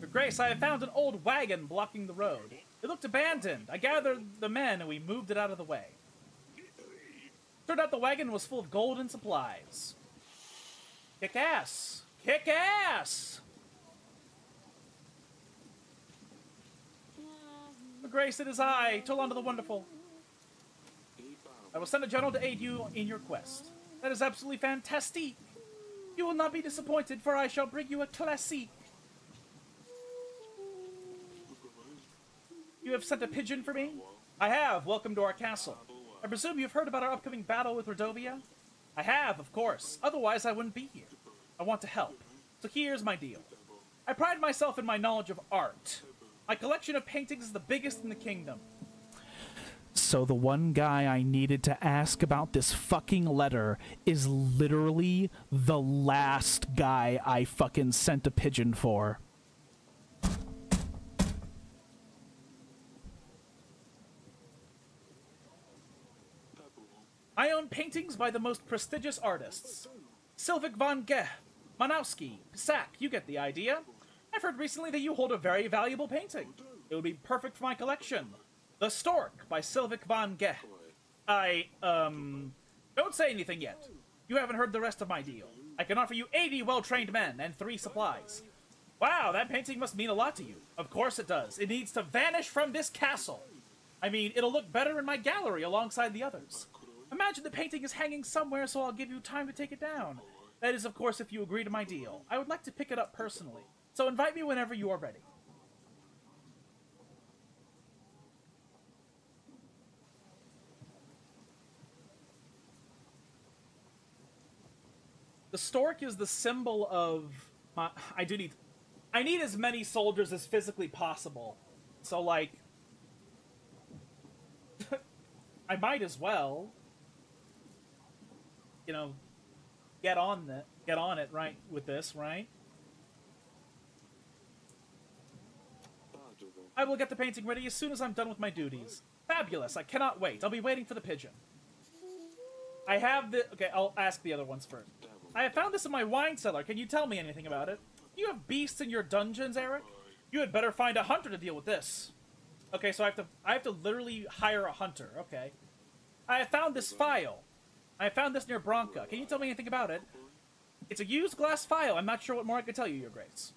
Your Grace, I have found an old wagon blocking the road. It looked abandoned. I gathered the men and we moved it out of the way. Turned out the wagon was full of gold and supplies. Kick ass! Kick ass! Your Grace, it is I, Torlando the Wonderful. I will send a general to aid you in your quest. That is absolutely fantastic. You will not be disappointed, for I shall bring you a classic. You have sent a pigeon for me? I have. Welcome to our castle. I presume you have heard about our upcoming battle with Radovia? I have, of course. Otherwise, I wouldn't be here. I want to help. So here's my deal. I pride myself in my knowledge of art. My collection of paintings is the biggest in the kingdom. So the one guy I needed to ask about this fucking letter is literally the last guy I fucking sent a pigeon for. I own paintings by the most prestigious artists. Silvik von Geh, Manowski, Sack, you get the idea. I've heard recently that you hold a very valuable painting. It would be perfect for my collection. The Stork by Silvik von Geh. Don't say anything yet. You haven't heard the rest of my deal. I can offer you 80 well-trained men and 3 supplies. Wow, that painting must mean a lot to you. Of course it does. It needs to vanish from this castle. I mean, it'll look better in my gallery alongside the others. Imagine the painting is hanging somewhere, so I'll give you time to take it down. That is, of course, if you agree to my deal. I would like to pick it up personally, so invite me whenever you are ready. The stork is the symbol of my... I need as many soldiers as physically possible. So, like... I might as well... you know, get on it right with this, right? I will get the painting ready as soon as I'm done with my duties. Fabulous, I cannot wait. I'll be waiting for the pigeon. I have the... okay, I'll ask the other ones first. I have found this in my wine cellar. Can you tell me anything about it? You have beasts in your dungeons, Eric? You had better find a hunter to deal with this. Okay, so I have to literally hire a hunter. Okay. I have found this file. I found this near Bronca. Can you tell me anything about it? It's a used glass file. I'm not sure what more I can tell you, Your Grace.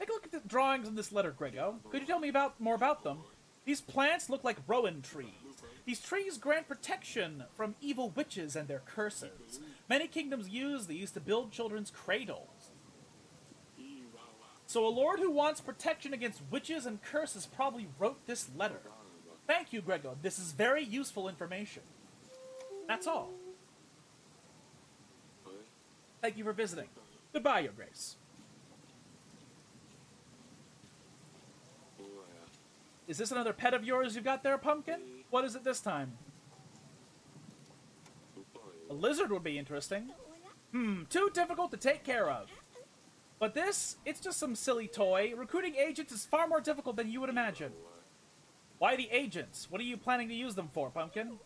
Take a look at the drawings in this letter, Grego. Could you tell me more about them? These plants look like rowan trees. These trees grant protection from evil witches and their curses. Many kingdoms use these to build children's cradles. So a lord who wants protection against witches and curses probably wrote this letter. Thank you, Grego. This is very useful information. That's all. Thank you for visiting. Goodbye, Your Grace. Is this another pet of yours you've got there, Pumpkin? What is it this time? A lizard would be interesting. Too difficult to take care of. But this, it's just some silly toy. Recruiting agents is far more difficult than you would imagine. Why the agents? What are you planning to use them for, Pumpkin?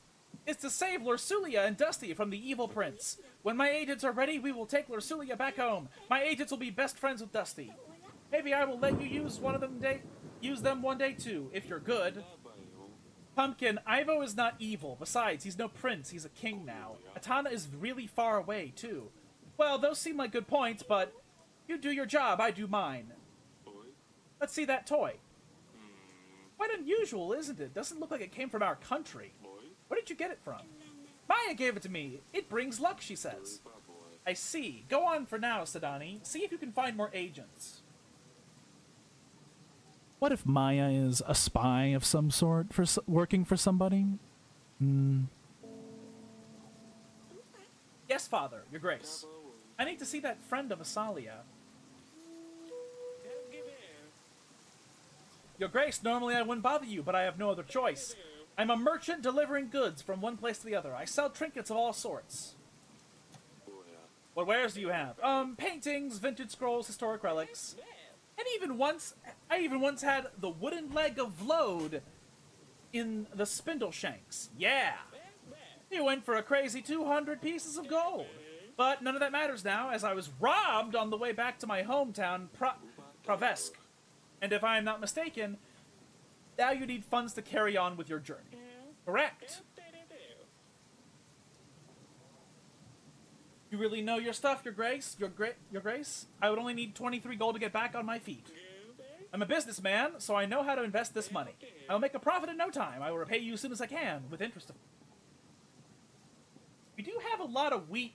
It's to save Lorsulia and Dusty from the evil prince. When my agents are ready, we will take Lorsulia back home. My agents will be best friends with Dusty. Maybe I will let you use them one day too, if you're good. Pumpkin, Ivo is not evil. Besides, he's no prince, he's a king now. Atana is really far away too. Well, those seem like good points, but you do your job, I do mine. Let's see that toy. Quite unusual, isn't it? Doesn't look like it came from our country. Where did you get it from? Maya gave it to me. It brings luck, she says. I see. Go on for now, Seidani. See if you can find more agents. What if Maya is a spy of some sort, working for somebody? Yes, Father, Your Grace. I need to see that friend of Asalia. Your Grace, normally I wouldn't bother you, but I have no other choice. I'm a merchant delivering goods from one place to the other. I sell trinkets of all sorts. What wares do you have? Paintings, vintage scrolls, historic relics. And I even once had the wooden leg of Vlode in the spindle shanks. Yeah. You went for a crazy 200 pieces of gold. But none of that matters now, as I was robbed on the way back to my hometown, Pravesk. And if I am not mistaken, now you need funds to carry on with your journey. Correct. You really know your stuff, Your Grace. Your Grace? I would only need 23 gold to get back on my feet. I'm a businessman, so I know how to invest this money. I will make a profit in no time. I will repay you as soon as I can, with interest. We do have a lot of wheat.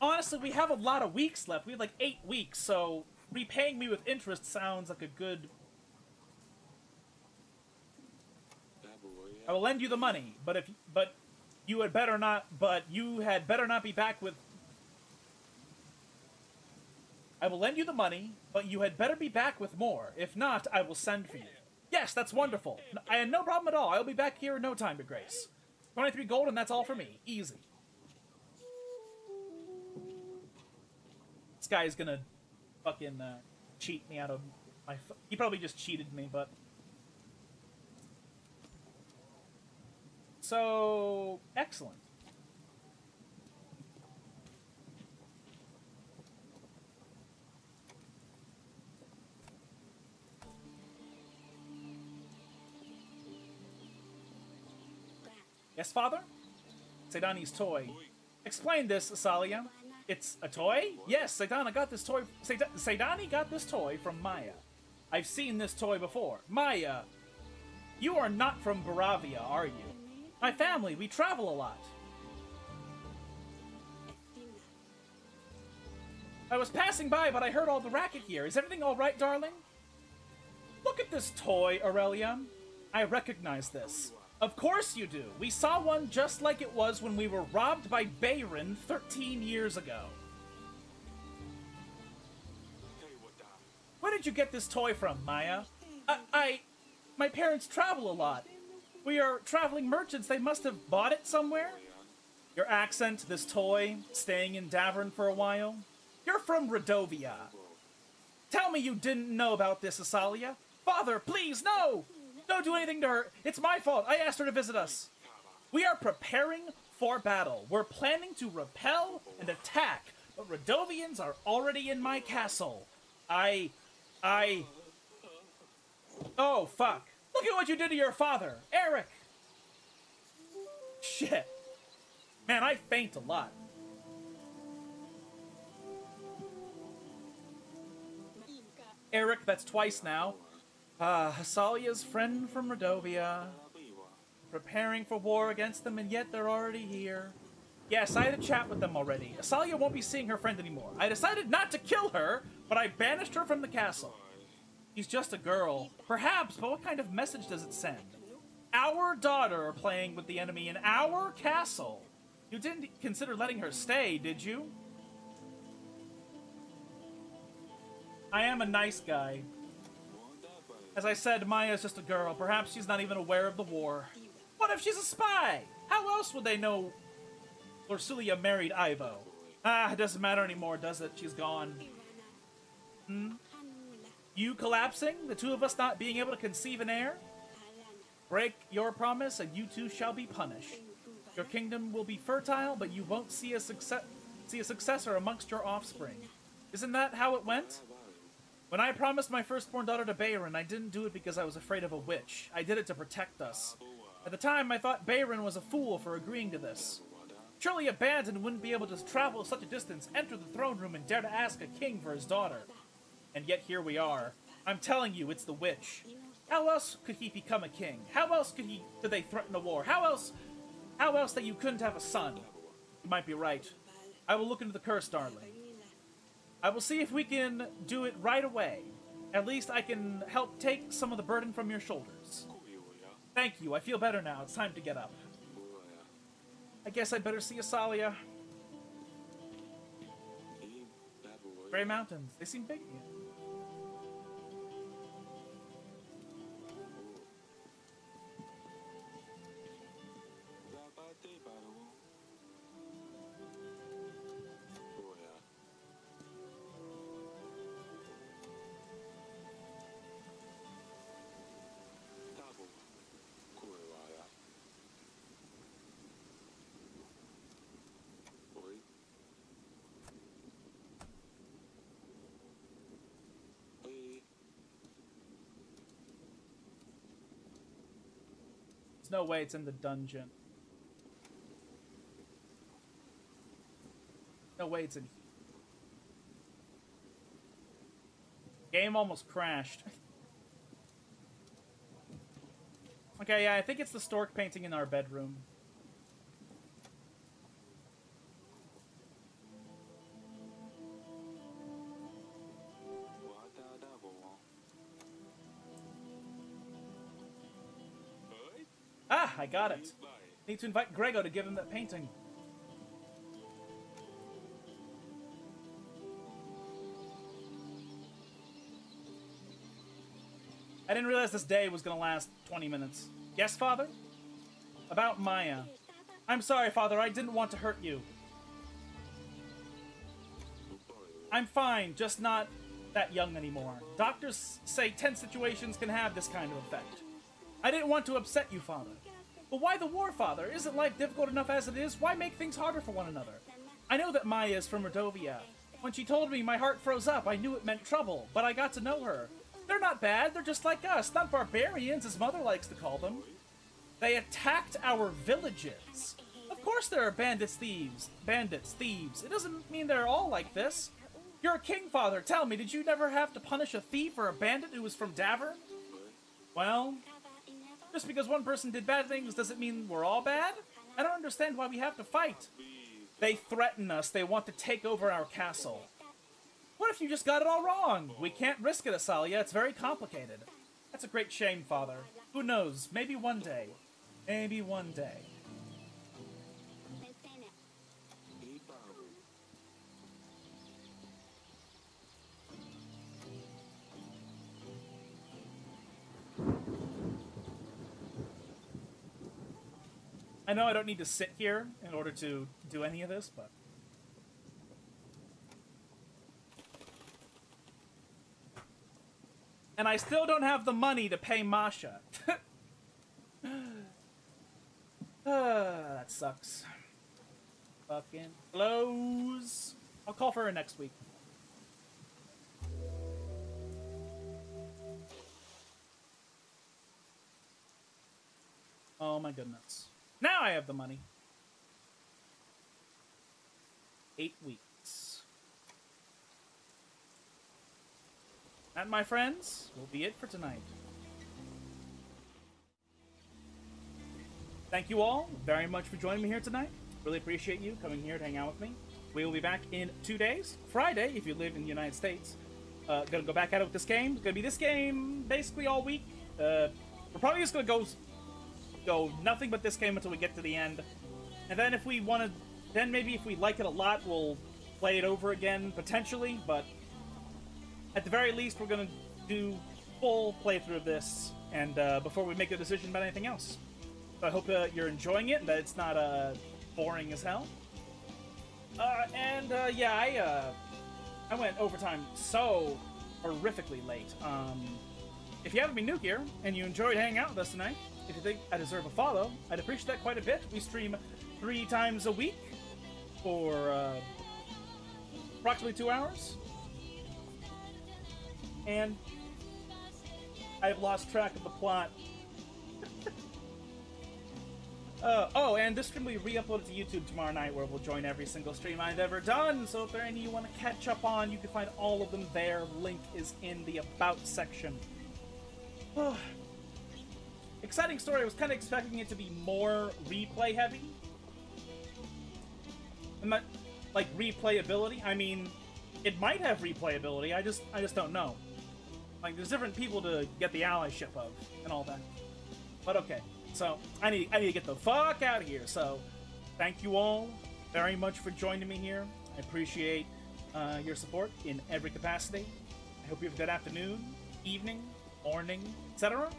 Honestly, we have a lot of weeks left. We have like 8 weeks, so repaying me with interest sounds like a good... I will lend you the money, I will lend you the money, but you had better be back with more. If not, I will send for you. Yes, that's wonderful. I had no problem at all. I will be back here in no time, Your Grace. 23 gold, and that's all for me. Easy. This guy is gonna fucking cheat me out of my... He probably just cheated me, but... So... Excellent. Yes, Father? Seidani's toy. Explain this, Asalia. It's a toy? Yes, Seidani got this toy from Maya. I've seen this toy before. Maya, you are not from Baravia, are you? My family, we travel a lot. I was passing by, but I heard all the racket here. Is everything all right, darling? Look at this toy, Aurelia. I recognize this. Of course you do. We saw one just like it was when we were robbed by Bayron 13 years ago. Where did you get this toy from, Maya? My parents travel a lot. We are traveling merchants. They must have bought it somewhere. Your accent, this toy, staying in Davern for a while. You're from Radovia. Tell me you didn't know about this, Asalia. Father, please, no! Don't do anything to her. It's my fault. I asked her to visit us. We are preparing for battle. We're planning to repel and attack, but Radovians are already in my castle. Oh, fuck. Look at what you did to your father, Eric. Shit. Man, I faint a lot. Eric, that's twice now. Hasalia's friend from Radovia, preparing for war against them, and yet they're already here. Yes, I had a chat with them already. Asalia won't be seeing her friend anymore. I decided not to kill her, but I banished her from the castle. She's just a girl. Perhaps, but what kind of message does it send? Our daughter are playing with the enemy in our castle. You didn't consider letting her stay, did you? I am a nice guy. As I said, Maya's just a girl. Perhaps she's not even aware of the war. What if she's a spy? How else would they know Lorsulia married Ivo? Ah, it doesn't matter anymore, does it? She's gone. Hmm? You collapsing? The two of us not being able to conceive an heir? Break your promise and you two shall be punished. Your kingdom will be fertile, but you won't see a successor amongst your offspring. Isn't that how it went? When I promised my firstborn daughter to Bayron, I didn't do it because I was afraid of a witch. I did it to protect us. At the time, I thought Bayron was a fool for agreeing to this. Surely a bandit wouldn't be able to travel such a distance, enter the throne room, and dare to ask a king for his daughter. And yet here we are. I'm telling you, it's the witch. How else could he become a king? How else could they threaten a war? How else that you couldn't have a son? You might be right. I will look into the curse, darling. I will see if we can do it right away. At least I can help take some of the burden from your shoulders. Thank you. I feel better now. It's time to get up. I guess I'd better see Asalia. Grey Mountains. They seem big here. No way, it's in the dungeon. No way, it's in here. Game almost crashed. Okay, yeah, I think it's the stork painting in our bedroom. I got it. Need to invite Grego to give him that painting. I didn't realize this day was going to last 20 minutes. Yes, Father? About Maya. I'm sorry, Father. I didn't want to hurt you. I'm fine, just not that young anymore. Doctors say tense situations can have this kind of effect. I didn't want to upset you, Father. But why the war, Father? Isn't life difficult enough as it is? Why make things harder for one another? I know that Maya is from Radovia. When she told me, my heart froze up. I knew it meant trouble, but I got to know her. They're not bad, they're just like us, not barbarians, as Mother likes to call them. They attacked our villages. Of course there are bandits, thieves. It doesn't mean they're all like this. You're a king, Father. Tell me, did you never have to punish a thief or a bandit who was from Davern? Well, just because one person did bad things doesn't mean we're all bad? I don't understand why we have to fight. They threaten us, they want to take over our castle. What if you just got it all wrong? We can't risk it, Asalia. It's very complicated. That's a great shame, Father. Who knows? Maybe one day. Maybe one day. I know I don't need to sit here in order to do any of this, but... And I still don't have the money to pay Masha. That sucks. Fucking blows. I'll call for her next week. Oh my goodness. Now I have the money. 8 weeks. That, my friends, will be it for tonight. Thank you all very much for joining me here tonight. Really appreciate you coming here to hang out with me. We will be back in 2 days. Friday, if you live in the United States. Gonna go back at it with this game. It's gonna be this game basically all week. We're probably just gonna go nothing but this game until we get to the end. And then if we wanna, then maybe if we like it a lot, we'll play it over again, potentially, but... At the very least, we're going to do full playthrough of this, and before we make a decision about anything else. So I hope you're enjoying it, and that it's not boring as hell. I went overtime so horrifically late. If you haven't been new here, and you enjoyed hanging out with us tonight, if you think I deserve a follow, I'd appreciate that quite a bit. We stream 3 times a week for approximately 2 hours. And I've lost track of the plot. And this stream will be re-uploaded to YouTube tomorrow night, where we'll join every single stream I've ever done. So if there are any you want to catch up on, you can find all of them there. Link is in the About section. Exciting story. I was kind of expecting it to be more replay-heavy. I'm not, like, replayability. I mean, it might have replayability. I just don't know. Like, there's different people to get the allyship of and all that. But okay, so I need to get the fuck out of here. So thank you all very much for joining me here. I appreciate your support in every capacity. I hope you have a good afternoon, evening, morning, etc.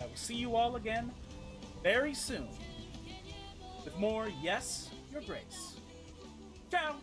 I will see you all again very soon with more Yes, Your Grace. Ciao!